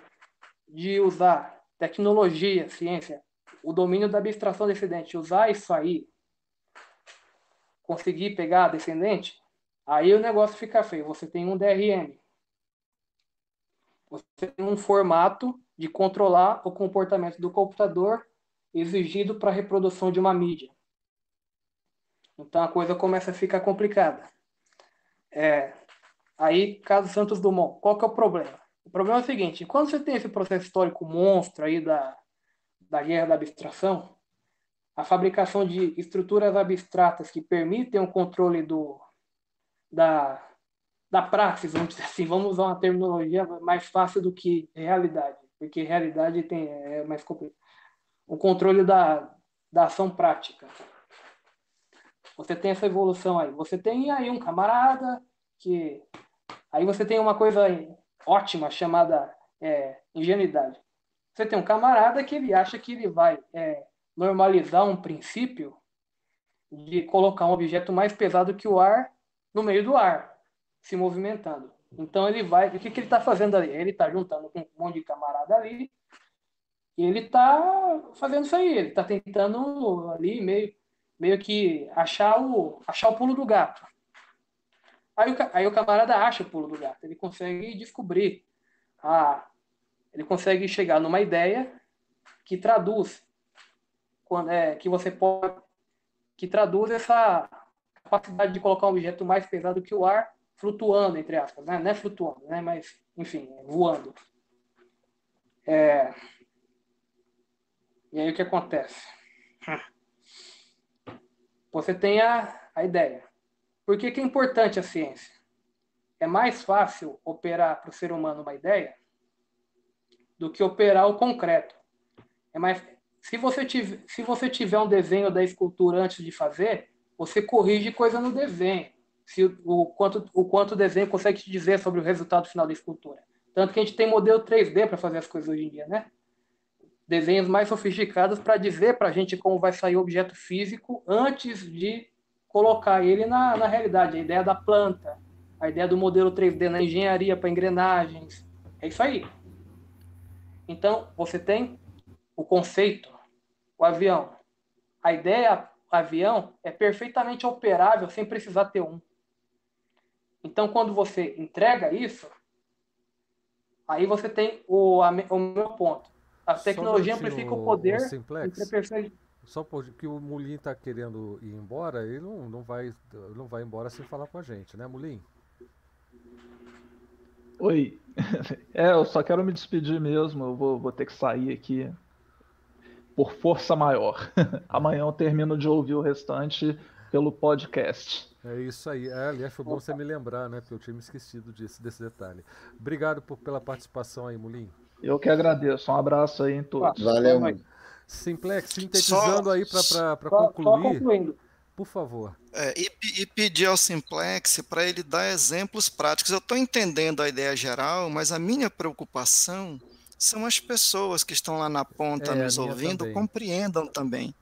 de usar tecnologia, ciência, o domínio da abstração descendente, usar isso aí, conseguir pegar a descendente, aí o negócio fica feio. Você tem um D R M. Você tem um formato de controlar o comportamento do computador exigido para a reprodução de uma mídia. Então, a coisa começa a ficar complicada. É, aí, caso Santos Dumont, qual que é o problema? O problema é o seguinte, quando você tem esse processo histórico monstro aí da, da guerra da abstração, a fabricação de estruturas abstratas que permitem o controle do, da, da praxis, vamos dizer assim, vamos usar uma terminologia mais fácil do que realidade. Porque realidade tem, é mais complicado. O controle da, da ação prática. Você tem essa evolução aí. Você tem aí um camarada que... Aí você tem uma coisa ótima chamada é, ingenuidade. Você tem um camarada que ele acha que ele vai é, normalizar um princípio de colocar um objeto mais pesado que o ar no meio do ar, se movimentando. Então ele vai... O que, que ele está fazendo ali? Ele está juntando com um monte de camarada ali e ele está fazendo isso aí. Ele está tentando ali meio, meio que achar o, achar o pulo do gato. Aí o, aí o camarada acha o pulo do gato. Ele consegue descobrir. A, ele consegue chegar numa ideia que traduz quando, é, que você pode... que traduz essa capacidade de colocar um objeto mais pesado que o ar flutuando, entre aspas, né? Não é flutuando, né? Mas, enfim, voando. É... E aí o que acontece? Você tem a, a ideia. Por que que é importante a ciência? É mais fácil operar para o ser humano uma ideia do que operar o concreto. É mais... se, você tiver, se você tiver um desenho da escultura antes de fazer, você corrige coisa no desenho. Se o quanto o quanto o desenho consegue te dizer sobre o resultado final da escultura. Tanto que a gente tem modelo três D para fazer as coisas hoje em dia, né? Desenhos mais sofisticados para dizer para a gente como vai sair o objeto físico antes de colocar ele na, na realidade. A ideia da planta, a ideia do modelo três D na engenharia para engrenagens. É isso aí. Então, você tem o conceito, o avião. A ideia avião é perfeitamente operável sem precisar ter um. Então, quando você entrega isso, aí você tem o, o meu ponto. A tecnologia amplifica o, o poder... O Simplex, perce... Só porque o Mulim está querendo ir embora, ele não, não, vai, não vai embora sem falar com a gente, né, Mulim? Oi. É, eu só quero me despedir mesmo, eu vou, vou ter que sair aqui por força maior. Amanhã eu termino de ouvir o restante pelo podcast. É isso aí. É, aliás, foi bom você me lembrar, né? Porque eu tinha me esquecido disso, desse detalhe. Obrigado por, pela participação aí, Mulim. Eu que agradeço. Um abraço aí em todos. Valeu, mãe. Simplex, sintetizando só, aí para concluir, só por favor. É, e, e pedir ao Simplex para ele dar exemplos práticos. Eu estou entendendo a ideia geral, mas a minha preocupação são as pessoas que estão lá na ponta é, nos ouvindo, também. Compreendam também.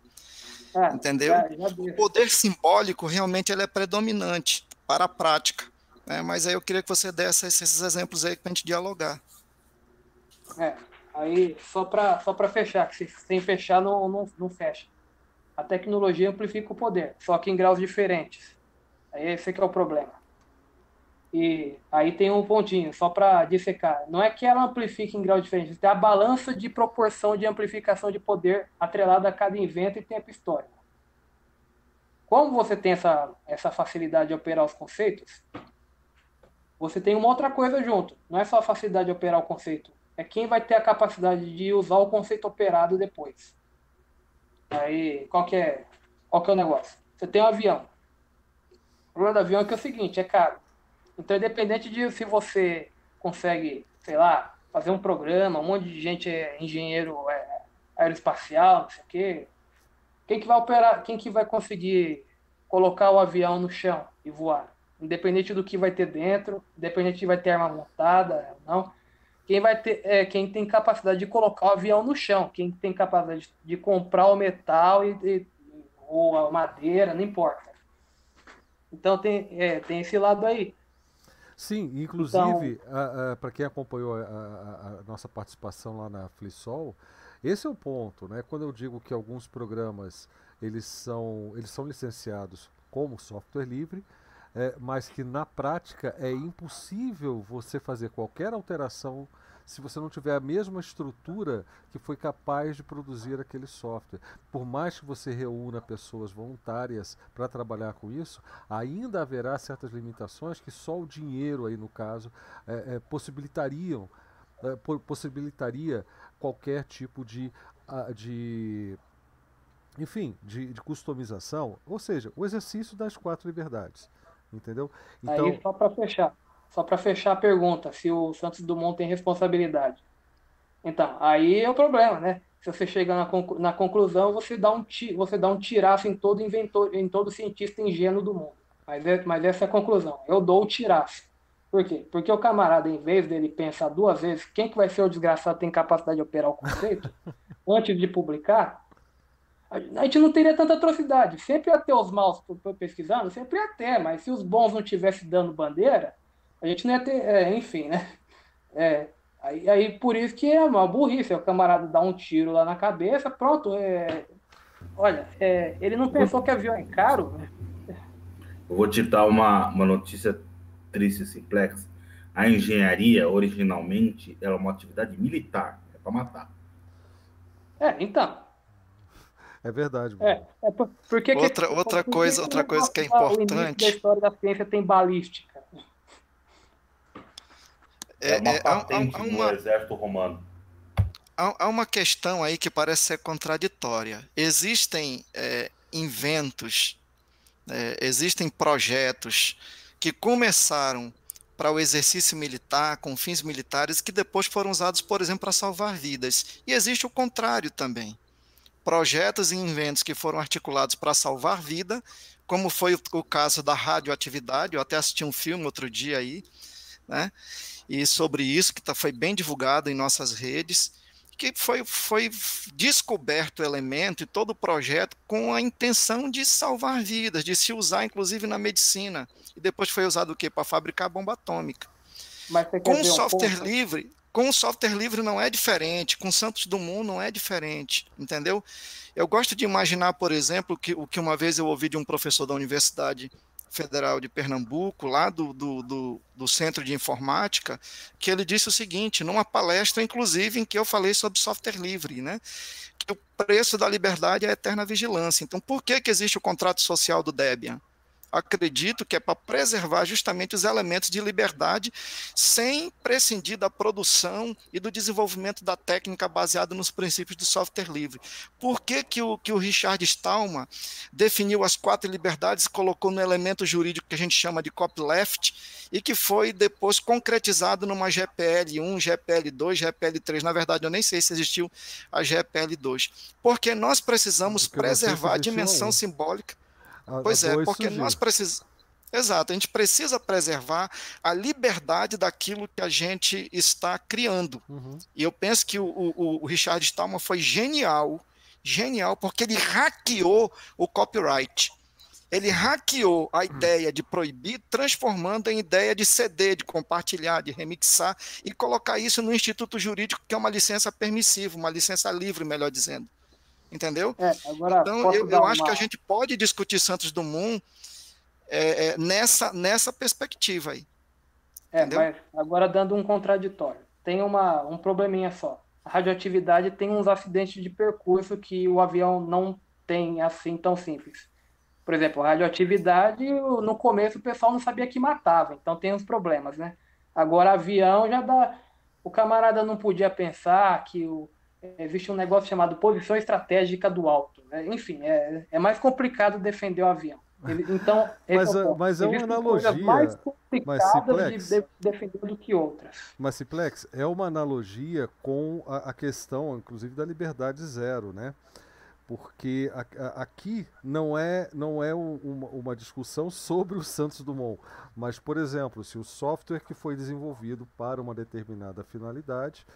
É, entendeu? É, o poder simbólico realmente ele é predominante para a prática, né? Mas aí eu queria que você desse esses exemplos aí para a gente dialogar. É, aí só para só para fechar, que se, sem fechar não, não, não fecha. A tecnologia amplifica o poder, só que em graus diferentes. Aí esse que é o problema. E aí tem um pontinho, só para dissecar. Não é que ela amplifique em grau diferente, tem a balança de proporção de amplificação de poder atrelada a cada evento e tempo histórico. Como você tem essa, essa facilidade de operar os conceitos, você tem uma outra coisa junto. Não é só a facilidade de operar o conceito, é quem vai ter a capacidade de usar o conceito operado depois. Aí, qual que é, qual que é o negócio? Você tem um avião. O problema do avião é que é o seguinte, é caro. Então, independente de se você consegue, sei lá, fazer um programa, um monte de gente é engenheiro é, aeroespacial, não sei o quê, quem que vai operar, quem que vai conseguir colocar o avião no chão e voar? Independente do que vai ter dentro, independente de vai ter arma montada ou não, quem vai ter, é, quem tem capacidade de colocar o avião no chão, quem tem capacidade de comprar o metal e, e, ou a madeira, não importa. Então, tem, é, tem esse lado aí. Sim, inclusive, então... para quem acompanhou a, a, a nossa participação lá na Flisol, esse é o ponto, né? Quando eu digo que alguns programas eles são, eles são licenciados como software livre, é, mas que na prática é impossível você fazer qualquer alteração se você não tiver a mesma estrutura que foi capaz de produzir aquele software. Por mais que você reúna pessoas voluntárias para trabalhar com isso, ainda haverá certas limitações que só o dinheiro, aí no caso, é, é, possibilitariam, é, possibilitaria qualquer tipo de, de enfim, de, de customização, ou seja, o exercício das quatro liberdades, entendeu? Então, aí só para fechar. Só para fechar a pergunta, se o Santos Dumont tem responsabilidade. Então, aí é o problema, né? Se você chega na, conclu na conclusão, você dá, um você dá um tiraço em todo inventor, em todo cientista ingênuo do mundo. Mas, é, mas essa é a conclusão. Eu dou o tiraço. Por quê? Porque o camarada, em vez dele pensar duas vezes quem que vai ser o desgraçado que tem capacidade de operar o conceito, antes de publicar, a gente não teria tanta atrocidade. Sempre ia ter os maus pesquisando, sempre ia ter, mas se os bons não estivessem dando bandeira, a gente não ia ter... É, enfim, né? É, aí, aí por isso que é uma burrice. O camarada dá um tiro lá na cabeça, pronto. É, olha, é, ele não pensou que avião é caro. Eu vou te dar uma, uma notícia triste e simplex. A engenharia, originalmente, era uma atividade militar. É para matar. É, então... É verdade. É, é porque outra que, outra porque coisa, que outra coisa que é importante. A história da ciência tem balística. É, é uma é, patente há, há, há uma, do exército romano. Há, há uma questão aí que parece ser contraditória. Existem é, inventos, é, existem projetos que começaram para o exercício militar, com fins militares, que depois foram usados, por exemplo, para salvar vidas. E existe o contrário também. Projetos e inventos que foram articulados para salvar vida, como foi o caso da radioatividade. Eu até assisti um filme outro dia aí, né? E sobre isso, que foi bem divulgado em nossas redes, que foi, foi descoberto o elemento e todo o projeto com a intenção de salvar vidas, de se usar inclusive na medicina. E depois foi usado o quê? Para fabricar a bomba atômica. Mas com software livre... Com o software livre não é diferente, com Santos Dumont não é diferente, entendeu? Eu gosto de imaginar, por exemplo, que, o que uma vez eu ouvi de um professor da Universidade Federal de Pernambuco, lá do, do, do, do Centro de Informática, que ele disse o seguinte, numa palestra, inclusive, em que eu falei sobre software livre, né? Que o preço da liberdade é a eterna vigilância. Então, por que que existe o contrato social do Debian? Acredito que é para preservar justamente os elementos de liberdade sem prescindir da produção e do desenvolvimento da técnica baseada nos princípios do software livre. Por que que o, que o Richard Stallman definiu as quatro liberdades e colocou no elemento jurídico que a gente chama de copyleft e que foi depois concretizado numa G P L um, G P L dois, G P L três? Na verdade, eu nem sei se existiu a G P L dois. Porque nós precisamos Porque preservar a dimensão simbólica. Pois é, porque surgiu. nós precisamos... Exato, a gente precisa preservar a liberdade daquilo que a gente está criando. Uhum. E eu penso que o, o, o Richard Stallman foi genial, genial, porque ele hackeou o copyright. Ele hackeou a ideia de proibir, transformando em ideia de ceder, de compartilhar, de remixar, e colocar isso no Instituto Jurídico, que é uma licença permissiva, uma licença livre, melhor dizendo. Entendeu? É, agora então, eu, eu acho uma... que a gente pode discutir Santos Dumont é, é, nessa, nessa perspectiva aí. É, entendeu? Mas agora dando um contraditório. Tem uma, um probleminha só. A radioatividade tem uns acidentes de percurso que o avião não tem assim tão simples. Por exemplo, a radioatividade, no começo o pessoal não sabia que matava, então tem uns problemas, né? Agora avião já dá... O camarada não podia pensar que o... Existe um negócio chamado posição estratégica do alto. Enfim, é, é mais complicado defender o avião. Então, mas, é, mas é uma analogia mais complicada de, de defender do que outras. Mas, Ciplex, é uma analogia com a, a questão, inclusive, da liberdade zero, né? Porque a, a, aqui não é, não é um, uma, uma discussão sobre o Santos Dumont, mas, por exemplo, se o software que foi desenvolvido para uma determinada finalidade...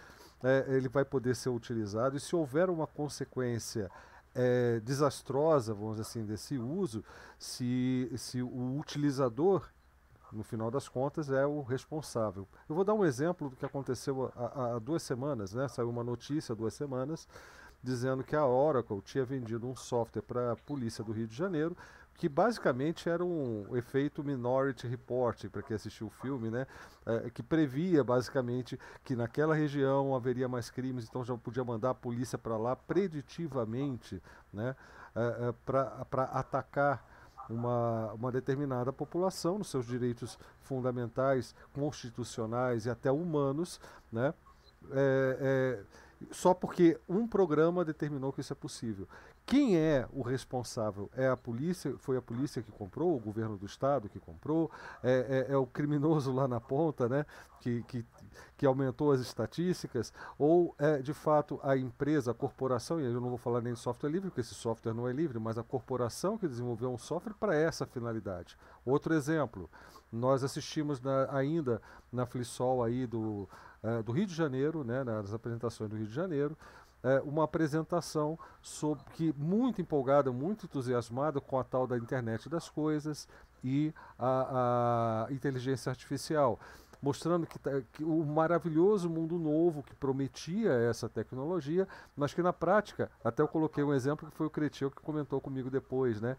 É, ele vai poder ser utilizado e se houver uma consequência é, desastrosa, vamos dizer assim, desse uso, se, se o utilizador, no final das contas, é o responsável. Eu vou dar um exemplo do que aconteceu há, há duas semanas, né? Saiu uma notícia há duas semanas, dizendo que a Oracle tinha vendido um software para a polícia do Rio de Janeiro, que basicamente era um efeito Minority Report, para quem assistiu o filme, né? É, que previa basicamente que naquela região haveria mais crimes, então já podia mandar a polícia para lá preditivamente, né? É, é, para atacar uma, uma determinada população nos seus direitos fundamentais, constitucionais e até humanos, né? É, é, só porque um programa determinou que isso é possível. Quem é o responsável? É a polícia? Foi a polícia que comprou? O governo do estado que comprou? É, é, é o criminoso lá na ponta, né? Que, que, que aumentou as estatísticas? Ou é de fato a empresa, a corporação? E eu não vou falar nem de software livre, porque esse software não é livre, mas a corporação que desenvolveu um software para essa finalidade. Outro exemplo, nós assistimos na, ainda na Flisol aí do, uh, do Rio de Janeiro, né? Nas apresentações do Rio de Janeiro. É uma apresentação sobre, que muito empolgada, muito entusiasmada com a tal da internet das coisas e a, a inteligência artificial, mostrando que, que o maravilhoso mundo novo que prometia essa tecnologia, mas que na prática, até eu coloquei um exemplo que foi o Cretil que comentou comigo depois, né?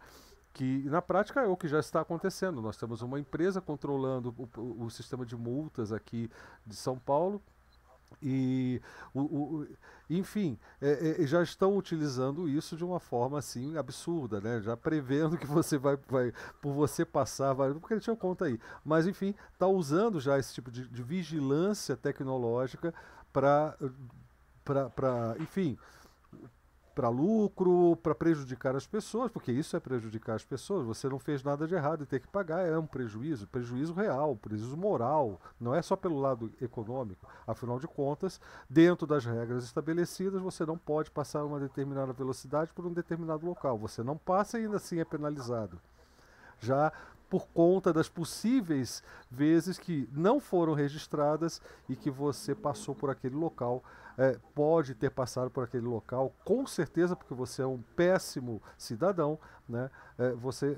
Que na prática é o que já está acontecendo. Nós temos uma empresa controlando o, o sistema de multas aqui de São Paulo, e o, o, enfim, é, é, já estão utilizando isso de uma forma assim absurda, né? Já prevendo que você vai, vai por você passar, vai, porque deixa eu conta aí, mas enfim, está usando já esse tipo de, de vigilância tecnológica para, para, enfim, para lucro, para prejudicar as pessoas, porque isso é prejudicar as pessoas. Você não fez nada de errado e ter que pagar é um prejuízo, prejuízo real, prejuízo moral, não é só pelo lado econômico. Afinal de contas, dentro das regras estabelecidas, você não pode passar uma determinada velocidade por um determinado local. Você não passa e ainda assim é penalizado. Já por conta das possíveis vezes que não foram registradas e que você passou por aquele local, é, pode ter passado por aquele local, com certeza, porque você é um péssimo cidadão, né? É, você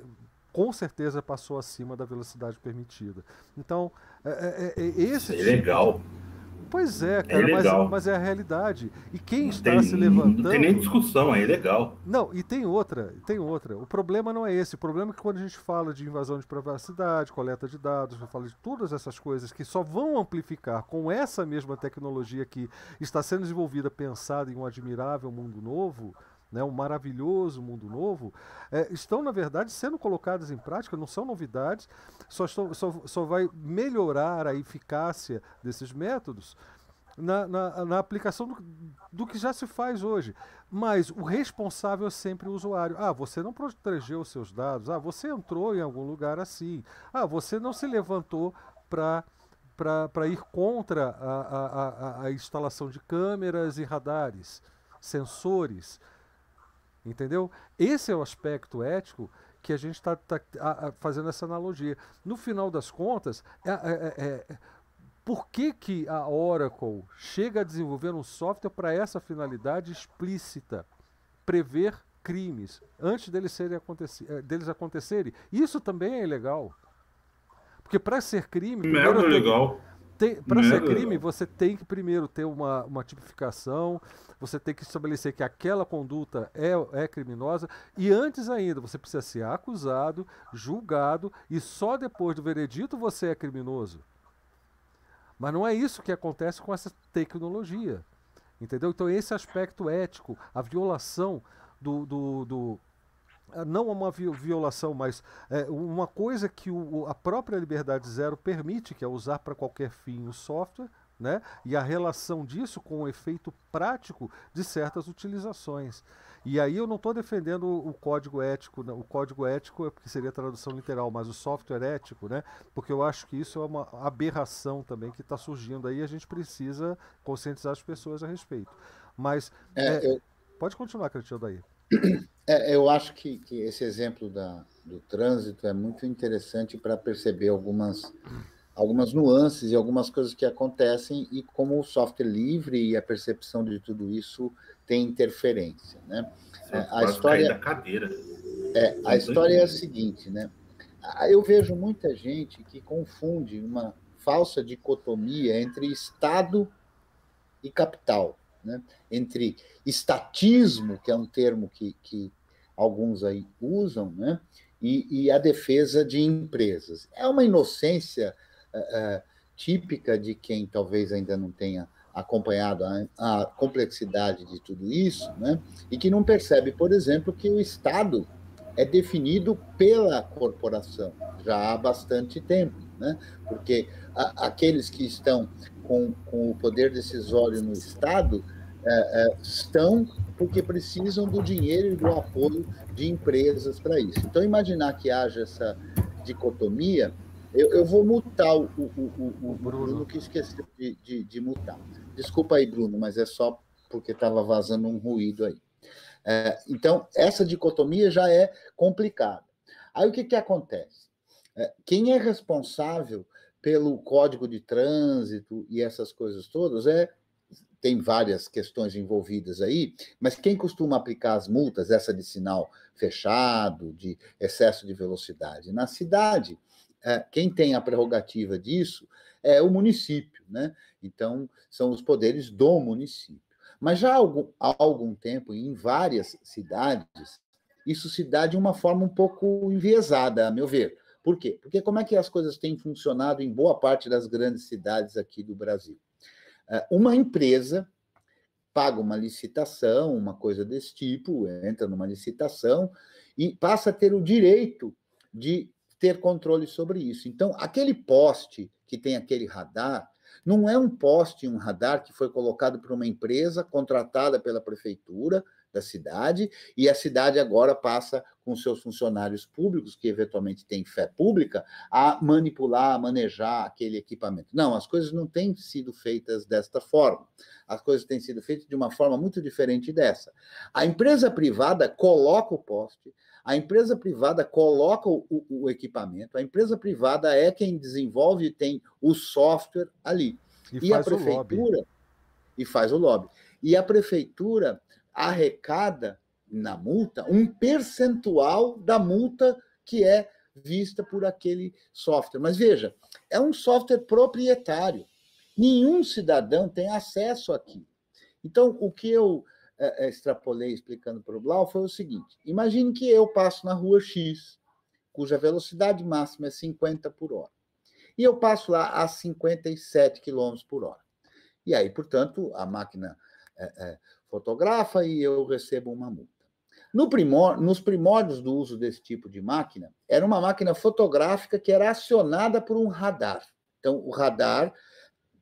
com certeza passou acima da velocidade permitida. Então, é, é, é esse... É legal. Pois é, cara, é mas, mas é a realidade. E quem não está tem, se levantando... Não tem nem discussão, é ilegal. Não, e tem outra, tem outra. O problema não é esse. O problema é que quando a gente fala de invasão de privacidade, coleta de dados, fala de todas essas coisas que só vão amplificar com essa mesma tecnologia que está sendo desenvolvida, pensada em um admirável mundo novo... Né, um maravilhoso mundo novo, é, estão, na verdade, sendo colocadas em prática, não são novidades, só, estou, só, só vai melhorar a eficácia desses métodos na, na, na aplicação do, do que já se faz hoje. Mas o responsável é sempre o usuário. Ah, você não protegeu os seus dados, ah, você entrou em algum lugar assim, ah, você não se levantou para... para ir contra a, a, a, a instalação de câmeras e radares, sensores... Entendeu? Esse é o aspecto ético que a gente está tá, fazendo essa analogia. No final das contas, é, é, é, por que, que a Oracle chega a desenvolver um software para essa finalidade explícita? Prever crimes antes deles, serem acontecer, deles acontecerem. Isso também é ilegal. Porque para ser crime... Primeiro é legal. Para ser crime, você tem que primeiro ter uma, uma tipificação, você tem que estabelecer que aquela conduta é, é criminosa, e antes ainda, você precisa ser acusado, julgado, e só depois do veredito você é criminoso. Mas não é isso que acontece com essa tecnologia, entendeu? Então esse aspecto ético, a violação do... do, do não uma violação, mas é, uma coisa que o, a própria Liberdade Zero permite, que é usar para qualquer fim o software, né? E a relação disso com o efeito prático de certas utilizações. E aí eu não estou defendendo o, o código ético, né? O código ético é porque seria a tradução literal, mas o software ético, né? Porque eu acho que isso é uma aberração também que está surgindo aí, a gente precisa conscientizar as pessoas a respeito. Mas é, é, eu... pode continuar, Cretil, daí. É, eu acho que, que esse exemplo da, do trânsito é muito interessante para perceber algumas, algumas nuances e algumas coisas que acontecem e como o software livre e a percepção de tudo isso tem interferência, né? É, a história da cadeira. É, a história é a seguinte, né? Eu vejo muita gente que confunde uma falsa dicotomia entre Estado e capital. Né? Entre estatismo, que é um termo que, que alguns aí usam, né? e, e a defesa de empresas. É uma inocência uh, típica de quem talvez ainda não tenha acompanhado a, a complexidade de tudo isso, né? E que não percebe, por exemplo, que o Estado é definido pela corporação já há bastante tempo, né? Porque a, aqueles que estão com, com o poder decisório no Estado... É, é, estão porque precisam do dinheiro e do apoio de empresas para isso. Então, imaginar que haja essa dicotomia, eu, eu vou mutar o, o, o, o Bruno, que esqueceu de, de, de mutar. Desculpa aí, Bruno, mas é só porque estava vazando um ruído aí. É, então, essa dicotomia já é complicada. Aí, o que, que acontece? É, quem é responsável pelo código de trânsito e essas coisas todas é... tem várias questões envolvidas aí, mas quem costuma aplicar as multas, essa de sinal fechado, de excesso de velocidade na cidade, quem tem a prerrogativa disso é o município, né? Então, são os poderes do município. Mas já há algum, há algum tempo, em várias cidades, isso se dá de uma forma um pouco enviesada, a meu ver. Por quê? Porque como é que as coisas têm funcionado em boa parte das grandes cidades aqui do Brasil? Uma empresa paga uma licitação, uma coisa desse tipo, entra numa licitação e passa a ter o direito de ter controle sobre isso. Então, aquele poste que tem aquele radar, não é um poste, um radar que foi colocado por uma empresa contratada pela prefeitura da cidade, e a cidade agora passa com seus funcionários públicos, que eventualmente têm fé pública, a manipular, a manejar aquele equipamento. Não, as coisas não têm sido feitas desta forma. As coisas têm sido feitas de uma forma muito diferente dessa. A empresa privada coloca o poste, a empresa privada coloca o, o equipamento, a empresa privada é quem desenvolve e tem o software ali. E, e a prefeitura... E faz o lobby. E a prefeitura... arrecada na multa um percentual da multa que é vista por aquele software. Mas veja, é um software proprietário. Nenhum cidadão tem acesso aqui. Então, o que eu é, extrapolei explicando para o Blau foi o seguinte: imagine que eu passo na rua X, cuja velocidade máxima é cinquenta por hora, e eu passo lá a cinquenta e sete quilômetros por hora. E aí, portanto, a máquina... É, é, fotografa e eu recebo uma multa. No primor, nos primórdios do uso desse tipo de máquina, era uma máquina fotográfica que era acionada por um radar. Então, o radar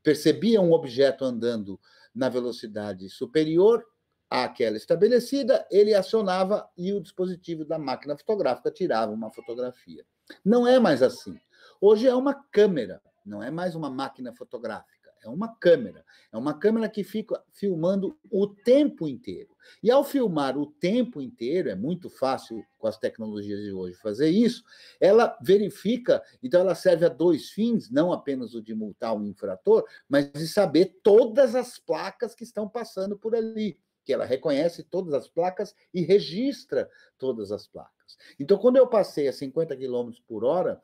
percebia um objeto andando na velocidade superior àquela estabelecida, ele acionava e o dispositivo da máquina fotográfica tirava uma fotografia. Não é mais assim. Hoje é uma câmera, não é mais uma máquina fotográfica. É uma câmera, é uma câmera que fica filmando o tempo inteiro. E ao filmar o tempo inteiro, é muito fácil com as tecnologias de hoje fazer isso, ela verifica, então ela serve a dois fins, não apenas o de multar o infrator, mas de saber todas as placas que estão passando por ali, que ela reconhece todas as placas e registra todas as placas. Então, quando eu passei a cinquenta quilômetros por hora,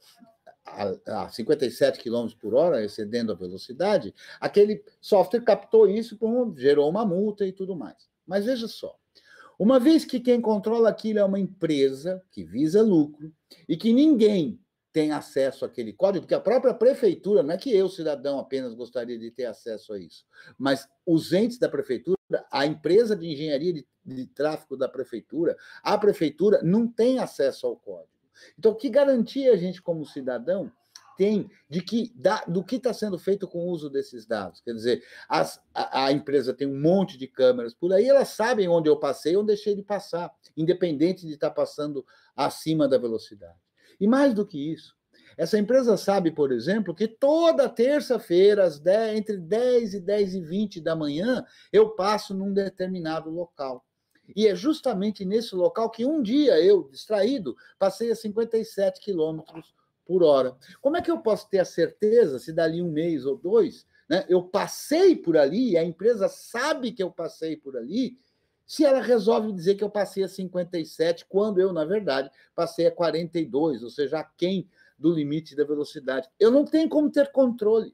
a cinquenta e sete quilômetros por hora, excedendo a velocidade, aquele software captou isso, gerou uma multa e tudo mais. Mas veja só, uma vez que quem controla aquilo é uma empresa que visa lucro e que ninguém tem acesso àquele código, porque a própria prefeitura, não é que eu, cidadão, apenas gostaria de ter acesso a isso, mas os entes da prefeitura, a empresa de engenharia de, de tráfego da prefeitura, a prefeitura não tem acesso ao código. Então, que garantia a gente, como cidadão, tem de que, da, do que está sendo feito com o uso desses dados? Quer dizer, as, a, a empresa tem um monte de câmeras por aí, elas sabem onde eu passei e onde deixei de passar, independente de estar passando acima da velocidade. E mais do que isso, essa empresa sabe, por exemplo, que toda terça-feira, entre dez e dez e vinte da manhã, eu passo num determinado local. E é justamente nesse local que um dia eu, distraído, passei a cinquenta e sete quilômetros por hora. Como é que eu posso ter a certeza, se dali um mês ou dois, né, eu passei por ali, e a empresa sabe que eu passei por ali, se ela resolve dizer que eu passei a cinquenta e sete, quando eu, na verdade, passei a quarenta e dois, ou seja, aquém do limite da velocidade. Eu não tenho como ter controle.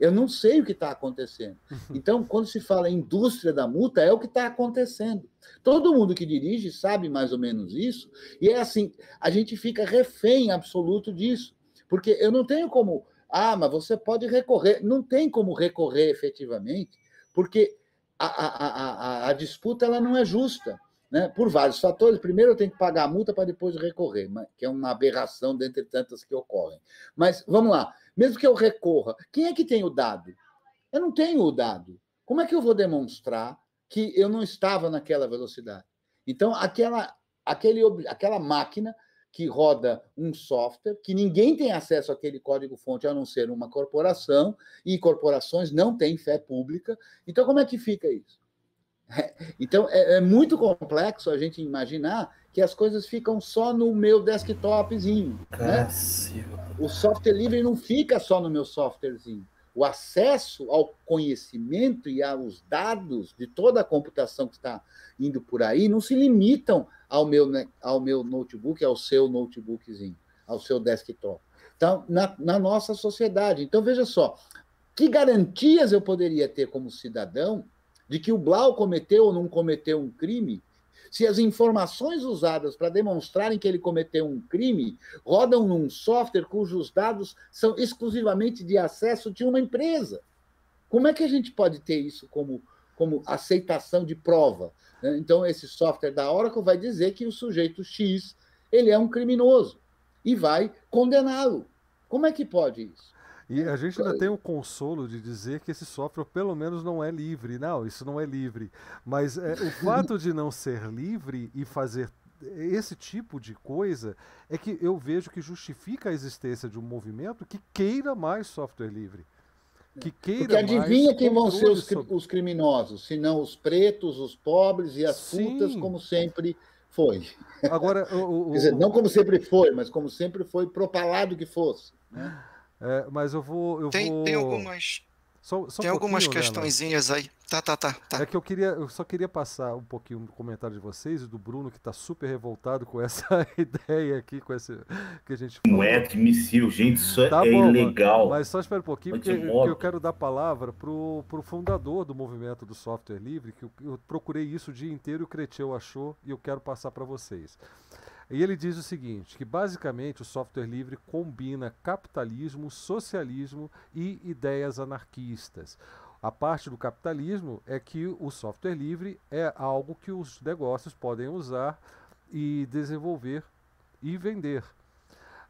Eu não sei o que está acontecendo. Então, quando se fala em indústria da multa, é o que está acontecendo. Todo mundo que dirige sabe mais ou menos isso, e é assim, a gente fica refém absoluto disso, porque eu não tenho como... Ah, mas você pode recorrer. Não tem como recorrer efetivamente, porque a, a, a, a disputa ela não é justa, né? Por vários fatores. Primeiro, eu tenho que pagar a multa para depois recorrer, que é uma aberração dentre tantas que ocorrem. Mas, vamos lá. Mesmo que eu recorra, quem é que tem o dado? Eu não tenho o dado. Como é que eu vou demonstrar que eu não estava naquela velocidade. Então, aquela, aquele, aquela máquina que roda um software, que ninguém tem acesso àquele código-fonte, a não ser uma corporação, e corporações não têm fé pública. Então, como é que fica isso? É, então, é, é muito complexo a gente imaginar que as coisas ficam só no meu desktopzinho. Né? O software livre não fica só no meu softwarezinho. O acesso ao conhecimento e aos dados de toda a computação que está indo por aí não se limitam ao meu, ao meu notebook, ao seu notebookzinho, ao seu desktop. Então, na, na nossa sociedade. Então, veja só, que garantias eu poderia ter como cidadão de que o Blau cometeu ou não cometeu um crime, se as informações usadas para demonstrarem que ele cometeu um crime rodam num software cujos dados são exclusivamente de acesso de uma empresa? Como é que a gente pode ter isso como, como aceitação de prova? Então, esse software da Oracle vai dizer que o sujeito X ele é um criminoso e vai condená-lo. Como é que pode isso? E a gente ainda tem o consolo de dizer que esse software pelo menos não é livre. Não, isso não é livre. Mas é, o fato de não ser livre e fazer esse tipo de coisa é que eu vejo que justifica a existência de um movimento que queira mais software livre. Que queira Porque adivinha mais quem vão ser os, sobre... os criminosos, se não os pretos, os pobres e as Sim. putas, como sempre... Foi. Agora, o, o, Quer dizer, não como sempre foi, mas como sempre foi propalado que fosse. Né? É, mas eu vou... Eu tem, vou... tem algumas, só, só tem um algumas questõezinhas, né, aí. Tá, tá, tá, tá. É que eu, queria, eu só queria passar um pouquinho do comentário de vocês e do Bruno, que está super revoltado com essa ideia aqui, com esse que a gente falou. Não é admissível, gente, isso tá é bom, ilegal. Mas só espera um pouquinho, porque que eu quero dar a palavra para o fundador do movimento do software livre, que eu, eu procurei isso o dia inteiro e o Creteu achou, e eu quero passar para vocês. E ele diz o seguinte, que basicamente o software livre combina capitalismo, socialismo e ideias anarquistas. A parte do capitalismo é que o software livre é algo que os negócios podem usar e desenvolver e vender.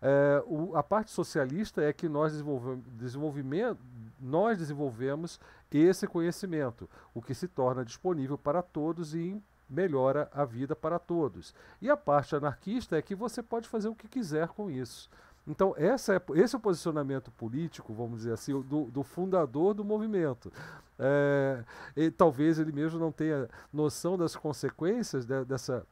É, o, a parte socialista é que nós desenvolvemos, desenvolvimento, nós desenvolvemos esse conhecimento, o que se torna disponível para todos e melhora a vida para todos. E a parte anarquista é que você pode fazer o que quiser com isso. Então, essa é, esse é o posicionamento político, vamos dizer assim, do, do fundador do movimento. É, e talvez ele mesmo não tenha noção das consequências de, dessa...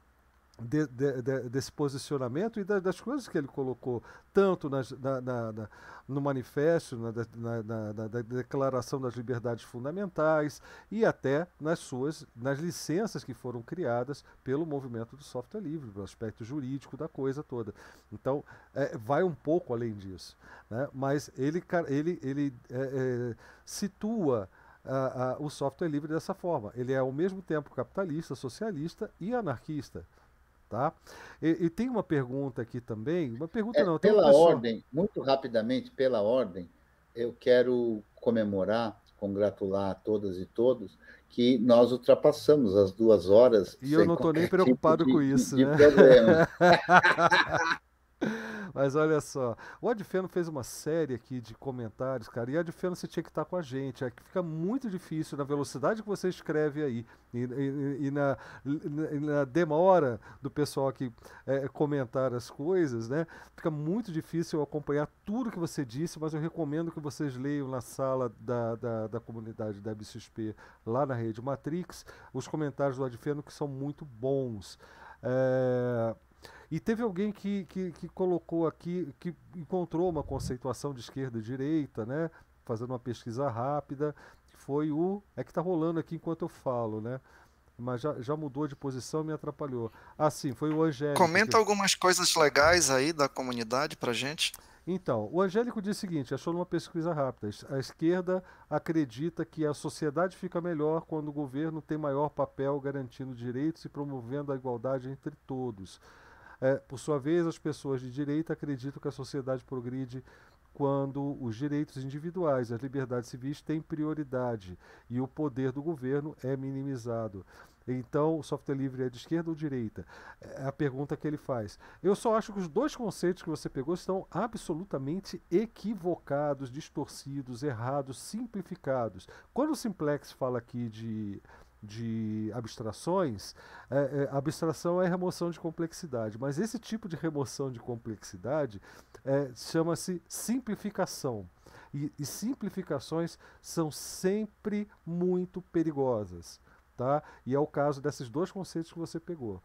De, de, de, desse posicionamento e da, das coisas que ele colocou, tanto nas, na, na, na, no manifesto, na, na, na, na, na Declaração das Liberdades Fundamentais e até nas suas, nas licenças que foram criadas pelo movimento do software livre, pelo aspecto jurídico da coisa toda. Então, é, vai um pouco além disso, né? Mas ele, ele, ele é, é, situa a, a, o software livre dessa forma. Ele é, ao mesmo tempo, capitalista, socialista e anarquista. Tá? E, e tem uma pergunta aqui também, uma pergunta é, não, tem pela uma ordem, muito rapidamente, pela ordem, eu quero comemorar, congratular a todas e todos que nós ultrapassamos as duas horas. E eu não estou nem preocupado tipo de, com isso, de, né? De problema. Mas olha só, o Adfeno fez uma série aqui de comentários, cara, e Adfeno você tinha que estar com a gente, é que fica muito difícil na velocidade que você escreve aí e, e, e na, na demora do pessoal que é, comentar as coisas, né? Fica muito difícil acompanhar tudo que você disse, mas eu recomendo que vocês leiam na sala da, da, da comunidade da B C S P, lá na Rede Matrix, os comentários do Adfeno que são muito bons. É... E teve alguém que, que, que colocou aqui, que encontrou uma conceituação de esquerda e direita, né? Fazendo uma pesquisa rápida, que foi o... É que está rolando aqui enquanto eu falo, né? Mas já, já mudou de posição e me atrapalhou. Ah, sim, foi o Angélico. Comenta que... algumas coisas legais aí da comunidade pra gente. Então, o Angélico diz o seguinte, achou numa pesquisa rápida, a esquerda acredita que a sociedade fica melhor quando o governo tem maior papel garantindo direitos e promovendo a igualdade entre todos. É, por sua vez, as pessoas de direita acreditam que a sociedade progride quando os direitos individuais, as liberdades civis têm prioridade e o poder do governo é minimizado. Então, o software livre é de esquerda ou direita? É a pergunta que ele faz. Eu só acho que os dois conceitos que você pegou estão absolutamente equivocados, distorcidos, errados, simplificados. Quando o Simplex fala aqui de... de abstrações, é, é, abstração é remoção de complexidade, mas esse tipo de remoção de complexidade é, chama-se simplificação. E, e simplificações são sempre muito perigosas, tá? E é o caso desses dois conceitos que você pegou.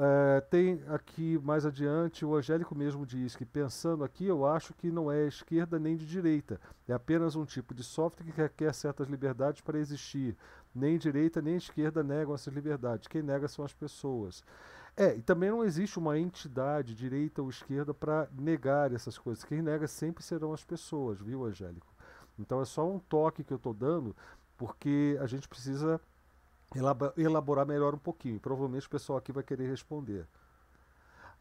É, tem aqui mais adiante, o Angélico mesmo diz que, pensando aqui, eu acho que não é esquerda nem de direita, é apenas um tipo de software que requer certas liberdades para existir. Nem direita nem esquerda negam essas liberdades, quem nega são as pessoas. É, e também não existe uma entidade direita ou esquerda para negar essas coisas, quem nega sempre serão as pessoas, viu, Angélico? Então é só um toque que eu estou dando, porque a gente precisa elaborar melhor um pouquinho. Provavelmente o pessoal aqui vai querer responder.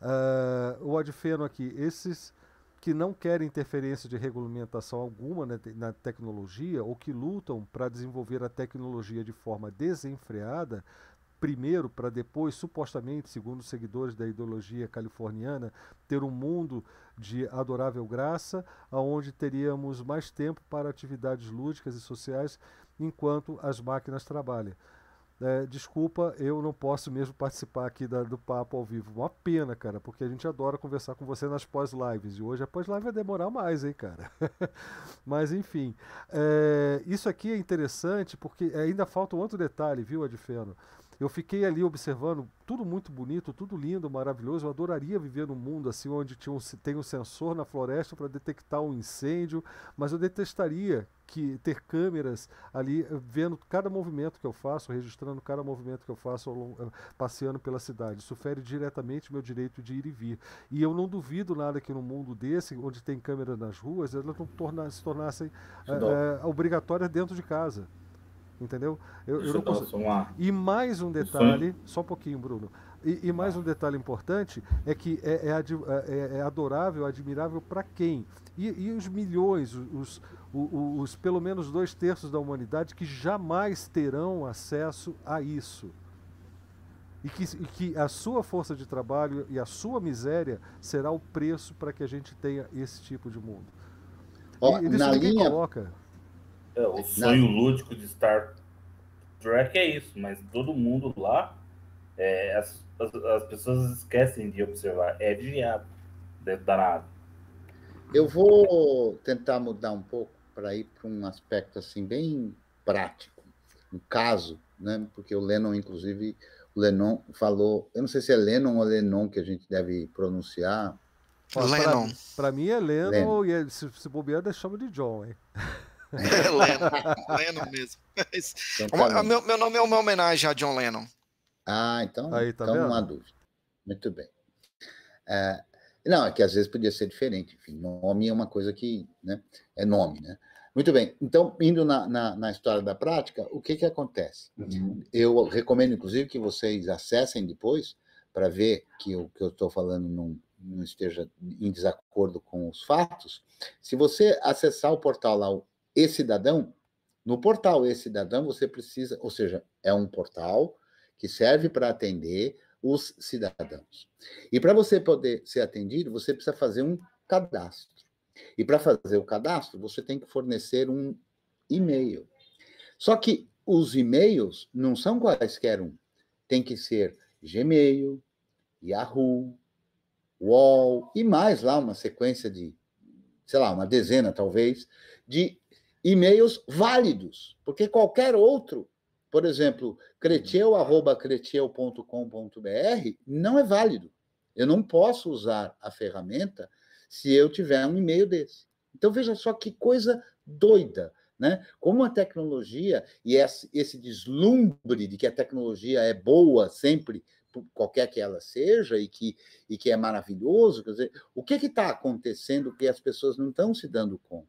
Uh, o Adfeno aqui, esses que não querem interferência de regulamentação alguma na, te na tecnologia, ou que lutam para desenvolver a tecnologia de forma desenfreada, primeiro para depois, supostamente, segundo os seguidores da ideologia californiana, ter um mundo de adorável graça, onde teríamos mais tempo para atividades lúdicas e sociais enquanto as máquinas trabalham. É, desculpa, eu não posso mesmo participar aqui da, do papo ao vivo. Uma pena, cara, porque a gente adora conversar com você nas pós-lives. E hoje a pós-live vai demorar mais, hein, cara? Mas, enfim, é, isso aqui é interessante porque ainda falta um outro detalhe, viu, Adfeno? Eu fiquei ali observando, tudo muito bonito, tudo lindo, maravilhoso. Eu adoraria viver num mundo assim, onde tinha um, tem um sensor na floresta para detectar um incêndio, mas eu detestaria que, ter câmeras ali vendo cada movimento que eu faço, registrando cada movimento que eu faço passeando pela cidade. Isso fere diretamente meu direito de ir e vir. E eu não duvido nada que num mundo desse, onde tem câmera nas ruas, elas não torna, se tornassem é, é, obrigatórias dentro de casa. Entendeu? Eu, eu não consigo. E mais um detalhe, só um pouquinho, Bruno. E, e mais um detalhe importante é que é, é, ad, é, é adorável, admirável para quem? E, e os milhões, os, os, os pelo menos dois terços da humanidade que jamais terão acesso a isso. E que, e que a sua força de trabalho e a sua miséria será o preço para que a gente tenha esse tipo de mundo. Ó, e, na linha... Coloca, É, o sonho Não. lúdico de Star Trek é isso, mas todo mundo lá, é, as, as, as pessoas esquecem de observar, é vigiado, danado. Eu vou tentar mudar um pouco para ir para um aspecto assim bem prático, um caso, né? Porque o Lennon, inclusive, o Lennon falou, eu não sei se é Lennon ou Lennon que a gente deve pronunciar. Para mim é Lennon, Lennon. E é, se, se bobear, chama de John, hein? É Lennon, Lennon mesmo. Então, meu, meu nome é uma homenagem a John Lennon. Ah, então, Aí, tá então não há dúvida. Muito bem. É, não, é que às vezes podia ser diferente. Enfim, nome é uma coisa que, né, é nome, né? Muito bem. Então, indo na, na, na história da prática, o que que acontece? Uhum. Eu recomendo, inclusive, que vocês acessem depois para ver que o que eu estou falando não, não esteja em desacordo com os fatos. Se você acessar o portal lá, E-Cidadão, no portal E-Cidadão você precisa, ou seja, é um portal que serve para atender os cidadãos. E para você poder ser atendido, você precisa fazer um cadastro. E para fazer o cadastro, você tem que fornecer um e-mail. Só que os e-mails não são quaisquer um. Tem que ser Gmail, Yahoo, U O L, e mais lá uma sequência de, sei lá, uma dezena talvez, de e-mails válidos, porque qualquer outro, por exemplo, creteu arroba creteu ponto com ponto br, não é válido. Eu não posso usar a ferramenta se eu tiver um e-mail desse. Então, veja só que coisa doida, né? Como a tecnologia e esse deslumbre de que a tecnologia é boa sempre, qualquer que ela seja, e que, e que é maravilhoso, quer dizer, o que está acontecendo que as pessoas não estão se dando conta?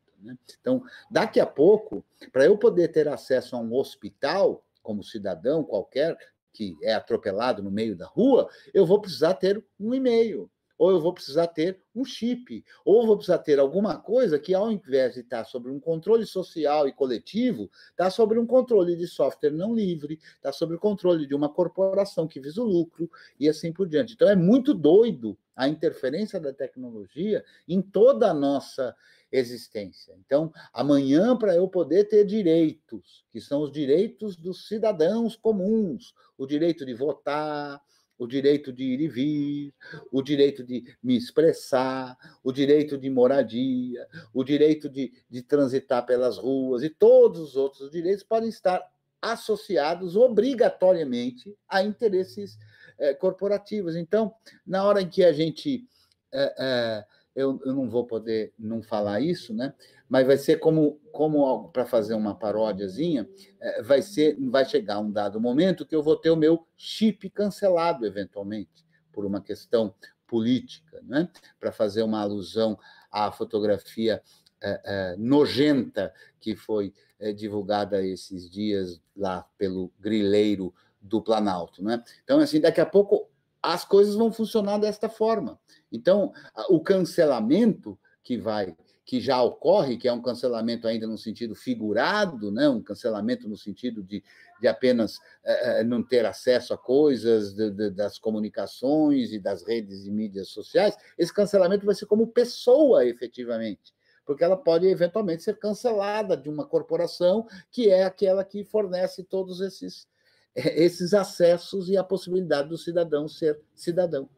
Então, daqui a pouco, para eu poder ter acesso a um hospital, como cidadão qualquer que é atropelado no meio da rua, eu vou precisar ter um e-mail, ou eu vou precisar ter um chip, ou eu vou precisar ter alguma coisa que, ao invés de estar sobre um controle social e coletivo, está sobre um controle de software não livre, está sobre o controle de uma corporação que visa o lucro, e assim por diante. Então, é muito doido a interferência da tecnologia em toda a nossa existência. Então, amanhã, para eu poder ter direitos, que são os direitos dos cidadãos comuns, o direito de votar, o direito de ir e vir, o direito de me expressar, o direito de moradia, o direito de, de transitar pelas ruas e todos os outros direitos podem estar associados obrigatoriamente a interesses eh, corporativos. Então, na hora em que a gente... Eh, eh, eu, eu não vou poder não falar isso, né? Mas vai ser como, como para fazer uma paródiazinha, eh, vai, ser, vai chegar um dado momento que eu vou ter o meu chip cancelado, eventualmente, por uma questão política, né? Para fazer uma alusão à fotografia eh, eh, nojenta que foi eh, divulgada esses dias lá pelo grileiro do Planalto, né? Então, assim, daqui a pouco as coisas vão funcionar desta forma. Então, o cancelamento que vai, que já ocorre, que é um cancelamento ainda no sentido figurado, né? Um cancelamento no sentido de, de apenas eh, não ter acesso a coisas de, de, das comunicações e das redes e mídias sociais, esse cancelamento vai ser como pessoa, efetivamente, porque ela pode, eventualmente, ser cancelada de uma corporação que é aquela que fornece todos esses... esses acessos e a possibilidade do cidadão ser cidadão.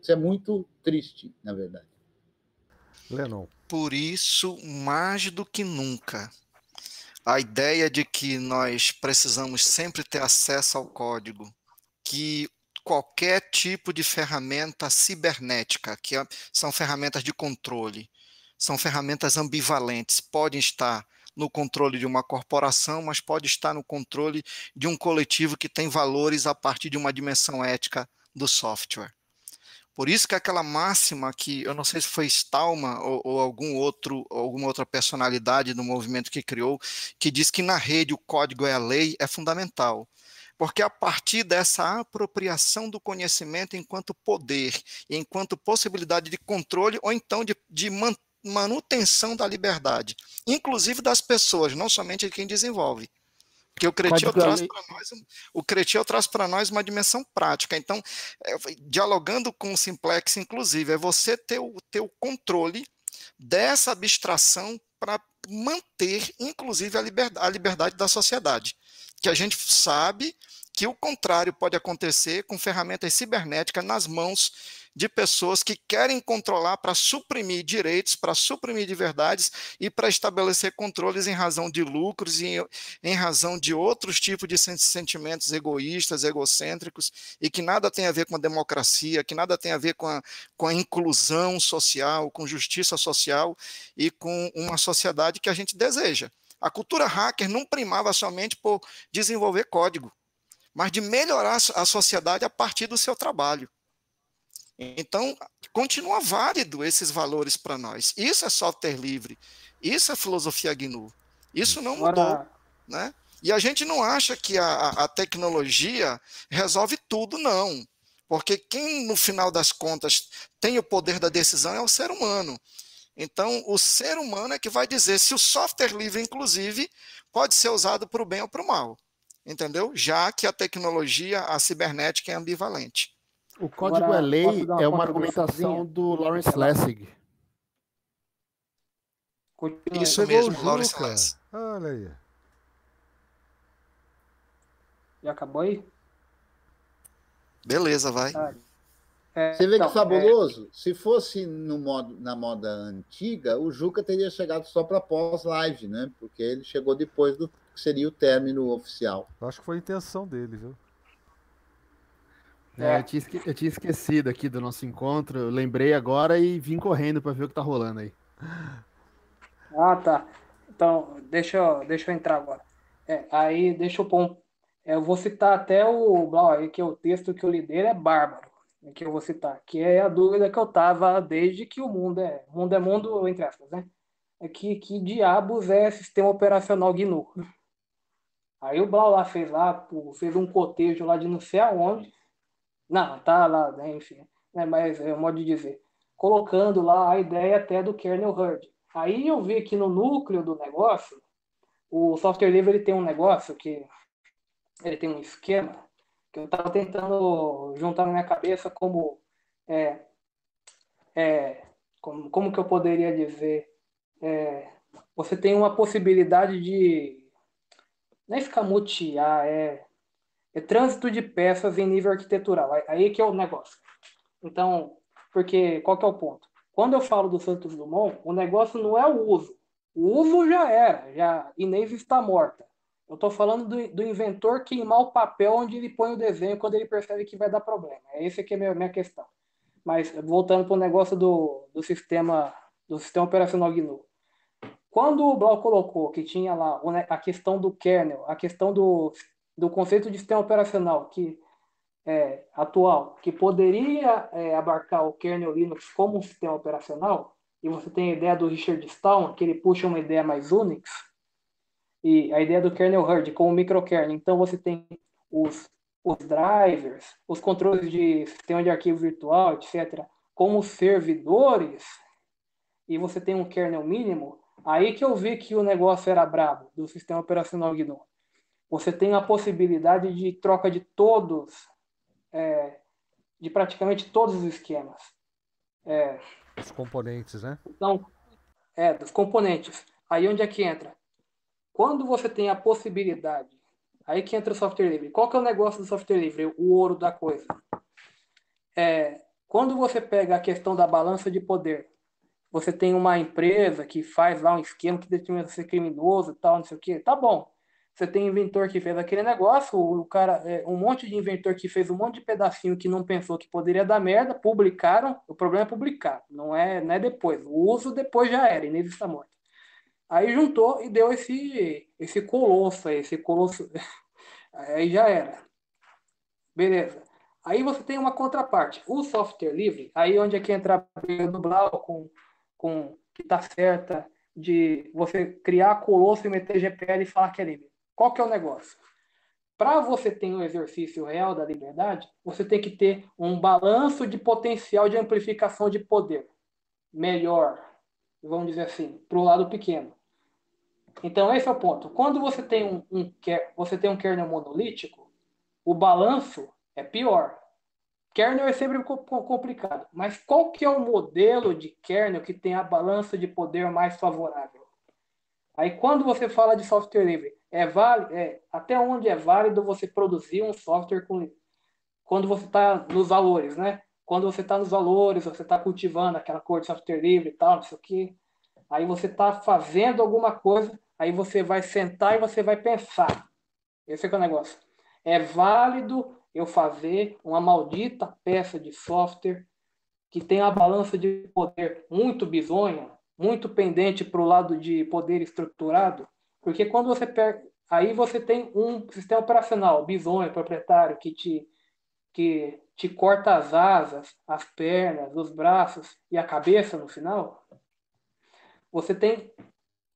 Isso é muito triste, na verdade. Lennon. Por isso, mais do que nunca, a ideia de que nós precisamos sempre ter acesso ao código, que qualquer tipo de ferramenta cibernética, que são ferramentas de controle, são ferramentas ambivalentes, podem estar no controle de uma corporação, mas pode estar no controle de um coletivo que tem valores a partir de uma dimensão ética do software. Por isso que aquela máxima que, eu não sei se foi Stallman ou, ou algum outro, alguma outra personalidade do movimento que criou, que diz que na rede o código é a lei, é fundamental. Porque a partir dessa apropriação do conhecimento enquanto poder, e enquanto possibilidade de controle, ou então de, de manter manutenção da liberdade, inclusive das pessoas, não somente de quem desenvolve. Porque o Cretil traz para nós, o Cretil traz para nós uma dimensão prática. Então, é, dialogando com o Simplex, inclusive, é você ter o, ter o controle dessa abstração para manter, inclusive, a liberdade, a liberdade da sociedade. Que a gente sabe que o contrário pode acontecer com ferramentas cibernéticas nas mãos de pessoas que querem controlar para suprimir direitos, para suprimir liberdades e para estabelecer controles em razão de lucros e em, em razão de outros tipos de sentimentos egoístas, egocêntricos, e que nada tem a ver com a democracia, que nada tem a ver com a, com a inclusão social, com justiça social e com uma sociedade que a gente deseja. A cultura hacker não primava somente por desenvolver código, mas de melhorar a sociedade a partir do seu trabalho. Então, continua válido esses valores para nós. Isso é software livre, isso é filosofia G N U, isso não mudou, né? E a gente não acha que a, a tecnologia resolve tudo, não. Porque quem, no final das contas, tem o poder da decisão é o ser humano. Então, o ser humano é que vai dizer se o software livre, inclusive, pode ser usado para o bem ou para o mal. Entendeu? Já que a tecnologia, a cibernética, é ambivalente. O código Agora, é lei uma é uma argumentação do Lawrence Lessig. Continua. Isso Você mesmo, Lawrence Lessig. Olha aí. Já acabou aí? Beleza, vai. É, Você vê então, que Fabuloso, é... se fosse no modo, na moda antiga, o Juca teria chegado só para pós-live, né? Porque ele chegou depois do que seria o término oficial. Eu acho que foi a intenção dele, viu? É, eu, tinha eu tinha esquecido aqui do nosso encontro, eu lembrei agora e vim correndo para ver o que tá rolando aí. Ah, tá. Então, deixa eu, deixa eu entrar agora. É, aí, deixa eu pôr um... Eu vou citar até o... Ó, aí que é o texto que eu li dele é bárbaro, que eu vou citar, que é a dúvida que eu tava desde que o mundo é... Mundo é mundo, entre aspas, né? É que, que diabos é sistema operacional G N U? Aí o Blau lá fez lá, fez um cotejo lá de não sei aonde, Não, tá lá, né, enfim, né, mas é um modo de dizer. Colocando lá a ideia até do kernel herd. Aí eu vi que no núcleo do negócio, o software livre ele tem um negócio que ele tem um esquema que eu estava tentando juntar na minha cabeça como é, é, como, como que eu poderia dizer, é, você tem uma possibilidade de, não é escamotear, é, é trânsito de peças em nível arquitetural, aí que é o negócio. Então, porque qual que é o ponto? Quando eu falo do Santos Dumont, o negócio não é o uso. O uso já era, já Inês está morta. Eu estou falando do, do inventor queimar o papel onde ele põe o desenho quando ele percebe que vai dar problema. É essa que é a minha, minha questão. Mas voltando para o negócio do, do, sistema, do sistema operacional G N U. Quando o Blau colocou que tinha lá a questão do kernel, a questão do, do conceito de sistema operacional que, é, atual, que poderia é, abarcar o kernel Linux como um sistema operacional, e você tem a ideia do Richard Stallman, que ele puxa uma ideia mais Unix, e a ideia do kernel hard como microkernel. Então você tem os, os drivers, os controles de sistema de arquivo virtual, etcétera, como servidores, e você tem um kernel mínimo. Aí que eu vi que o negócio era brabo, do sistema operacional G N U. Você tem a possibilidade de troca de todos, é, de praticamente todos os esquemas. É, Dos componentes, né? Então, é, dos componentes. Aí onde é que entra? Quando você tem a possibilidade, aí que entra o software livre. Qual que é o negócio do software livre? O ouro da coisa. É, quando você pega a questão da balança de poder, você tem uma empresa que faz lá um esquema que determina ser criminoso e tal, não sei o quê. Tá bom. Você tem um inventor que fez aquele negócio, o cara, é, um monte de inventor que fez um monte de pedacinho que não pensou que poderia dar merda, publicaram. O problema é publicar, não é, não é depois. O uso depois já era, Inês está morta. Aí juntou e deu esse, esse colosso aí, esse colosso. Aí já era. Beleza. Aí você tem uma contraparte. O software livre, aí onde é que entra a briga do Blau com, com que tá certa de você criar colosso e meter G P L e falar que é livre. Qual que é o negócio? Para você ter um exercício real da liberdade, você tem que ter um balanço de potencial de amplificação de poder. Melhor, vamos dizer assim, para o lado pequeno. Então, esse é o ponto. Quando você tem um, um, você tem um kernel monolítico, o balanço é pior. Kernel é sempre complicado. Mas qual que é o modelo de kernel que tem a balança de poder mais favorável? Aí, quando você fala de software livre, é válido, é, até onde é válido você produzir um software com, quando você está nos valores, né? Quando você está nos valores, você está cultivando aquela cor de software livre e tal, não sei o quê. Aí você está fazendo alguma coisa, aí você vai sentar e você vai pensar. Esse é que é o negócio. É válido eu fazer uma maldita peça de software que tem a balança de poder muito bizonha, muito pendente para o lado de poder estruturado, porque quando você pega, aí você tem um sistema operacional bizonho, proprietário, que te, que te corta as asas, as pernas, os braços e a cabeça no final. Você tem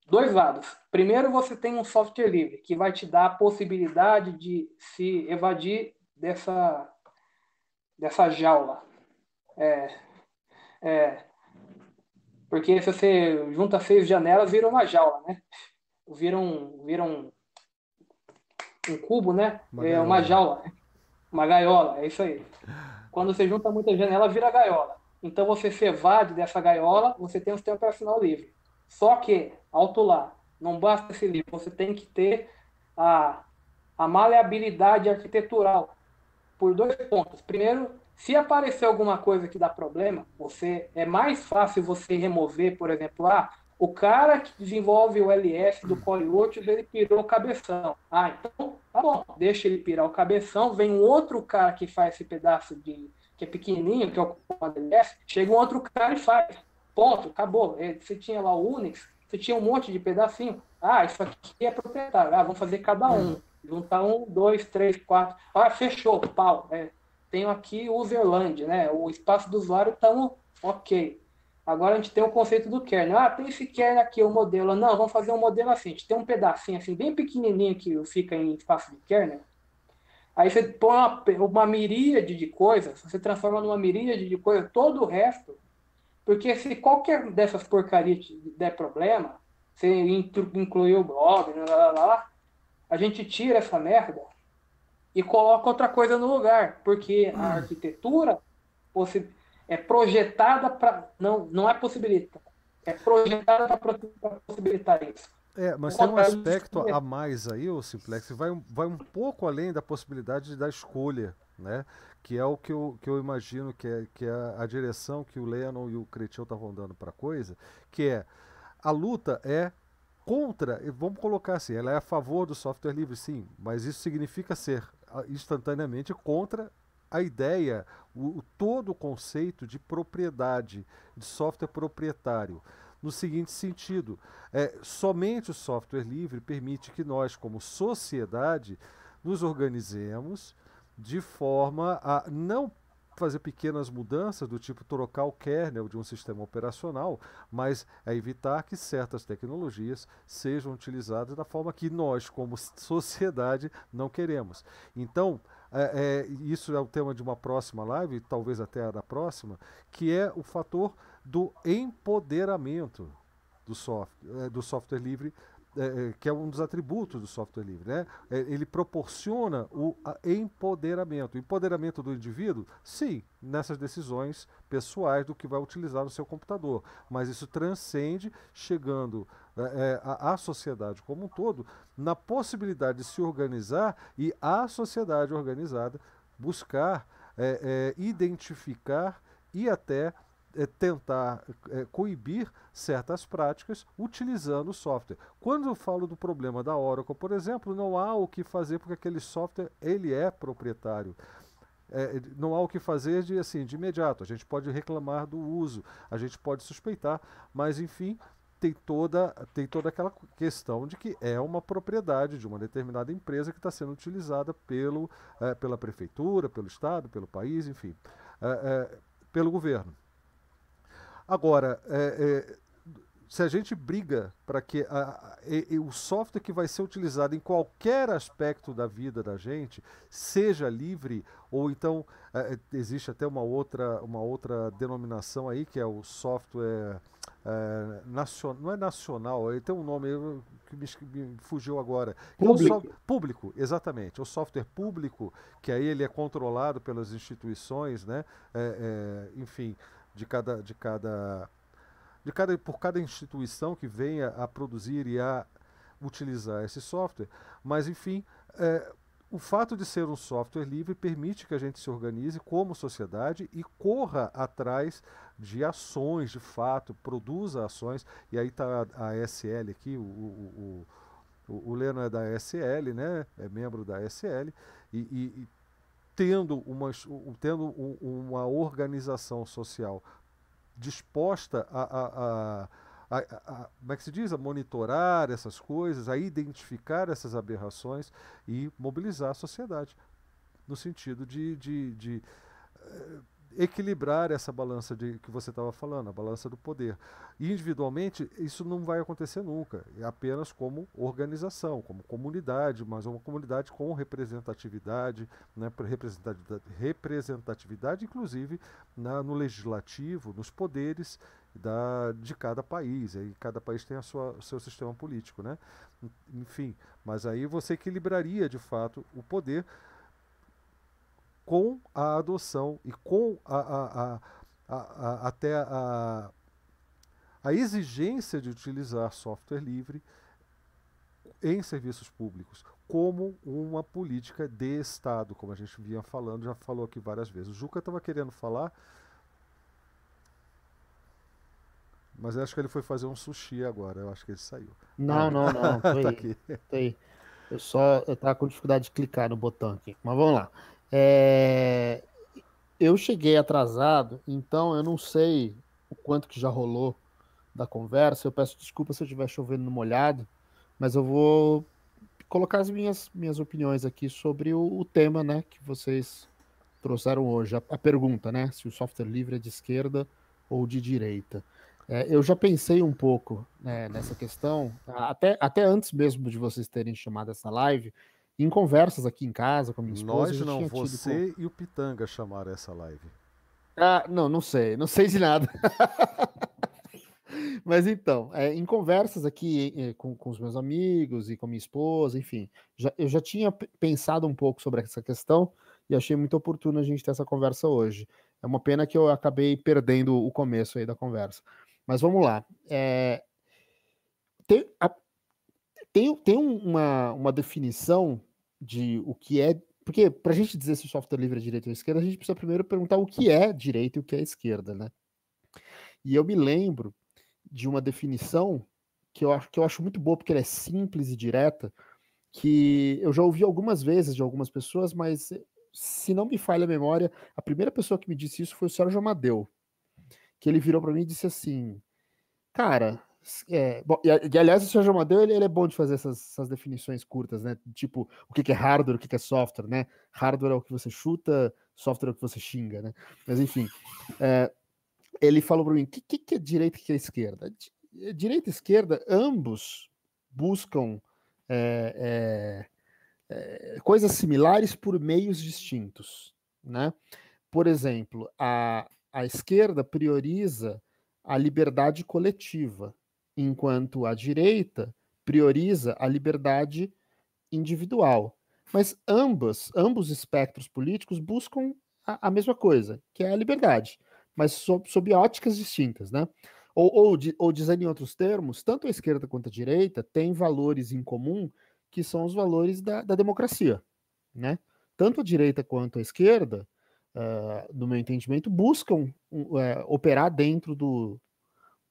dois lados. Primeiro, você tem um software livre, que vai te dar a possibilidade de se evadir dessa, dessa jaula. É, é, porque se você junta seis janelas, vira uma jaula, né? Vira um, vira um, um cubo, né? Uma é uma jaula, uma gaiola, é isso aí. Quando você junta muita janela, vira gaiola. Então você se evade dessa gaiola, você tem um sistema operacional livre. Só que, alto lá, não basta esse livro, você tem que ter a, a maleabilidade arquitetural. Por dois pontos. Primeiro, se aparecer alguma coisa que dá problema, você, é mais fácil você remover, por exemplo, ah, o cara que desenvolve o L S do Coriútil, ele pirou o cabeção. Ah, então, tá bom, deixa ele pirar o cabeção, vem um outro cara que faz esse pedaço de, que é pequenininho, que é o L S, chega um outro cara e faz. Ponto, acabou. Você tinha lá o Unix, você tinha um monte de pedacinho. Ah, isso aqui é proprietário. Ah, vamos fazer cada um. Juntar um, dois, três, quatro. Ah, fechou, pau. É, tenho aqui o userland, né? O espaço do usuário está um, ok. Agora a gente tem o conceito do kernel. Ah, tem esse kernel aqui, o modelo. Não, vamos fazer um modelo assim. A gente tem um pedacinho assim, bem pequenininho que fica em espaço de kernel. Aí você põe uma, uma miríade de coisas, você transforma numa miríade de coisas todo o resto. Porque se qualquer dessas porcarias der problema, você incluiu o blog, lá, lá, lá, lá, a gente tira essa merda e coloca outra coisa no lugar, porque a arquitetura é projetada para... Não, não é possibilitada. É projetada para possibilitar isso. É, mas tem um aspecto a mais aí, o Simplex, que vai, vai um pouco além da possibilidade da escolha, né? Que é o que eu, que eu imagino que é, que é a direção que o Lennon e o Cretil estavam dando para a coisa, que é a luta é contra, vamos colocar assim, ela é a favor do software livre, sim, mas isso significa ser instantaneamente contra a ideia, o, o todo o conceito de propriedade, de software proprietário. No seguinte sentido, é, somente o software livre permite que nós, como sociedade, nos organizemos de forma a não fazer pequenas mudanças do tipo trocar o kernel de um sistema operacional, mas a evitar que certas tecnologias sejam utilizadas da forma que nós, como sociedade, não queremos. Então, é, é, isso é o tema de uma próxima live, talvez até a da próxima, que é o fator do empoderamento do software, do software livre, é, que é um dos atributos do software livre, né? Ele proporciona o empoderamento. O empoderamento do indivíduo, sim, nessas decisões pessoais do que vai utilizar no seu computador, mas isso transcende, chegando à é, sociedade como um todo, na possibilidade de se organizar e a sociedade organizada buscar, é, é, identificar e até... É tentar é, coibir certas práticas utilizando o software. Quando eu falo do problema da Oracle, por exemplo, não há o que fazer porque aquele software ele é proprietário. É, não há o que fazer de, assim, de imediato. A gente pode reclamar do uso, a gente pode suspeitar, mas enfim, tem toda, tem toda aquela questão de que é uma propriedade de uma determinada empresa que está sendo utilizada pelo, é, pela prefeitura, pelo estado, pelo país, enfim, é, é, pelo governo. Agora, é, é, se a gente briga para que a, e, e o software que vai ser utilizado em qualquer aspecto da vida da gente seja livre, ou então é, existe até uma outra, uma outra denominação aí, que é o software é, nacional, não é nacional, ele tem um nome eu, que me, me fugiu agora. Público. É um so, público, exatamente. O software público, que aí ele é controlado pelas instituições, né? É, é, enfim... de cada de cada de cada por cada instituição que venha a produzir e a utilizar esse software, mas enfim, é, o fato de ser um software livre permite que a gente se organize como sociedade e corra atrás de ações, de fato, produza ações, e aí está a S L aqui, o, o, o, o Leno é da S L, né? É membro da S L, e, e tendo uma, tendo uma organização social disposta a, a, a, a, a, como é que se diz? A monitorar essas coisas, a identificar essas aberrações e mobilizar a sociedade no sentido de, de, de, de equilibrar essa balança de que você estava falando, a balança do poder. E individualmente, isso não vai acontecer nunca, é apenas como organização, como comunidade, mas uma comunidade com representatividade, né, representatividade inclusive na, no legislativo, nos poderes da, de cada país, e cada país tem a sua, o seu sistema político, né? Enfim, mas aí você equilibraria de fato o poder com a adoção e com a, a, a, a, a, até a A exigência de utilizar software livre em serviços públicos como uma política de Estado, como a gente vinha falando, já falou aqui várias vezes. O Juca estava querendo falar, mas acho que ele foi fazer um sushi agora, eu acho que ele saiu. Não, ah, não, não, tô aí, tá aqui. Tô aí. Eu só estava com dificuldade de clicar no botão aqui, mas vamos lá. É... Eu cheguei atrasado, então eu não sei o quanto que já rolou da conversa, eu peço desculpa se eu estiver chovendo no molhado, mas eu vou colocar as minhas, minhas opiniões aqui sobre o, o tema, né, que vocês trouxeram hoje, a, a pergunta, né, se o software livre é de esquerda ou de direita. É, eu já pensei um pouco, né, nessa questão, até, até antes mesmo de vocês terem chamado essa live, em conversas aqui em casa com a minha esposa. Nós não, você com... e o Pitanga chamaram essa live. Ah, não, não sei, não sei de nada. Mas então, é, em conversas aqui é, com, com os meus amigos e com a minha esposa, enfim, já, eu já tinha pensado um pouco sobre essa questão e achei muito oportuno a gente ter essa conversa hoje. É uma pena que eu acabei perdendo o começo aí da conversa. Mas vamos lá. É... Tem, a... tem, tem uma, uma definição de o que é... Porque para a gente dizer se o software livre é direita ou esquerda, a gente precisa primeiro perguntar o que é direita e o que é esquerda, né? E eu me lembro de uma definição que eu acho, que eu acho muito boa, porque ela é simples e direta, que eu já ouvi algumas vezes de algumas pessoas, mas se não me falha a memória, a primeira pessoa que me disse isso foi o Sérgio Amadeu, que ele virou para mim e disse assim, cara, é, bom, e, e aliás o Sérgio Amadeu ele, ele é bom de fazer essas, essas definições curtas, né? Tipo, o que, que é hardware, o que, que é software, né? Hardware é o que você chuta, software é o que você xinga, né? Mas enfim, é, ele falou para mim, o que, que, que é direita e o que é esquerda? Direita e esquerda, ambos buscam É, é, é, coisas similares por meios distintos, né? Por exemplo, a, a esquerda prioriza a liberdade coletiva, enquanto a direita prioriza a liberdade individual. Mas ambas, ambos espectros políticos buscam a, a mesma coisa, que é a liberdade, mas sob, sob óticas distintas, né? Ou, ou, ou dizendo em outros termos, tanto a esquerda quanto a direita têm valores em comum que são os valores da, da democracia, né? Tanto a direita quanto a esquerda, uh, no meu entendimento, buscam uh, operar dentro do,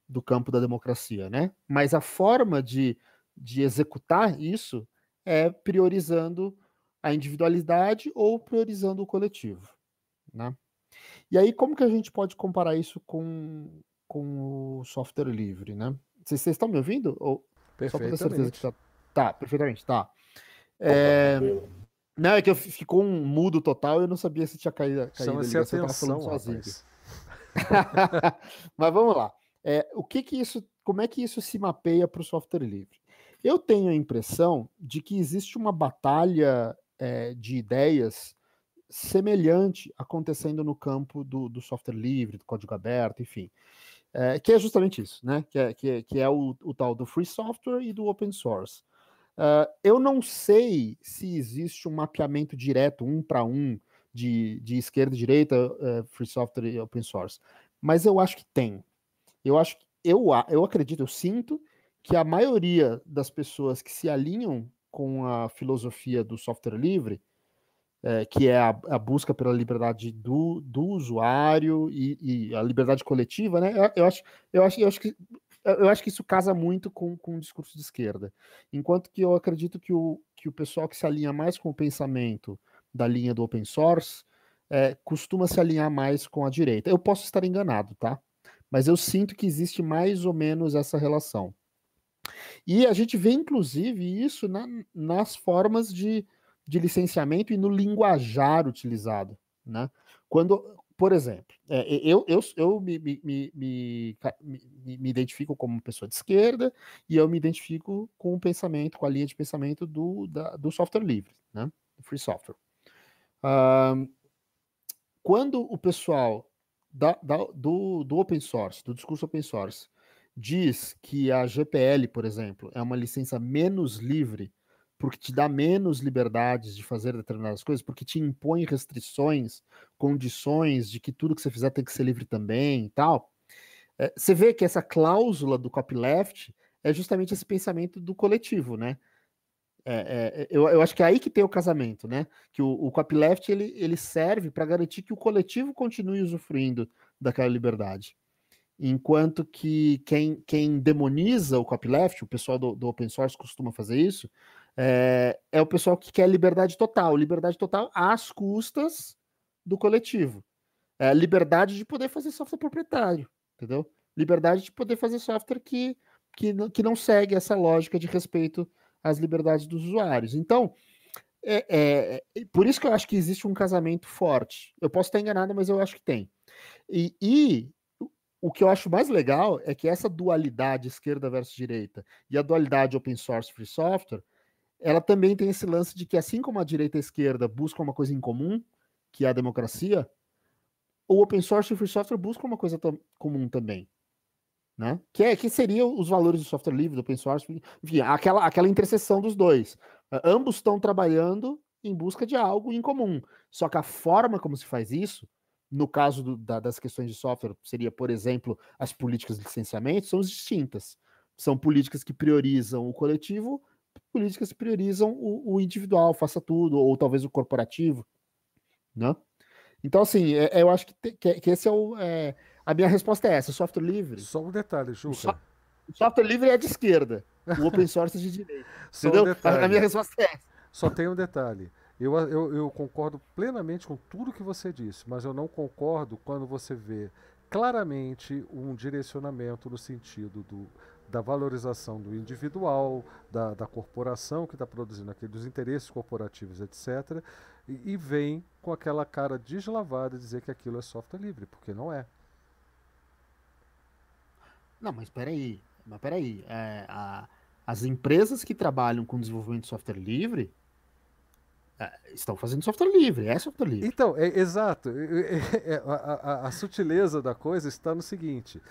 do campo da democracia, né? Mas a forma de, de executar isso é priorizando a individualidade ou priorizando o coletivo, né? E aí, como que a gente pode comparar isso com... com o software livre, né? Vocês estão me ouvindo? Ou... Perfeitamente. Só para ter certeza que tá... tá, perfeitamente, tá. É... Não, é que eu ficou um mudo total, eu não sabia se tinha caído. Chama se atenção, sozinho. Mas vamos lá. É, o que que isso, como é que isso se mapeia para o software livre? Eu tenho a impressão de que existe uma batalha é, de ideias semelhante acontecendo no campo do, do software livre, do código aberto, enfim. É, que é justamente isso, né? Que é, que é, que é o, o tal do free software e do open source. Uh, eu não sei se existe um mapeamento direto, um para um, de, de esquerda e direita, uh, free software e open source, mas eu acho que tem. Eu acho que, eu, eu acredito, eu sinto que a maioria das pessoas que se alinham com a filosofia do software livre, é, que é a, a busca pela liberdade do, do usuário e, e a liberdade coletiva, né? Eu, eu, acho, eu, acho, eu, acho que, eu acho que isso casa muito com, com o discurso de esquerda. Enquanto que eu acredito que o, que o pessoal que se alinha mais com o pensamento da linha do open source é, costuma se alinhar mais com a direita. Eu posso estar enganado, tá? Mas eu sinto que existe mais ou menos essa relação. E a gente vê, inclusive, isso na, nas formas de de licenciamento e no linguajar utilizado, né? Quando, por exemplo, eu, eu, eu me, me, me, me, me identifico como pessoa de esquerda e eu me identifico com o pensamento, com a linha de pensamento do, da, do software livre, né? Free software. Um, quando o pessoal da, da, do, do open source, do discurso open source, diz que a G P L, por exemplo, é uma licença menos livre porque te dá menos liberdades de fazer determinadas coisas, porque te impõe restrições, condições de que tudo que você fizer tem que ser livre também e tal. É, você vê que essa cláusula do copyleft é justamente esse pensamento do coletivo, né? É, é, eu, eu acho que é aí que tem o casamento, né? Que o, o copyleft ele, ele serve para garantir que o coletivo continue usufruindo daquela liberdade. Enquanto que quem, quem demoniza o copyleft, o pessoal do, do open source costuma fazer isso, é, é o pessoal que quer liberdade total, liberdade total às custas do coletivo. É, liberdade de poder fazer software proprietário, entendeu? Liberdade de poder fazer software que, que, que não segue essa lógica de respeito às liberdades dos usuários. Então, é, é, por isso que eu acho que existe um casamento forte. Eu posso estar enganado, mas eu acho que tem. E... e o que eu acho mais legal é que essa dualidade esquerda versus direita e a dualidade open source free software, ela também tem esse lance de que assim como a direita e a esquerda buscam uma coisa em comum, que é a democracia, o open source e o free software buscam uma coisa comum também, né? Que, é, que seriam os valores do software livre, do open source, enfim, aquela, aquela interseção dos dois. Uh, ambos estão trabalhando em busca de algo em comum. Só que a forma como se faz isso, no caso do, da, das questões de software, seria, por exemplo, as políticas de licenciamento, são distintas. São políticas que priorizam o coletivo, políticas que priorizam o, o individual, faça tudo, ou talvez o corporativo, né? Então, assim, é, eu acho que, te, que, que esse é o... É, a minha resposta é essa, o software livre... Só um detalhe, Juca. O, so, o software livre é de esquerda, o open source é de direita. Entendeu? Um a, a minha resposta é essa. Só tem um detalhe. Eu, eu, eu concordo plenamente com tudo que você disse, mas eu não concordo quando você vê claramente um direcionamento no sentido do, da valorização do individual, da, da corporação que está produzindo aquilo, dos interesses corporativos, etcétera, e, e vem com aquela cara deslavada dizer que aquilo é software livre, porque não é. Não, mas peraí, mas peraí, é, a, as empresas que trabalham com desenvolvimento de software livre estão fazendo software livre, é software livre. Então, é, exato. É, é, a, a, a sutileza da coisa está no seguinte,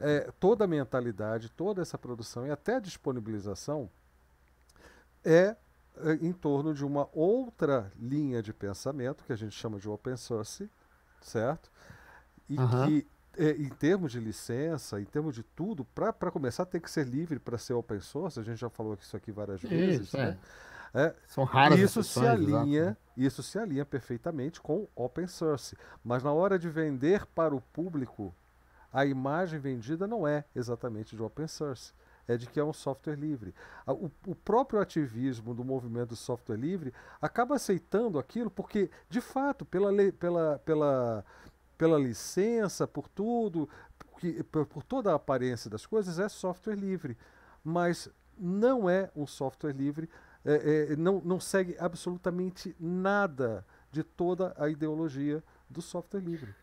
é, toda a mentalidade, toda essa produção e até a disponibilização é, é em torno de uma outra linha de pensamento, que a gente chama de open source, certo? E uhum. que, é, em termos de licença, em termos de tudo, para começar tem que ser livre para ser open source, a gente já falou isso aqui várias vezes, isso, né? É. É, São raras isso se alinha, exato. Isso se alinha perfeitamente com open source, mas na hora de vender para o público, a imagem vendida não é exatamente de open source, é de que é um software livre. O, o próprio ativismo do movimento do software livre acaba aceitando aquilo porque, de fato, pela, lei, pela, pela, pela licença, por tudo, porque, por, por toda a aparência das coisas, é software livre, mas não é um software livre. É, é, não, não segue absolutamente nada de toda a ideologia do software livre.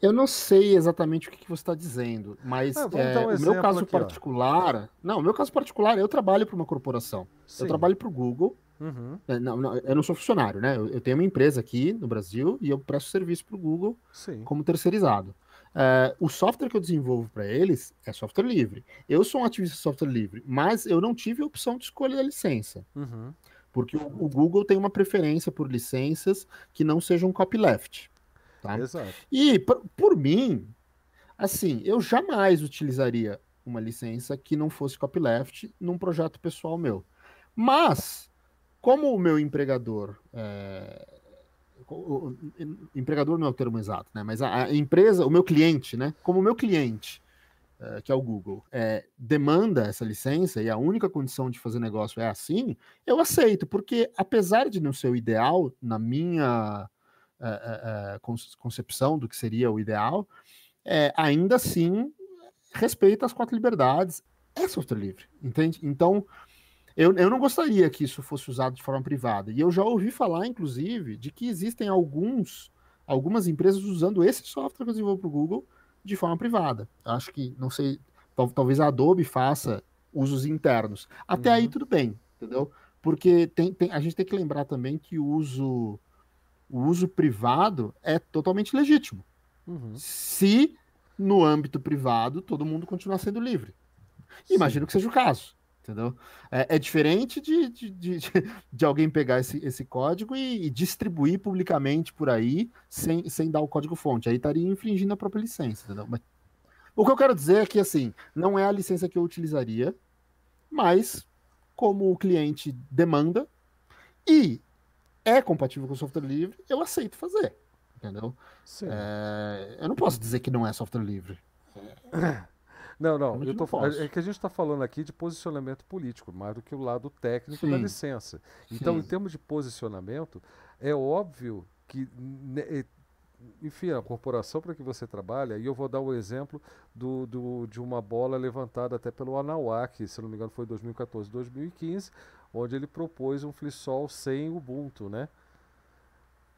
Eu não sei exatamente o que, que você está dizendo, mas ah, é, um o meu caso aqui, particular... Ó. Não, o meu caso particular, eu trabalho para uma corporação. Sim. Eu trabalho para o Google. Uhum. Não, não, eu não sou funcionário, né? Eu, eu tenho uma empresa aqui no Brasil e eu presto serviço para o Google. Sim. Como terceirizado. Uh, o software que eu desenvolvo para eles é software livre. Eu sou um ativista de software livre, mas eu não tive a opção de escolha da licença. Uhum. Porque o, o Google tem uma preferência por licenças que não sejam copyleft. Tá? Exato. E, por, por mim, assim, eu jamais utilizaria uma licença que não fosse copyleft num projeto pessoal meu. Mas, como o meu empregador... É... O empregador não é o termo exato, né? Mas a, a empresa, o meu cliente, né? Como o meu cliente, uh, que é o Google, é, demanda essa licença e a única condição de fazer negócio é assim, eu aceito, porque apesar de não ser o ideal, na minha uh, uh, concepção do que seria o ideal, é, ainda assim respeita as quatro liberdades, é software livre, entende? Então... Eu, eu não gostaria que isso fosse usado de forma privada. E eu já ouvi falar, inclusive, de que existem alguns, algumas empresas usando esse software que eu desenvolvo para o Google de forma privada. Acho que, não sei, tal, talvez a Adobe faça usos internos. Até uhum. aí tudo bem, entendeu? Porque tem, tem, a gente tem que lembrar também que o uso, o uso privado é totalmente legítimo. Uhum. Se, no âmbito privado, todo mundo continuar sendo livre. Sim. Imagino que seja o caso. Entendeu? É, é diferente de, de, de, de alguém pegar esse, esse código e, e distribuir publicamente por aí sem, sem dar o código-fonte. Aí estaria infringindo a própria licença. Entendeu? Mas, o que eu quero dizer é que, assim, não é a licença que eu utilizaria, mas como o cliente demanda e é compatível com o software livre, eu aceito fazer. Entendeu? É, eu não posso dizer que não é software livre. É. Não, não, eu tô, é que a gente está falando aqui de posicionamento político, mais do que o lado técnico Sim. da licença. Então, Sim. em termos de posicionamento, é óbvio que, enfim, a corporação para que você trabalha, e eu vou dar o exemplo do, do, de uma bola levantada até pelo Anahuac, se não me engano foi dois mil e quatorze, dois mil e quinze, onde ele propôs um FreeSol sem Ubuntu, né?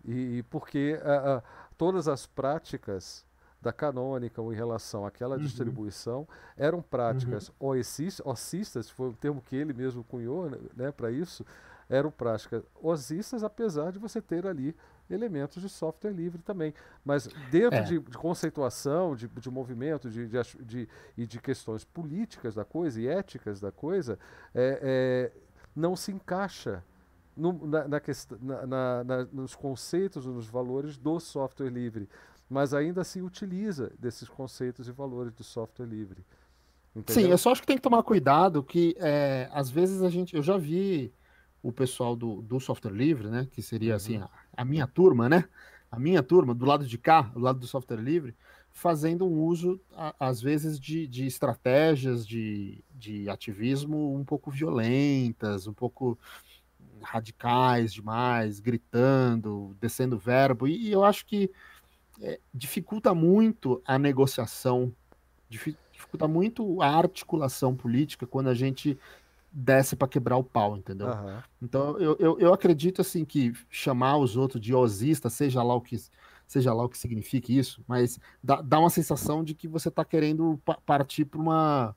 E, e porque a, a, todas as práticas... da Canônica ou em relação àquela uhum. distribuição, eram práticas uhum. ossistas, foi um termo que ele mesmo cunhou, né, para isso, eram práticas ossistas, apesar de você ter ali elementos de software livre também. Mas dentro é. de, de conceituação, de, de movimento, de, de, de, e de questões políticas da coisa e éticas da coisa, é, é, não se encaixa no, na, na, na, na, nos conceitos, nos valores do software livre, mas ainda se utiliza desses conceitos e valores do software livre. Entendeu? Sim, eu só acho que tem que tomar cuidado que é, às vezes a gente, eu já vi o pessoal do, do software livre, né, que seria assim a, a minha turma, né, a minha turma do lado de cá, do lado do software livre, fazendo um uso a, às vezes de, de estratégias de, de ativismo um pouco violentas, um pouco radicais demais, gritando, descendo verbo, e, e eu acho que é, dificulta muito a negociação, dific, dificulta muito a articulação política quando a gente desce para quebrar o pau, entendeu? Uhum. Então eu, eu, eu acredito assim que chamar os outros de osista, seja lá o que seja lá o que signifique isso, mas dá, dá uma sensação de que você está querendo pa partir para uma...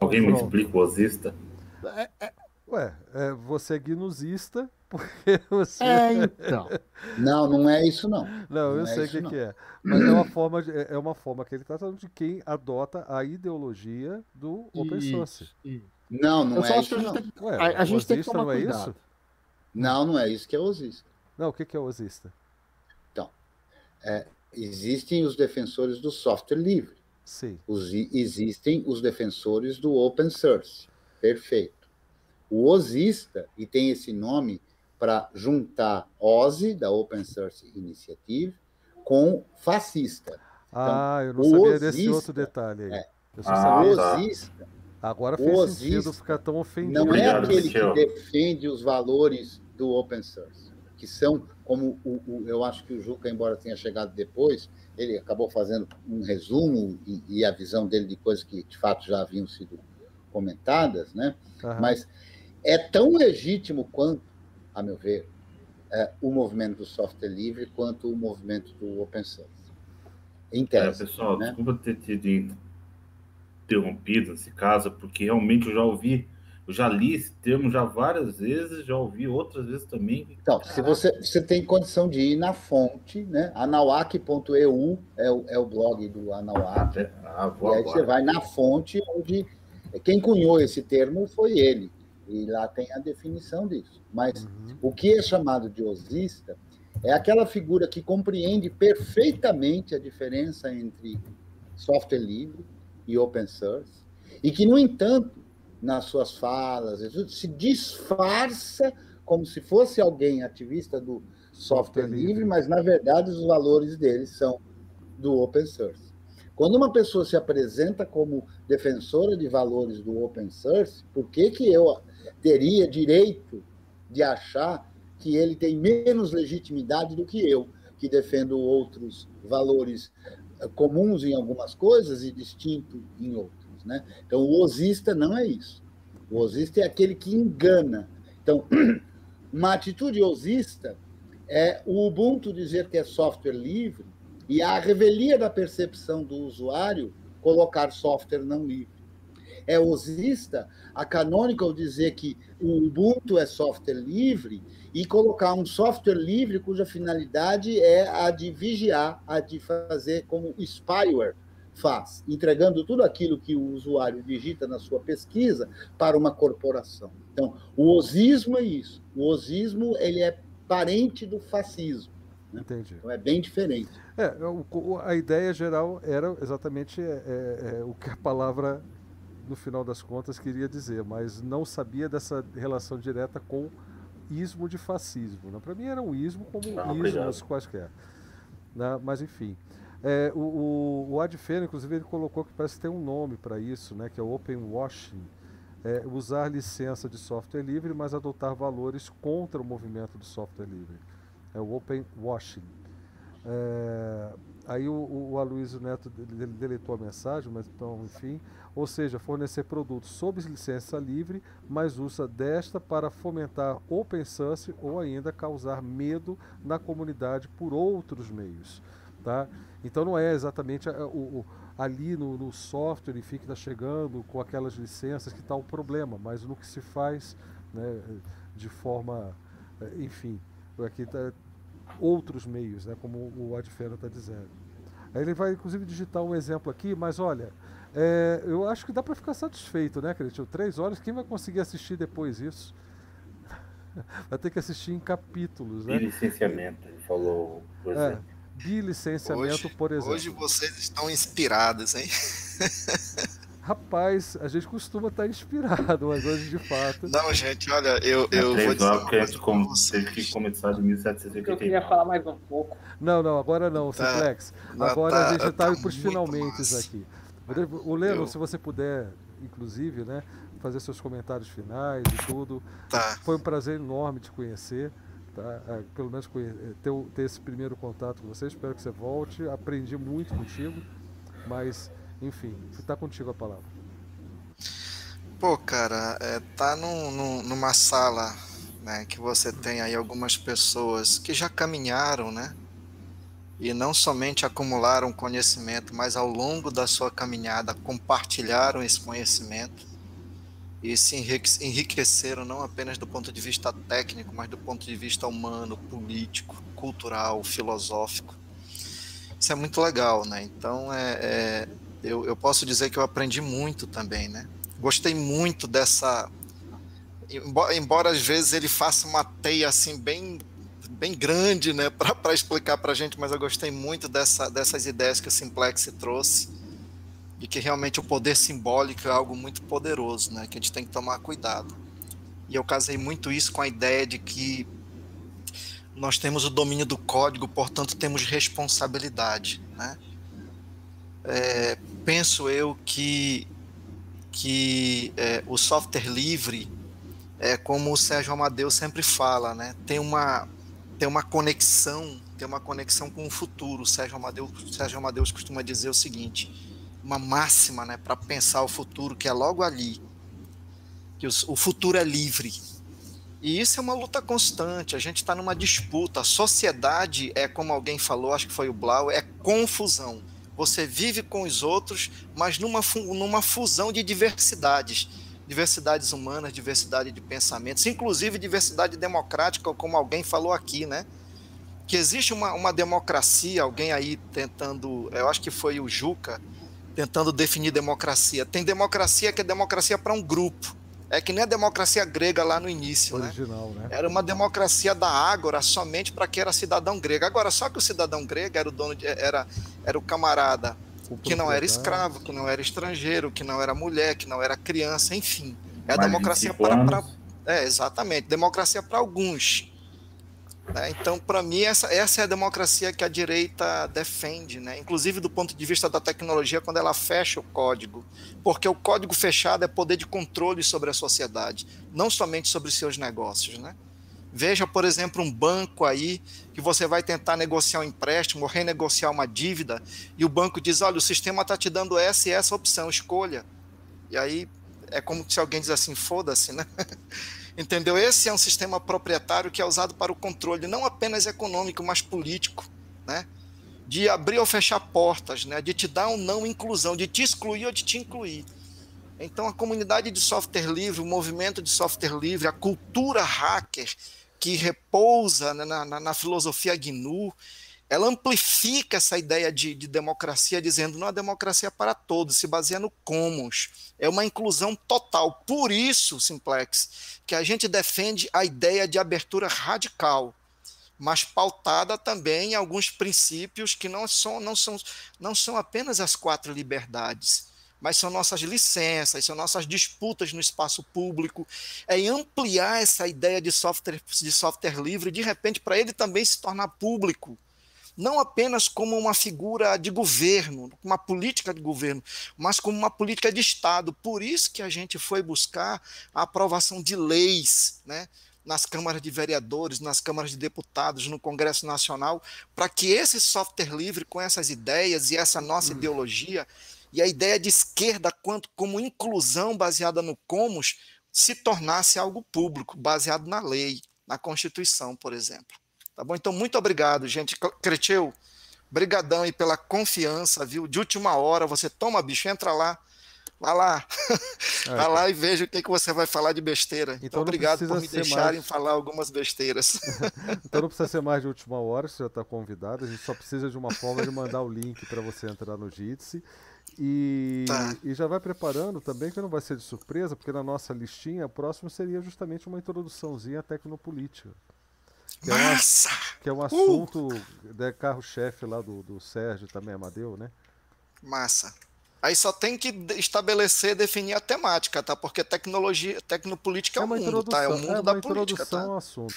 Alguém me explica o osista? É, é... Ué, é, você é guinuzista porque você... É, então. Não, não é isso não. Não, não eu é sei o que, que é. Mas é uma forma, de, é uma forma que ele está falando de quem adota a ideologia do open source. Não, não eu é isso, não. Que... Ué, a, a gente tem que tomar não é cuidado. Isso? Não, não é isso que é osista. Não, o que, que é osista? Então, é, existem os defensores do software livre. Sim. Os, existem os defensores do open source. Perfeito. O osista, e tem esse nome para juntar OSI, da Open Source Initiative, com fascista. Ah, então, eu não sabia osista, desse outro detalhe aí. É, eu só sabia o osista... Agora fez osista, sentido ficar tão ofendido. Não é aquele que defende os valores do open source, que são, como o, o, eu acho que o Juca, embora tenha chegado depois, ele acabou fazendo um resumo e, e a visão dele de coisas que, de fato, já haviam sido comentadas, né? Uhum. Mas é tão legítimo quanto, a meu ver, é, o movimento do software livre quanto o movimento do open source. Interessa, é, pessoal, né? Desculpa ter tido... interrompido nesse caso, porque realmente eu já ouvi, eu já li esse termo já várias vezes, já ouvi outras vezes também. Então, se você, você tem condição de ir na fonte, né? Anahuac ponto e u é o, é o blog do Anahuac. É, ah, e aí agora. Você vai na fonte onde quem cunhou esse termo foi ele, e lá tem a definição disso. Mas uhum. O que é chamado de osista é aquela figura que compreende perfeitamente a diferença entre software livre e open source, e que, no entanto, nas suas falas, se disfarça como se fosse alguém ativista do software livre, mas, na verdade, os valores dele são do open source. Quando uma pessoa se apresenta como defensora de valores do open source, por que que eu teria direito de achar que ele tem menos legitimidade do que eu, que defendo outros valores comuns em algumas coisas e distinto em outras, né? Então, o osista não é isso. O osista é aquele que engana. Então, uma atitude osista é o Ubuntu dizer que é software livre e a revelia da percepção do usuário colocar software não livre. É osista a Canonical dizer que o Ubuntu é software livre e colocar um software livre cuja finalidade é a de vigiar, a de fazer como o spyware faz, entregando tudo aquilo que o usuário digita na sua pesquisa para uma corporação. Então, o osismo é isso. O osismo ele é parente do fascismo. Né? Entendi. Então, é bem diferente. É, a ideia geral era exatamente é, é, o que a palavra... no final das contas, queria dizer, mas não sabia dessa relação direta com ismo de fascismo. Né? Para mim era um ismo como não, ismos quaisquer. Né? Mas, enfim. É, o, o, o Adfeno, inclusive, ele colocou que parece que tem um nome para isso, né? Que é o open washing. É, usar licença de software livre, mas adotar valores contra o movimento do software livre. É o open washing. É... Aí o, o Aloysio Neto deletou a mensagem, mas então, enfim. Ou seja, fornecer produtos sob licença livre, mas usa desta para fomentar open source ou ainda causar medo na comunidade por outros meios. Tá? Então não é exatamente a, o, o, ali no, no software, enfim, que está chegando com aquelas licenças que está o problema, mas no que se faz, né, de forma, enfim, aqui está... outros meios, né, como o Adfeno está dizendo. Aí ele vai, inclusive, digitar um exemplo aqui, mas olha, é, eu acho que dá para ficar satisfeito, né, Cretinho? Três horas, quem vai conseguir assistir depois isso? Vai ter que assistir em capítulos, né? Bilicenciamento, ele falou, por exemplo. É, bilicenciamento, hoje, por exemplo. Hoje vocês estão inspirados, hein? Rapaz, a gente costuma estar inspirado, mas hoje de fato... Não, gente, olha, eu, eu vou dizer uma coisa com vocês. Que começou em mil setecentos e oitenta e nove. Eu queria falar mais um pouco. Não, não, agora não, tá, Simplex. Agora tá, a gente está tá para os finalmentes aqui. O Leno, eu... se você puder, inclusive, né, fazer seus comentários finais e tudo. Tá. Foi um prazer enorme te conhecer, tá? Pelo menos ter, ter esse primeiro contato com você. Espero que você volte. Aprendi muito contigo, mas... Enfim, está contigo a palavra. Pô, cara, é, tá num, num, numa sala, né, que você tem aí algumas pessoas que já caminharam, né? E não somente acumularam conhecimento, mas ao longo da sua caminhada compartilharam esse conhecimento e se enriqueceram não apenas do ponto de vista técnico, mas do ponto de vista humano, político, cultural, filosófico. Isso é muito legal, né? Então, é... é Eu, eu posso dizer que eu aprendi muito também, né? Gostei muito dessa... Embora, embora às vezes ele faça uma teia assim bem, bem grande, né? Para explicar para a gente, mas eu gostei muito dessa, dessas ideias que o Simplex trouxe e que realmente o poder simbólico é algo muito poderoso, né? Que a gente tem que tomar cuidado. E eu casei muito isso com a ideia de que nós temos o domínio do código, portanto temos responsabilidade, né? É, penso eu que, que é, o software livre, é, como o Sérgio Amadeu sempre fala, né, tem, uma, tem uma conexão, tem uma conexão com o futuro. O Sérgio Amadeu, Sérgio Amadeu costuma dizer o seguinte, uma máxima, né, para pensar o futuro, que é logo ali, que os, o futuro é livre. E isso é uma luta constante, a gente está numa disputa. A sociedade é, como alguém falou, acho que foi o Blau, é confusão. Você vive com os outros, mas numa, numa fusão de diversidades. Diversidades humanas, diversidade de pensamentos, inclusive diversidade democrática, como alguém falou aqui, né? Que existe uma, uma democracia, alguém aí tentando, eu acho que foi o Juca, tentando definir democracia. Tem democracia que é democracia para um grupo. É que nem a democracia grega lá no início, original, né? né? Era uma democracia da ágora somente para quem era cidadão grego. Agora, só que o cidadão grego era o dono de, era, era o camarada o que não era escravo, que não era estrangeiro, que não era mulher, que não era criança, enfim. É a democracia para, para é, exatamente, democracia para alguns. Né? Então, para mim, essa, essa é a democracia que a direita defende, né? Inclusive do ponto de vista da tecnologia, quando ela fecha o código, porque o código fechado é poder de controle sobre a sociedade, não somente sobre os seus negócios, né? Veja, por exemplo, um banco aí que você vai tentar negociar um empréstimo ou renegociar uma dívida e o banco diz, olha, o sistema está te dando essa e essa opção, escolha. E aí é como se alguém diz assim, foda-se, né? Entendeu? Esse é um sistema proprietário que é usado para o controle, não apenas econômico, mas político, né? De abrir ou fechar portas, né? De te dar ou não inclusão, de te excluir ou de te incluir. Então, a comunidade de software livre, o movimento de software livre, a cultura hacker que repousa na, na, na filosofia G N U, ela amplifica essa ideia de, de democracia, dizendo não é democracia para todos, se baseia no commons, é uma inclusão total. Por isso, Simplex, que a gente defende a ideia de abertura radical, mas pautada também em alguns princípios que não são, não são, não são apenas as quatro liberdades, mas são nossas licenças, são nossas disputas no espaço público, é ampliar essa ideia de software, de software livre, de repente, para ele também se tornar público, não apenas como uma figura de governo, uma política de governo, mas como uma política de Estado. Por isso que a gente foi buscar a aprovação de leis, né, nas câmaras de vereadores, nas câmaras de deputados, no Congresso Nacional, para que esse software livre, com essas ideias e essa nossa hum. ideologia, e a ideia de esquerda quanto como inclusão baseada no commons, se tornasse algo público, baseado na lei, na Constituição, por exemplo. Tá bom? Então, muito obrigado, gente. Creteu, brigadão aí pela confiança, viu? De última hora, você toma, bicho, entra lá, vai lá, é. vai lá e veja o que, que você vai falar de besteira. Então, então obrigado por me deixarem mais... falar algumas besteiras. Então não precisa ser mais de última hora, você já está convidado, a gente só precisa de uma forma de mandar o link para você entrar no Jitsi E, tá. e já vai preparando também, que não vai ser de surpresa, porque na nossa listinha, o próximo seria justamente uma introduçãozinha à tecnopolítica. Que é, Massa! Um, que é um assunto uh! de carro-chefe lá do, do Sérgio também, Amadeu, né? Massa. Aí só tem que estabelecer, definir a temática, tá? Porque tecnologia, tecnopolítica é, é o mundo, tá? É o mundo é da política, tá? Ao assunto.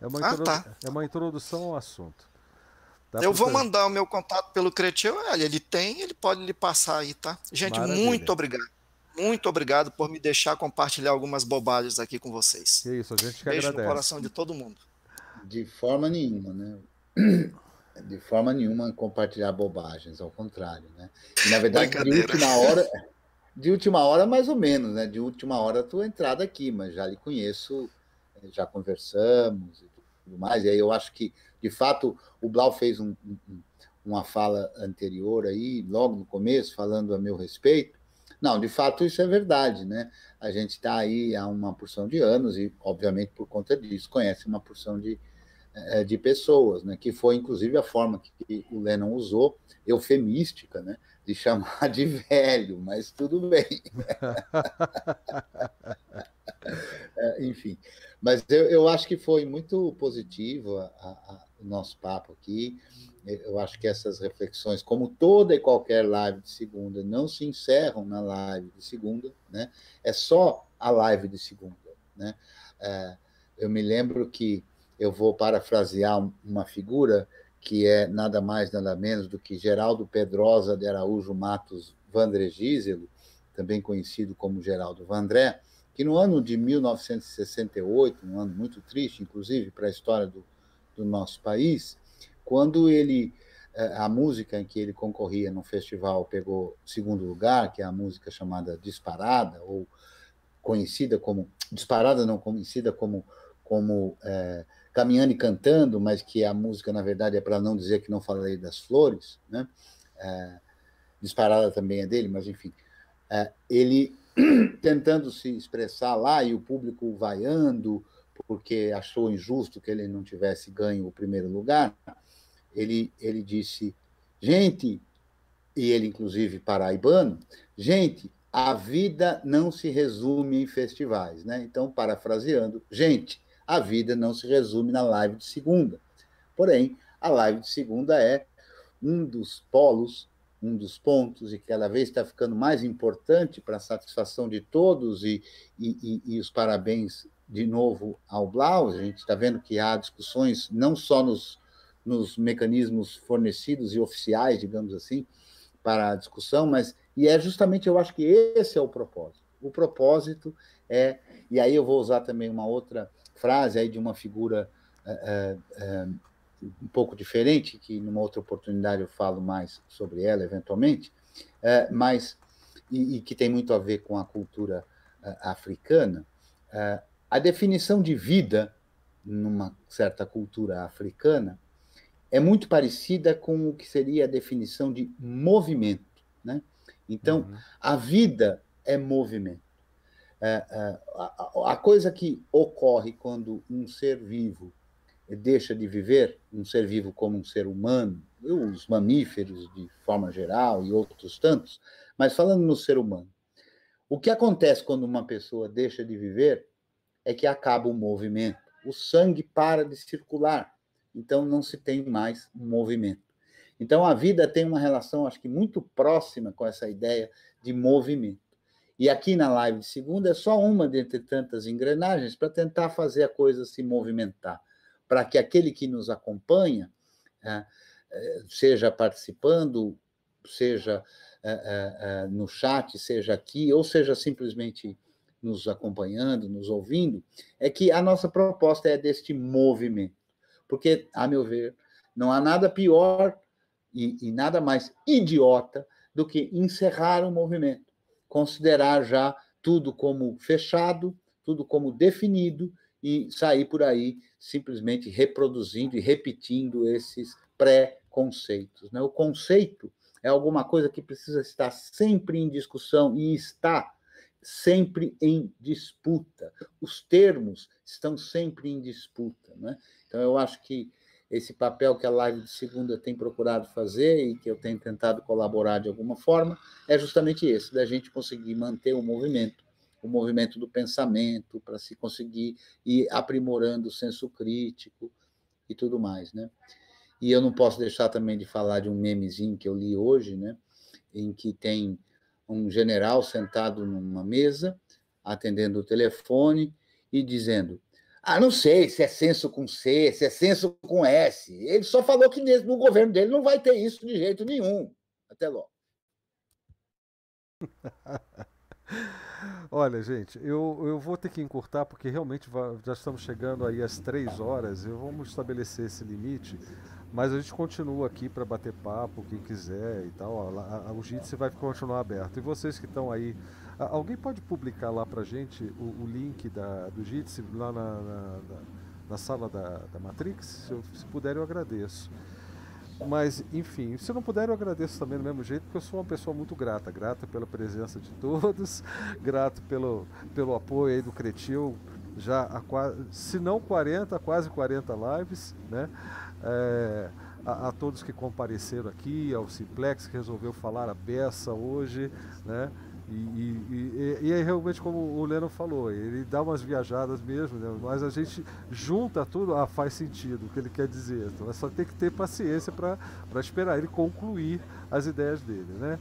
É uma ah, tá. É uma introdução ao assunto. Tá, eu vou mandar o meu contato pelo Cretil, olha, ele tem, ele pode lhe passar aí, tá? Gente, Maravilha. muito obrigado. Muito obrigado por me deixar compartilhar algumas bobagens aqui com vocês. Que isso, a gente que Beijo agradece. no coração de todo mundo. De forma nenhuma, né? De forma nenhuma compartilhar bobagens, ao contrário, né? E, na verdade, de última hora, de última hora mais ou menos, né? De última hora a tua entrada aqui, mas já lhe conheço, já conversamos e tudo mais, e aí eu acho que de fato, o Blau fez um, um, uma fala anterior aí, logo no começo, falando a meu respeito. Não, de fato, isso é verdade, né? A gente está aí há uma porção de anos e, obviamente, por conta disso, conhece uma porção de, de pessoas, né? Que foi, inclusive, a forma que o Lennon usou, eufemística, né? De chamar de velho, mas tudo bem. Enfim, mas eu, eu acho que foi muito positivo a, a, a, o nosso papo aqui. Eu acho que essas reflexões, como toda e qualquer live de segunda, não se encerram na live de segunda, né? É só a live de segunda, né? É, eu me lembro que eu vou parafrasear uma figura que é nada mais, nada menos do que Geraldo Pedrosa de Araújo Matos Vandré Giselo, também conhecido como Geraldo Vandré, que no ano de mil novecentos e sessenta e oito, um ano muito triste, inclusive, para a história do, do nosso país, quando ele, a música em que ele concorria no festival pegou segundo lugar, que é a música chamada Disparada, ou conhecida como, Disparada não, conhecida como, como é, Caminhando e Cantando, mas que a música, na verdade, é para não dizer que não falei das flores, né? É, Disparada também é dele, mas enfim, é, ele... tentando se expressar lá e o público vaiando porque achou injusto que ele não tivesse ganho o primeiro lugar, ele, ele disse, gente, e ele inclusive paraibano, gente, a vida não se resume em festivais, né? Então, parafraseando, gente, a vida não se resume na live de segunda. Porém, a live de segunda é um dos polos, um dos pontos, e que cada vez está ficando mais importante para a satisfação de todos, e, e, e os parabéns de novo ao Blau. A gente está vendo que há discussões não só nos, nos mecanismos fornecidos e oficiais, digamos assim, para a discussão, mas, e é justamente, eu acho que esse é o propósito. O propósito é, e aí eu vou usar também uma outra frase aí de uma figura é, é, um pouco diferente, que numa outra oportunidade eu falo mais sobre ela, eventualmente, é, mas, e, e que tem muito a ver com a cultura uh, africana, uh, a definição de vida numa certa cultura africana é muito parecida com o que seria a definição de movimento, né? Então, uhum. a vida é movimento. Uh, uh, a, a coisa que ocorre quando um ser vivo deixa de viver, um ser vivo como um ser humano, os mamíferos de forma geral e outros tantos, mas falando no ser humano, o que acontece quando uma pessoa deixa de viver é que acaba o movimento, o sangue para de circular, então não se tem mais movimento. Então a vida tem uma relação, acho que muito próxima com essa ideia de movimento. E aqui na live de segunda é só uma dentre tantas engrenagens para tentar fazer a coisa se movimentar, para que aquele que nos acompanha, seja participando, seja no chat, seja aqui, ou seja simplesmente nos acompanhando, nos ouvindo, é que a nossa proposta é deste movimento. Porque, a meu ver, não há nada pior e, e nada mais idiota do que encerrar o movimento, considerar já tudo como fechado, tudo como definido, e sair por aí simplesmente reproduzindo e repetindo esses pré-conceitos, né? O conceito é alguma coisa que precisa estar sempre em discussão e está sempre em disputa. Os termos estão sempre em disputa, né? Então, eu acho que esse papel que a live de segunda tem procurado fazer e que eu tenho tentado colaborar de alguma forma, é justamente esse, da gente conseguir manter o movimento, o movimento do pensamento, para se conseguir ir aprimorando o senso crítico e tudo mais, né? E eu não posso deixar também de falar de um memezinho que eu li hoje, né? Em que tem um general sentado numa mesa, atendendo o telefone e dizendo: ah, não sei se é censo com C, se é censo com S. Ele só falou que no governo dele não vai ter isso de jeito nenhum. Até logo. Olha, gente, eu, eu vou ter que encurtar, porque realmente já estamos chegando aí às três horas, e vamos estabelecer esse limite, mas a gente continua aqui para bater papo, quem quiser e tal, a, a, o Jitsi vai continuar aberto. E vocês que estão aí, a, alguém pode publicar lá para a gente o, o link da, do Jitsi lá na, na, na sala da, da Matrix? Se, eu, se puder, eu agradeço. Mas, enfim, se não puder, eu agradeço também do mesmo jeito, porque eu sou uma pessoa muito grata, grata pela presença de todos, grato pelo, pelo apoio aí do Cretil, já há quase, se não quarenta, quase quarenta lives, né? É, a, a todos que compareceram aqui, ao Simplex, que resolveu falar a beça hoje, né? E, e, e, e é realmente como o Leno falou, ele dá umas viajadas mesmo, né? Mas a gente junta tudo, ah, faz sentido o que ele quer dizer. Então é só ter que ter paciência para esperar ele concluir as ideias dele, né?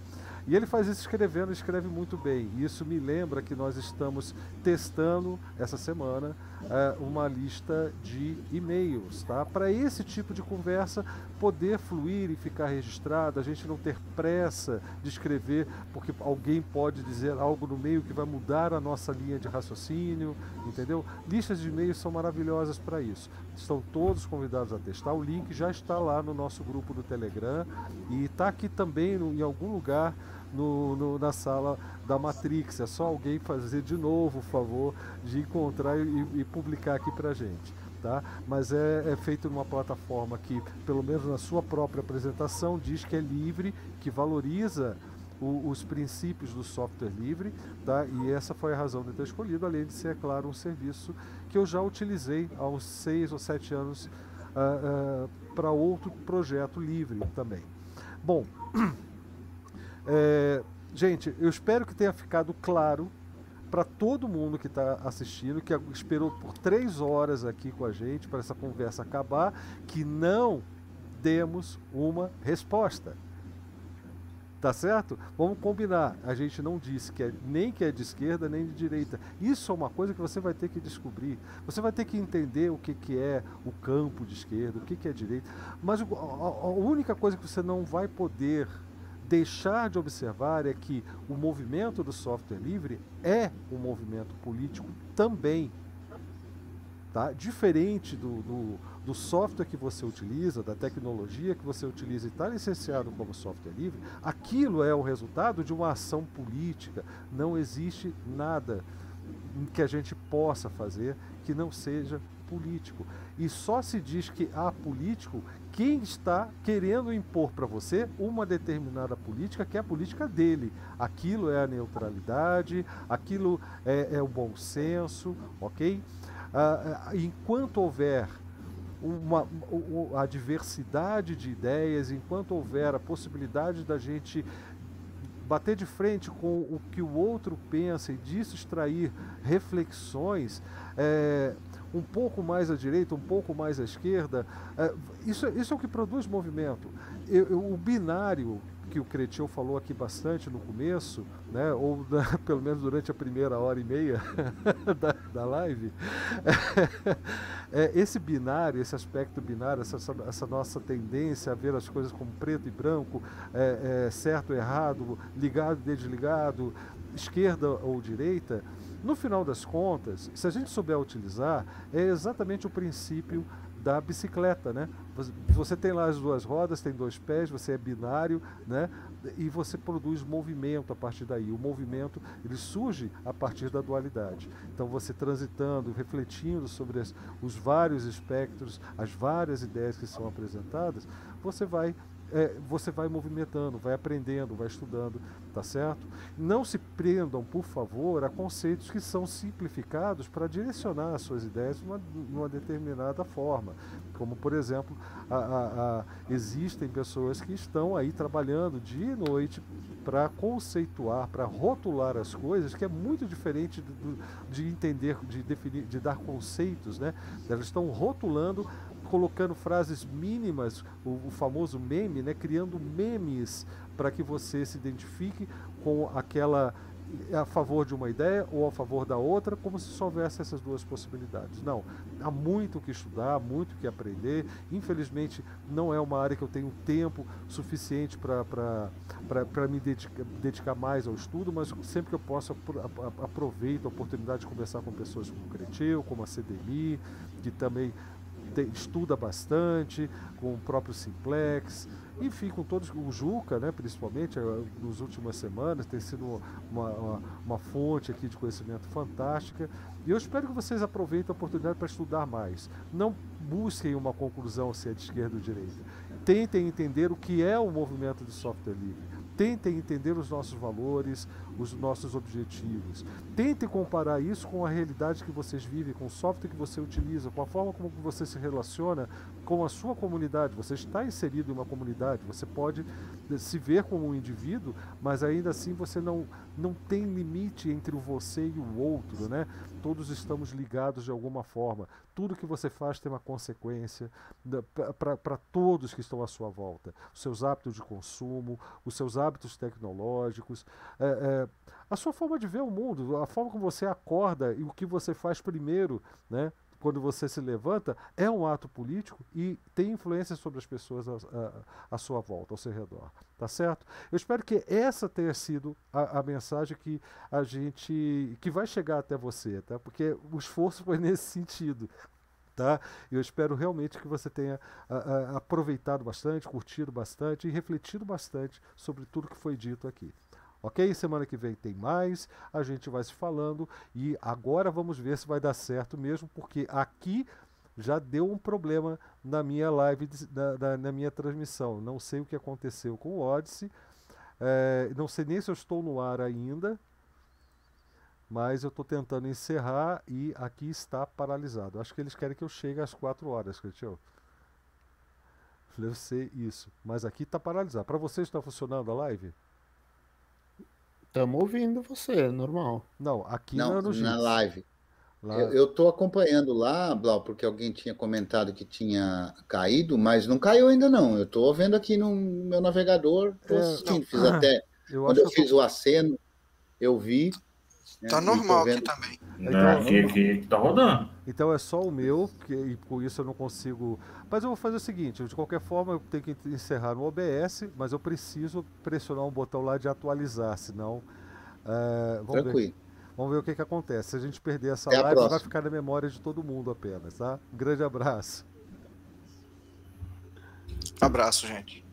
E ele faz isso escrevendo, escreve muito bem. E isso me lembra que nós estamos testando essa semana uh, uma lista de e-mails, tá? Para esse tipo de conversa poder fluir e ficar registrado, a gente não ter pressa de escrever, porque alguém pode dizer algo no meio que vai mudar a nossa linha de raciocínio, entendeu? Listas de e-mails são maravilhosas para isso. Estão todos convidados a testar. O link já está lá no nosso grupo do Telegram e está aqui também no, em algum lugar. No, no, na sala da Matrix, é só alguém fazer de novo o favor de encontrar e, e publicar aqui pra gente, tá? Mas é, é feito numa plataforma que, pelo menos na sua própria apresentação, diz que é livre, que valoriza o, os princípios do software livre, tá? E essa foi a razão de ter escolhido, além de ser, é claro, um serviço que eu já utilizei há uns seis ou sete anos uh, uh, para outro projeto livre também. Bom, É, gente, eu espero que tenha ficado claro para todo mundo que está assistindo, que esperou por três horas aqui com a gente para essa conversa acabar, que não demos uma resposta. Tá certo? Vamos combinar. A gente não disse que é, nem que é de esquerda, nem de direita. Isso é uma coisa que você vai ter que descobrir. Você vai ter que entender o que, que é o campo de esquerda, o que, que é direita. Mas a, a única coisa que você não vai poder deixar de observar é que o movimento do software livre é um movimento político também, tá? Diferente do, do, do software que você utiliza, da tecnologia que você utiliza e está licenciado como software livre, aquilo é o resultado de uma ação política. Não existe nada que a gente possa fazer que não seja político. E só se diz que há político quem está querendo impor para você uma determinada política, que é a política dele. Aquilo é a neutralidade, aquilo é, é o bom senso, ok? Ah, enquanto houver uma, a diversidade de ideias, enquanto houver a possibilidade da gente bater de frente com o que o outro pensa e disso extrair reflexões, é, um pouco mais à direita, um pouco mais à esquerda, é, isso, isso é o que produz movimento. Eu, eu, o binário que o Cretil falou aqui bastante no começo, né, ou da, pelo menos durante a primeira hora e meia da, da live, é, esse binário, esse aspecto binário, essa, essa nossa tendência a ver as coisas como preto e branco, é, é, certo, errado, ligado, desligado, esquerda ou direita, no final das contas, se a gente souber utilizar, é exatamente o princípio da bicicleta, né? Você tem lá as duas rodas, tem dois pés, você é binário, né? E você produz movimento a partir daí. O movimento, ele surge a partir da dualidade. Então você transitando, refletindo sobre as, os vários espectros, as várias ideias que são apresentadas, você vai é, você vai movimentando, vai aprendendo, vai estudando, tá certo? Não se prendam, por favor, a conceitos que são simplificados para direcionar as suas ideias de uma, uma determinada forma. Como, por exemplo, a, a, a, existem pessoas que estão aí trabalhando dia e noite para conceituar, para rotular as coisas, que é muito diferente do, de entender, de definir, de dar conceitos, né? Elas estão rotulando, colocando frases mínimas, o, o famoso meme, né? Criando memes para que você se identifique com aquela, a favor de uma ideia ou a favor da outra, como se só houvesse essas duas possibilidades. Não, há muito o que estudar, muito o que aprender. Infelizmente, não é uma área que eu tenho tempo suficiente para me dedicar, dedicar mais ao estudo, mas sempre que eu posso, aproveito a oportunidade de conversar com pessoas como o Cretil, como a C D M I, que também te, estuda bastante, com o próprio Simplex. Enfim, com todos, o Juca, né, principalmente, nas últimas semanas, tem sido uma, uma, uma fonte aqui de conhecimento fantástica. E eu espero que vocês aproveitem a oportunidade para estudar mais. Não busquem uma conclusão se é de esquerda ou direita. Tentem entender o que é o movimento de software livre. Tentem entender os nossos valores, os nossos objetivos. Tentem comparar isso com a realidade que vocês vivem, com o software que você utiliza, com a forma como você se relaciona com a sua comunidade. Você está inserido em uma comunidade. Você pode se ver como um indivíduo, mas ainda assim você não, não tem limite entre o você e o outro, né? Todos estamos ligados de alguma forma. Tudo que você faz tem uma consequência para todos que estão à sua volta. Os seus hábitos de consumo, os seus hábitos tecnológicos, é, é, a sua forma de ver o mundo, a forma como você acorda e o que você faz primeiro, né? Quando você se levanta, é um ato político e tem influência sobre as pessoas à sua volta, ao seu redor. Tá certo? Eu espero que essa tenha sido a, a mensagem que a gente, que vai chegar até você, tá? Porque o esforço foi nesse sentido. Tá? Eu espero realmente que você tenha a, a, aproveitado bastante, curtido bastante e refletido bastante sobre tudo que foi dito aqui. Ok? Semana que vem tem mais, a gente vai se falando e agora vamos ver se vai dar certo mesmo, porque aqui já deu um problema na minha live, na, na, na minha transmissão. Não sei o que aconteceu com o Odyssey, é, não sei nem se eu estou no ar ainda, mas eu estou tentando encerrar e aqui está paralisado. Acho que eles querem que eu chegue às quatro horas, Cretil. Deve ser isso, mas aqui está paralisado. Para vocês está funcionando a live? Estamos ouvindo você, normal. Não, aqui não, não é no na live. Lá... Eu estou acompanhando lá, Blau, porque alguém tinha comentado que tinha caído, mas não caiu ainda não. Eu estou vendo aqui no meu navegador. Tô assistindo, é... fiz até... Eu Quando eu fiz tô... o aceno, eu vi. Está né, normal aqui também. Não, aqui, aqui tá rodando. Então é só o meu, que, e por isso eu não consigo... Mas eu vou fazer o seguinte, de qualquer forma eu tenho que encerrar no O B S, mas eu preciso pressionar um botão lá de atualizar, senão... Uh, vamos Tranquilo. Ver, vamos ver o que, que acontece. Se a gente perder essa Até live, vai ficar na memória de todo mundo apenas, tá? Um grande abraço. Abraço, gente.